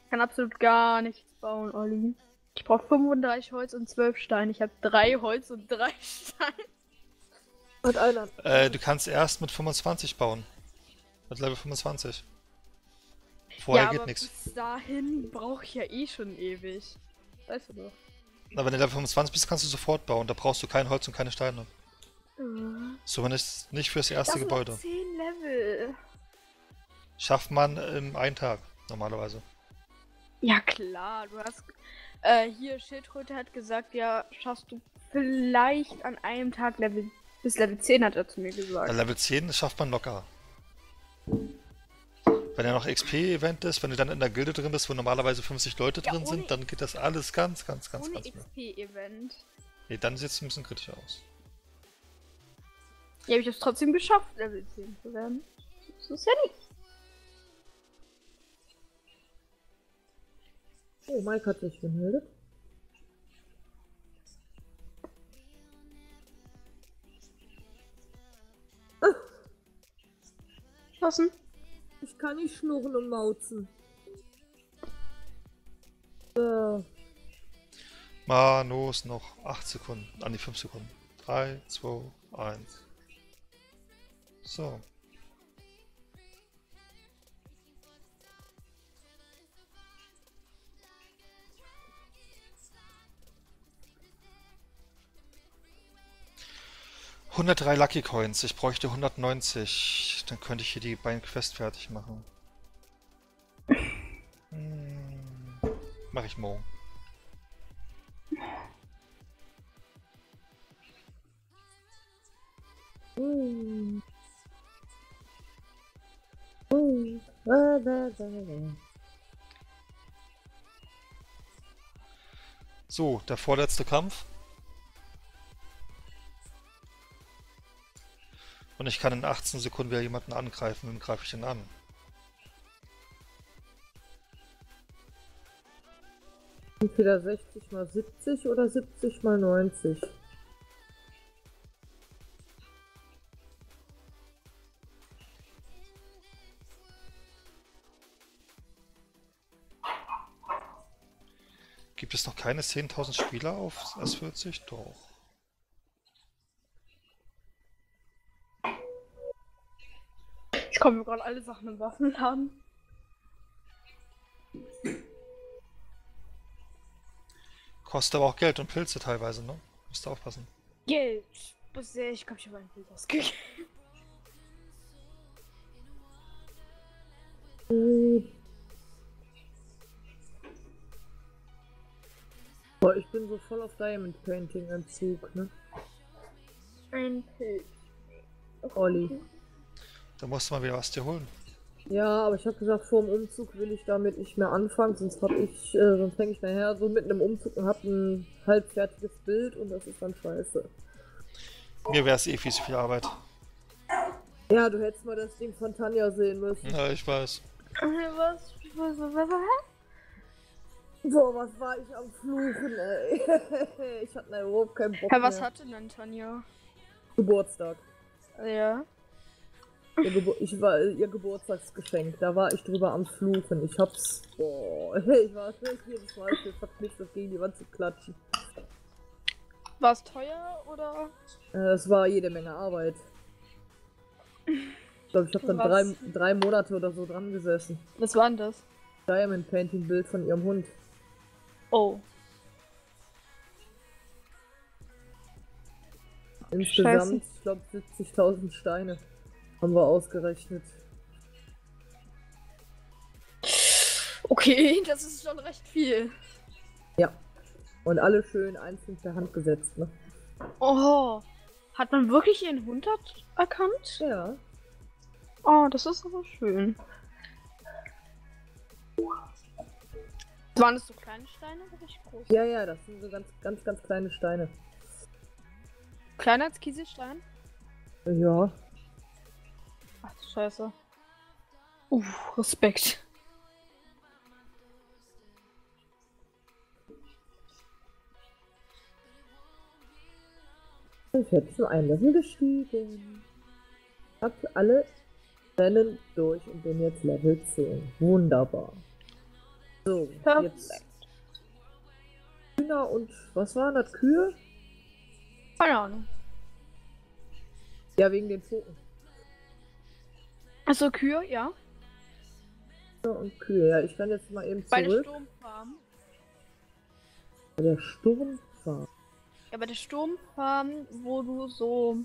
Ich kann absolut gar nichts bauen, Olli. Ich brauche fünfunddreißig Holz und zwölf Steine. Ich habe drei Holz und drei Steine. Und einer. Äh, du kannst erst mit fünfundzwanzig bauen. Mit Level fünfundzwanzig. Vorher ja, geht nichts. Bis dahin brauche ich ja eh schon ewig. Weißt du doch. Aber wenn du Level fünfundzwanzig bist, kannst du sofort bauen. Da brauchst du kein Holz und keine Steine. Zumindest nicht fürs erste das Gebäude. zehn Level. Schafft man im einen Tag normalerweise. Ja klar, du hast äh, hier Schildkröte hat gesagt, ja schaffst du vielleicht an einem Tag Level bis Level zehn hat er zu mir gesagt. Ja, Level zehn schafft man locker. Wenn ja noch X P-Event ist, wenn du dann in der Gilde drin bist, wo normalerweise fünfzig Leute ja, drin sind, dann geht das alles ganz, ganz, ganz, ohne ganz X P-Event. Nee, dann sieht es ein bisschen kritisch aus. Ja, aber ich hab's trotzdem geschafft, Level zehn zu werden. So ist ja nichts. Oh, Mike hat sich gemeldet. Ah. Passen. Ich kann nicht schnurren und mauzen. So. Manos noch acht Sekunden. An die fünf Sekunden. drei, zwei, eins. So. hundertdrei Lucky Coins. Ich bräuchte hundertneunzig. Dann könnte ich hier die beiden Quests fertig machen. Hm, mach ich morgen. Mm. So, der vorletzte Kampf. Und ich kann in achtzehn Sekunden wieder jemanden angreifen. Wem greife ich denn an? Entweder sechzig mal siebzig oder siebzig mal neunzig. Gibt es noch keine zehntausend Spieler auf S vierzig? Doch. Ich komme mir gerade alle Sachen im Waffenladen. Kostet aber auch Geld und Pilze teilweise, ne? Musst du aufpassen. Geld! Ich glaube, ich habe einen Pilz ausgegeben. Boah, ich bin so voll auf Diamond Painting im Zug, ne? Ein Pilz. Olli. Da musst du mal wieder was dir holen. Ja, aber ich habe gesagt, vor dem Umzug will ich damit nicht mehr anfangen, sonst hab ich, äh, sonst hänge ich nachher so mitten im Umzug und hab ein halbfertiges Bild und das ist dann scheiße. Mir wäre es eh viel zu viel Arbeit. Ja, du hättest mal das Ding von Tanja sehen müssen. Ja, ich weiß. Was? Ich weiß was, was, was? So, was war ich am Fluchen, ey. Ich hatte überhaupt keinen Bock. Ja, was hatte denn Tanja? Geburtstag. Ja. Ihr, Gebur ich war, ihr Geburtstagsgeschenk, da war ich drüber am Fluchen. Ich hab's. Boah, ich war jedes Mal verpflichtet, gegen die Wand zu klatschen. War's teuer oder? Äh, es war jede Menge Arbeit. Ich glaube, ich hab dann drei, drei Monate oder so dran gesessen. Was war denn das? Diamond Painting Bild von ihrem Hund. Oh. Insgesamt, Scheiße. Ich glaube, siebzigtausend Steine. Haben wir ausgerechnet. Okay, das ist schon recht viel. Ja. Und alle schön einzeln per Hand gesetzt, ne? Oh. Hat man wirklich ihren Hund erkannt? Ja. Oh, das ist aber schön. Waren das so kleine Steine oder groß? Ja, ja, das sind so ganz, ganz, ganz kleine Steine. Kleiner als Kieselstein? Ja. Ach du Scheiße. Uff, Respekt. Ich hätte so ein Level gestiegen. Ich hab alle Rennen durch und bin jetzt Level zehn. Wunderbar. So, jetzt. Hühner und was waren das? Kühe? Keine Ahnung. Ja, wegen den Pfoten. Achso, Kühe, ja. Und Kühe, ja. Ich kann jetzt mal eben zurück. Bei der Sturmfarm. Bei der Sturmfarm? Ja, bei der Sturmfarm, wo du so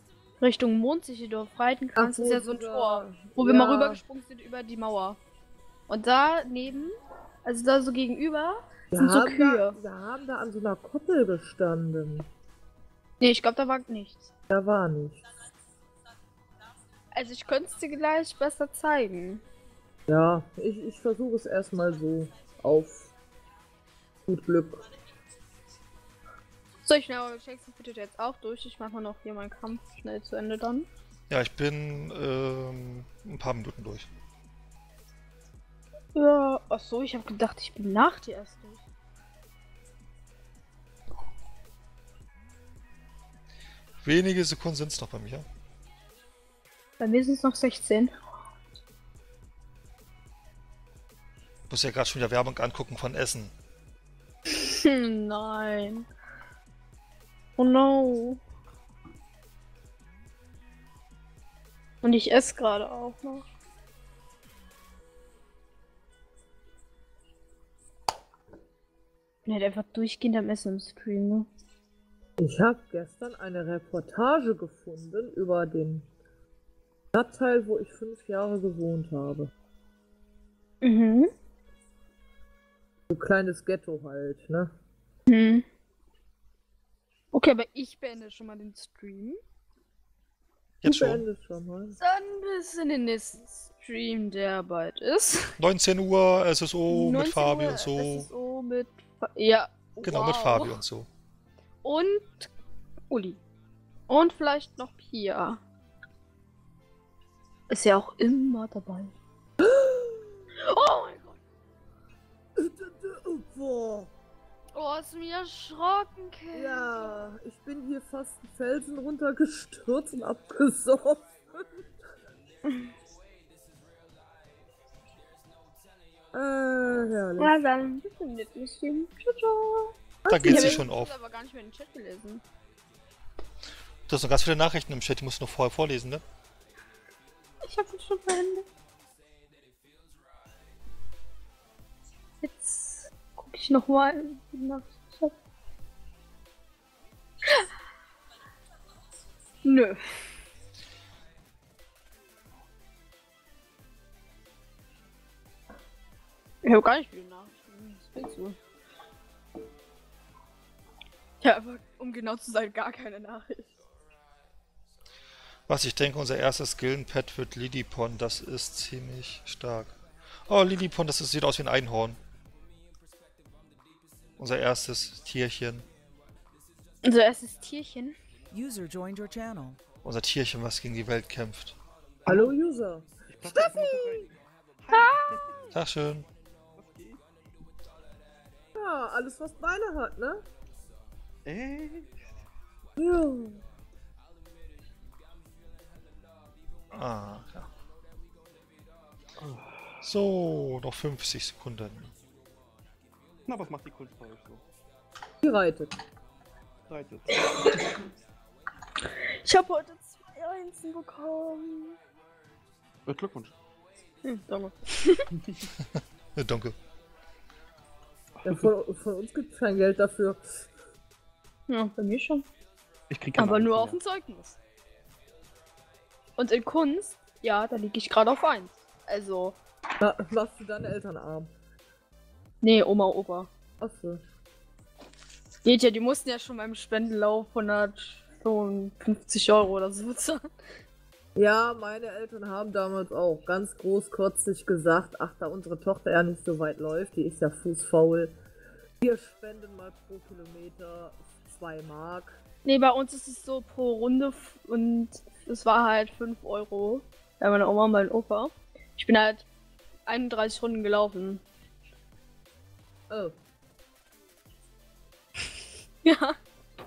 Richtung Mondsicherdorf reiten kannst, ach, ist ja so ein Tor. Wo ja. wir mal rübergesprungen sind über die Mauer. Und daneben, also da so gegenüber, wir sind so Kühe. Da, wir haben da an so einer Koppel gestanden. Nee, ich glaube, da war nichts. Da war nichts. Also ich könnte es dir gleich besser zeigen. Ja, ich, ich versuche es erstmal so auf gut Glück. So, ich nehme Shakes and Fidget jetzt auch durch. Ich mache mal noch hier meinen Kampf schnell zu Ende dann. Ja, ich bin ähm, ein paar Minuten durch. Ja, ach so, ich habe gedacht, ich bin nach dir erst durch. Wenige Sekunden sind es noch bei mir. Bei mir sind es noch sechzehn. Ich muss ja gerade schon wieder Werbung angucken von Essen. Nein. Oh no. Und ich esse gerade auch noch. Ich bin halt einfach durchgehend am Essen im Stream. Ne? Ich habe gestern eine Reportage gefunden über den Stadtteil, wo ich fünf Jahre gewohnt habe. Mhm. So ein kleines Ghetto halt, ne? Mhm. Okay, aber ich beende schon mal den Stream. Jetzt schon. Ich beende schon mal. Dann bis in den nächsten Stream, der bald ist. neunzehn Uhr S S O mit Fabi und so. S S O mit Fa ja. Genau, wow. Mit Fabi und so. Und Uli. Und vielleicht noch Pia. Ist ja auch immer dabei. Oh mein Gott! Oh, hast du mich erschrocken, Kind. Ja, ich bin hier fast einen Felsen runtergestürzt und abgesoffen. äh, herrlich. Ja, dann bitte mit mich hin. Ciao, ciao. Da geht sie schon auf. Ich habe aber gar nicht mehr den Chat gelesen. Du hast noch ganz viele Nachrichten im Chat, die musst du noch vorher vorlesen, ne? Ich hab ihn schon beendet. Jetzt guck ich nochmal in die Nachrichten. Nö. Ich hab gar nicht viele Nachrichten, was willst du? Ja, aber um genau zu sein, gar keine Nachricht. Was ich denke, unser erstes Gildenpad wird Lilipon, das ist ziemlich stark. Oh, Lilipon, das ist, sieht aus wie ein Einhorn. Unser erstes Tierchen. Unser erstes Tierchen? User joined your channel. Unser Tierchen, was gegen die Welt kämpft. Hallo User! Steffi! Hi! Tag schön. Ja, alles was Beine hat, ne? Ey! Ja. Ah, ja. Oh. So, noch fünfzig Sekunden. Na, was macht die Kunstfrau so? Die reitet. Reitet. Ich habe heute zwei Einsen bekommen. Ja, Glückwunsch. Hm, danke. Ja, danke. Ja, von, von uns gibt es kein Geld dafür. Ja, bei mir schon. Ich krieg aber nur auf dem Zeugnis. Und in Kunst, ja, da liege ich gerade auf eins. Also. Na, machst du deine Eltern arm? Nee, Oma, Opa. Achso. Geht ja, die mussten ja schon beim Spendenlauf hundertfünfzig Euro oder so bezahlen. Ja, meine Eltern haben damals auch ganz großkotzig gesagt: Ach, da unsere Tochter ja nicht so weit läuft, die ist ja fußfaul. Wir spenden mal pro Kilometer zwei Mark. Nee, bei uns ist es so pro Runde und. Das war halt fünf Euro bei meiner Oma und meinem Opa. Ich bin halt einunddreißig Runden gelaufen. Oh. Ja.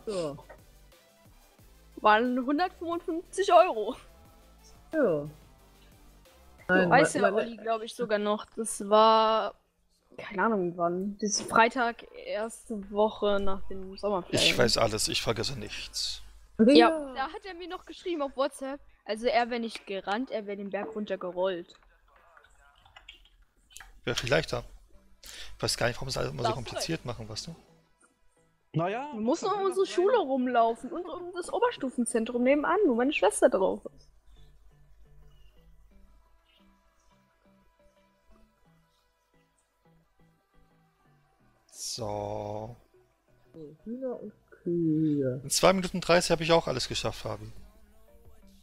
So. Waren hundertfünfundfünfzig Euro. Ja. Nein, du weißt ja, Olli, glaube ich sogar noch, das war... Keine Ahnung wann. Das ist Freitag, erste Woche nach dem Sommerferien. Ich weiß alles, ich vergesse nichts. Ja. Ja, da hat er mir noch geschrieben auf WhatsApp. Also er wäre nicht gerannt, er wäre den Berg runtergerollt. Wäre viel leichter. Ich weiß gar nicht, warum es alles immer so kompliziert machen, weißt du? Naja. Du musst nur um unsere Schule rumlaufen und um das Oberstufenzentrum nebenan, wo meine Schwester drauf ist. So. Hühner und Kühe. In zwei Minuten dreißig habe ich auch alles geschafft, Fabi.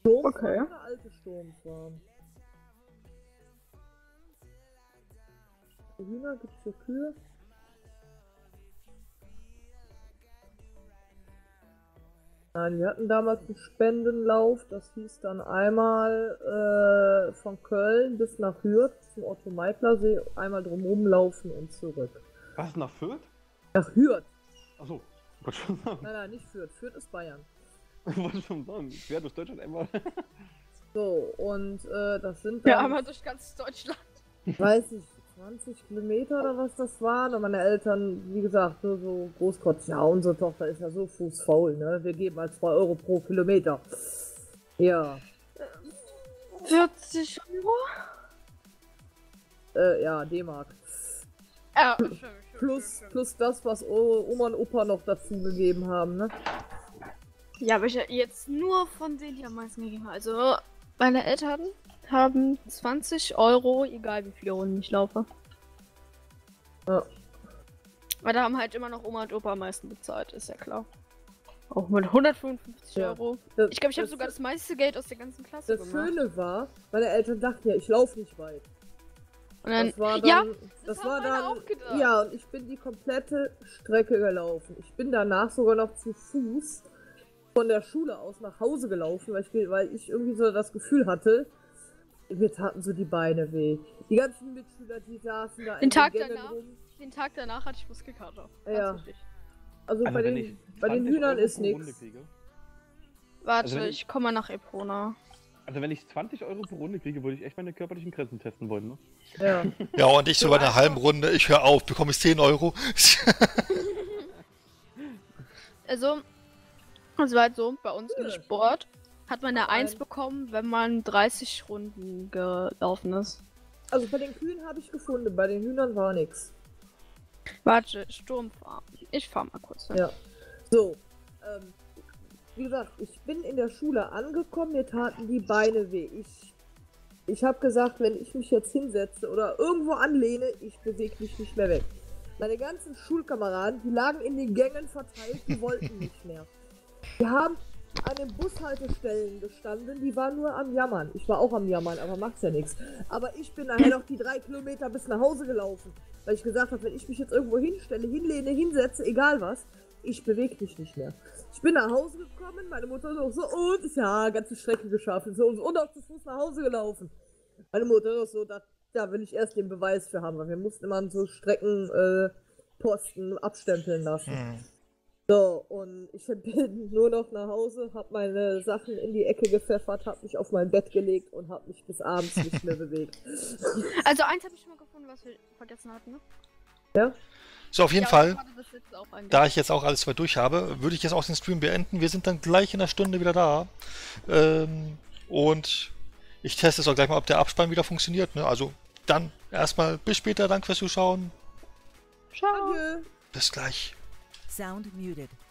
Okay. Hühner gibt es für Kühe. Nein, wir hatten damals einen Spendenlauf, das hieß dann einmal äh, von Köln bis nach Hürth zum Otto-Meitler-See, einmal drumherum laufen und zurück. Was, nach Fürth? Nach Hürth. Achso, wollte schon sagen. Nein, nein, nicht Fürth. Fürth ist Bayern. Wollte schon sagen, quer durch Deutschland einmal. So, und äh, das sind dann... Ja, einmal durch ganz Deutschland. Weiß ich, zwanzig Kilometer oder was das waren. Und meine Eltern, wie gesagt, nur so großkotz. Ja, unsere Tochter ist ja so fußfaul, ne? Wir geben halt zwei Euro pro Kilometer. Ja. vierzig Euro? Äh, ja, D-Mark. Ja, schön, schön, plus, schön. plus das, was Oma und Opa noch dazu gegeben haben, ne? Ja, aber ich jetzt nur von denen, die am meisten gegeben haben. Also, meine Eltern haben zwanzig Euro, egal wie viele Runden ich laufe. Ja. Weil da haben halt immer noch Oma und Opa am meisten bezahlt, ist ja klar. Auch mit hundertfünfundfünfzig Euro. Ja, das, ich glaube, ich habe sogar das meiste Geld aus der ganzen Klasse gemacht. Das Schöne war, meine Eltern dachten ja, ich laufe nicht weit. Und dann, das war dann, ja, das, das war dann, auch gedacht. Ja, und ich bin die komplette Strecke gelaufen. Ich bin danach sogar noch zu Fuß von der Schule aus nach Hause gelaufen, weil ich, weil ich irgendwie so das Gefühl hatte, Jetzt hatten so die Beine weh. Die ganzen Mitschüler, die saßen da. Den Tag danach, rum. Den Tag danach hatte ich Muskelkater. Ja. Richtig. Also, also bei den, bei den Hühnern Euro ist nichts. Warte, also ich, ich komme mal nach Epona. Also wenn ich zwanzig Euro pro Runde kriege, würde ich echt meine körperlichen Grenzen testen wollen, ne? Ja. Ja, und ich so bei einer halben Runde, ich höre auf, bekomme ich zehn Euro. Also, es war halt so, bei uns im Sport hat man eine eins bekommen, wenn man dreißig Runden gelaufen ist. Also bei den Kühen habe ich gefunden, bei den Hühnern war nichts. Warte, Sturmfarm. Ich fahr mal kurz. Ne? Ja. So, ähm, wie gesagt, ich bin in der Schule angekommen, mir taten die Beine weh. Ich, ich habe gesagt, wenn ich mich jetzt hinsetze oder irgendwo anlehne, ich bewege mich nicht mehr weg. Meine ganzen Schulkameraden, die lagen in den Gängen verteilt, die wollten nicht mehr. Die haben an den Bushaltestellen gestanden, die waren nur am Jammern. Ich war auch am Jammern, aber macht's ja nichts. Aber ich bin nachher noch die drei Kilometer bis nach Hause gelaufen, weil ich gesagt habe, wenn ich mich jetzt irgendwo hinstelle, hinlehne, hinsetze, egal was, ich bewege mich nicht mehr. Ich bin nach Hause gekommen, meine Mutter so, so und ist ja ganze Strecke geschafft, so und, und auf den Fuß nach Hause gelaufen. Meine Mutter so, da, da will ich erst den Beweis für haben, weil wir mussten immer an so Streckenposten äh, abstempeln lassen. Hm. So, und ich bin nur noch nach Hause, hab meine Sachen in die Ecke gepfeffert, hab mich auf mein Bett gelegt und hab mich bis abends nicht mehr bewegt. Also eins habe ich schon mal gefunden, was wir vergessen hatten, ne? Ja? So, auf jeden ja, Fall, da ich jetzt auch alles mal durch habe, würde ich jetzt auch den Stream beenden. Wir sind dann gleich in einer Stunde wieder da. Ähm, und ich teste es auch gleich mal, ob der Abspann wieder funktioniert. Ne? Also dann erstmal bis später. Danke fürs Zuschauen. Ciao. Bis gleich. Sound muted.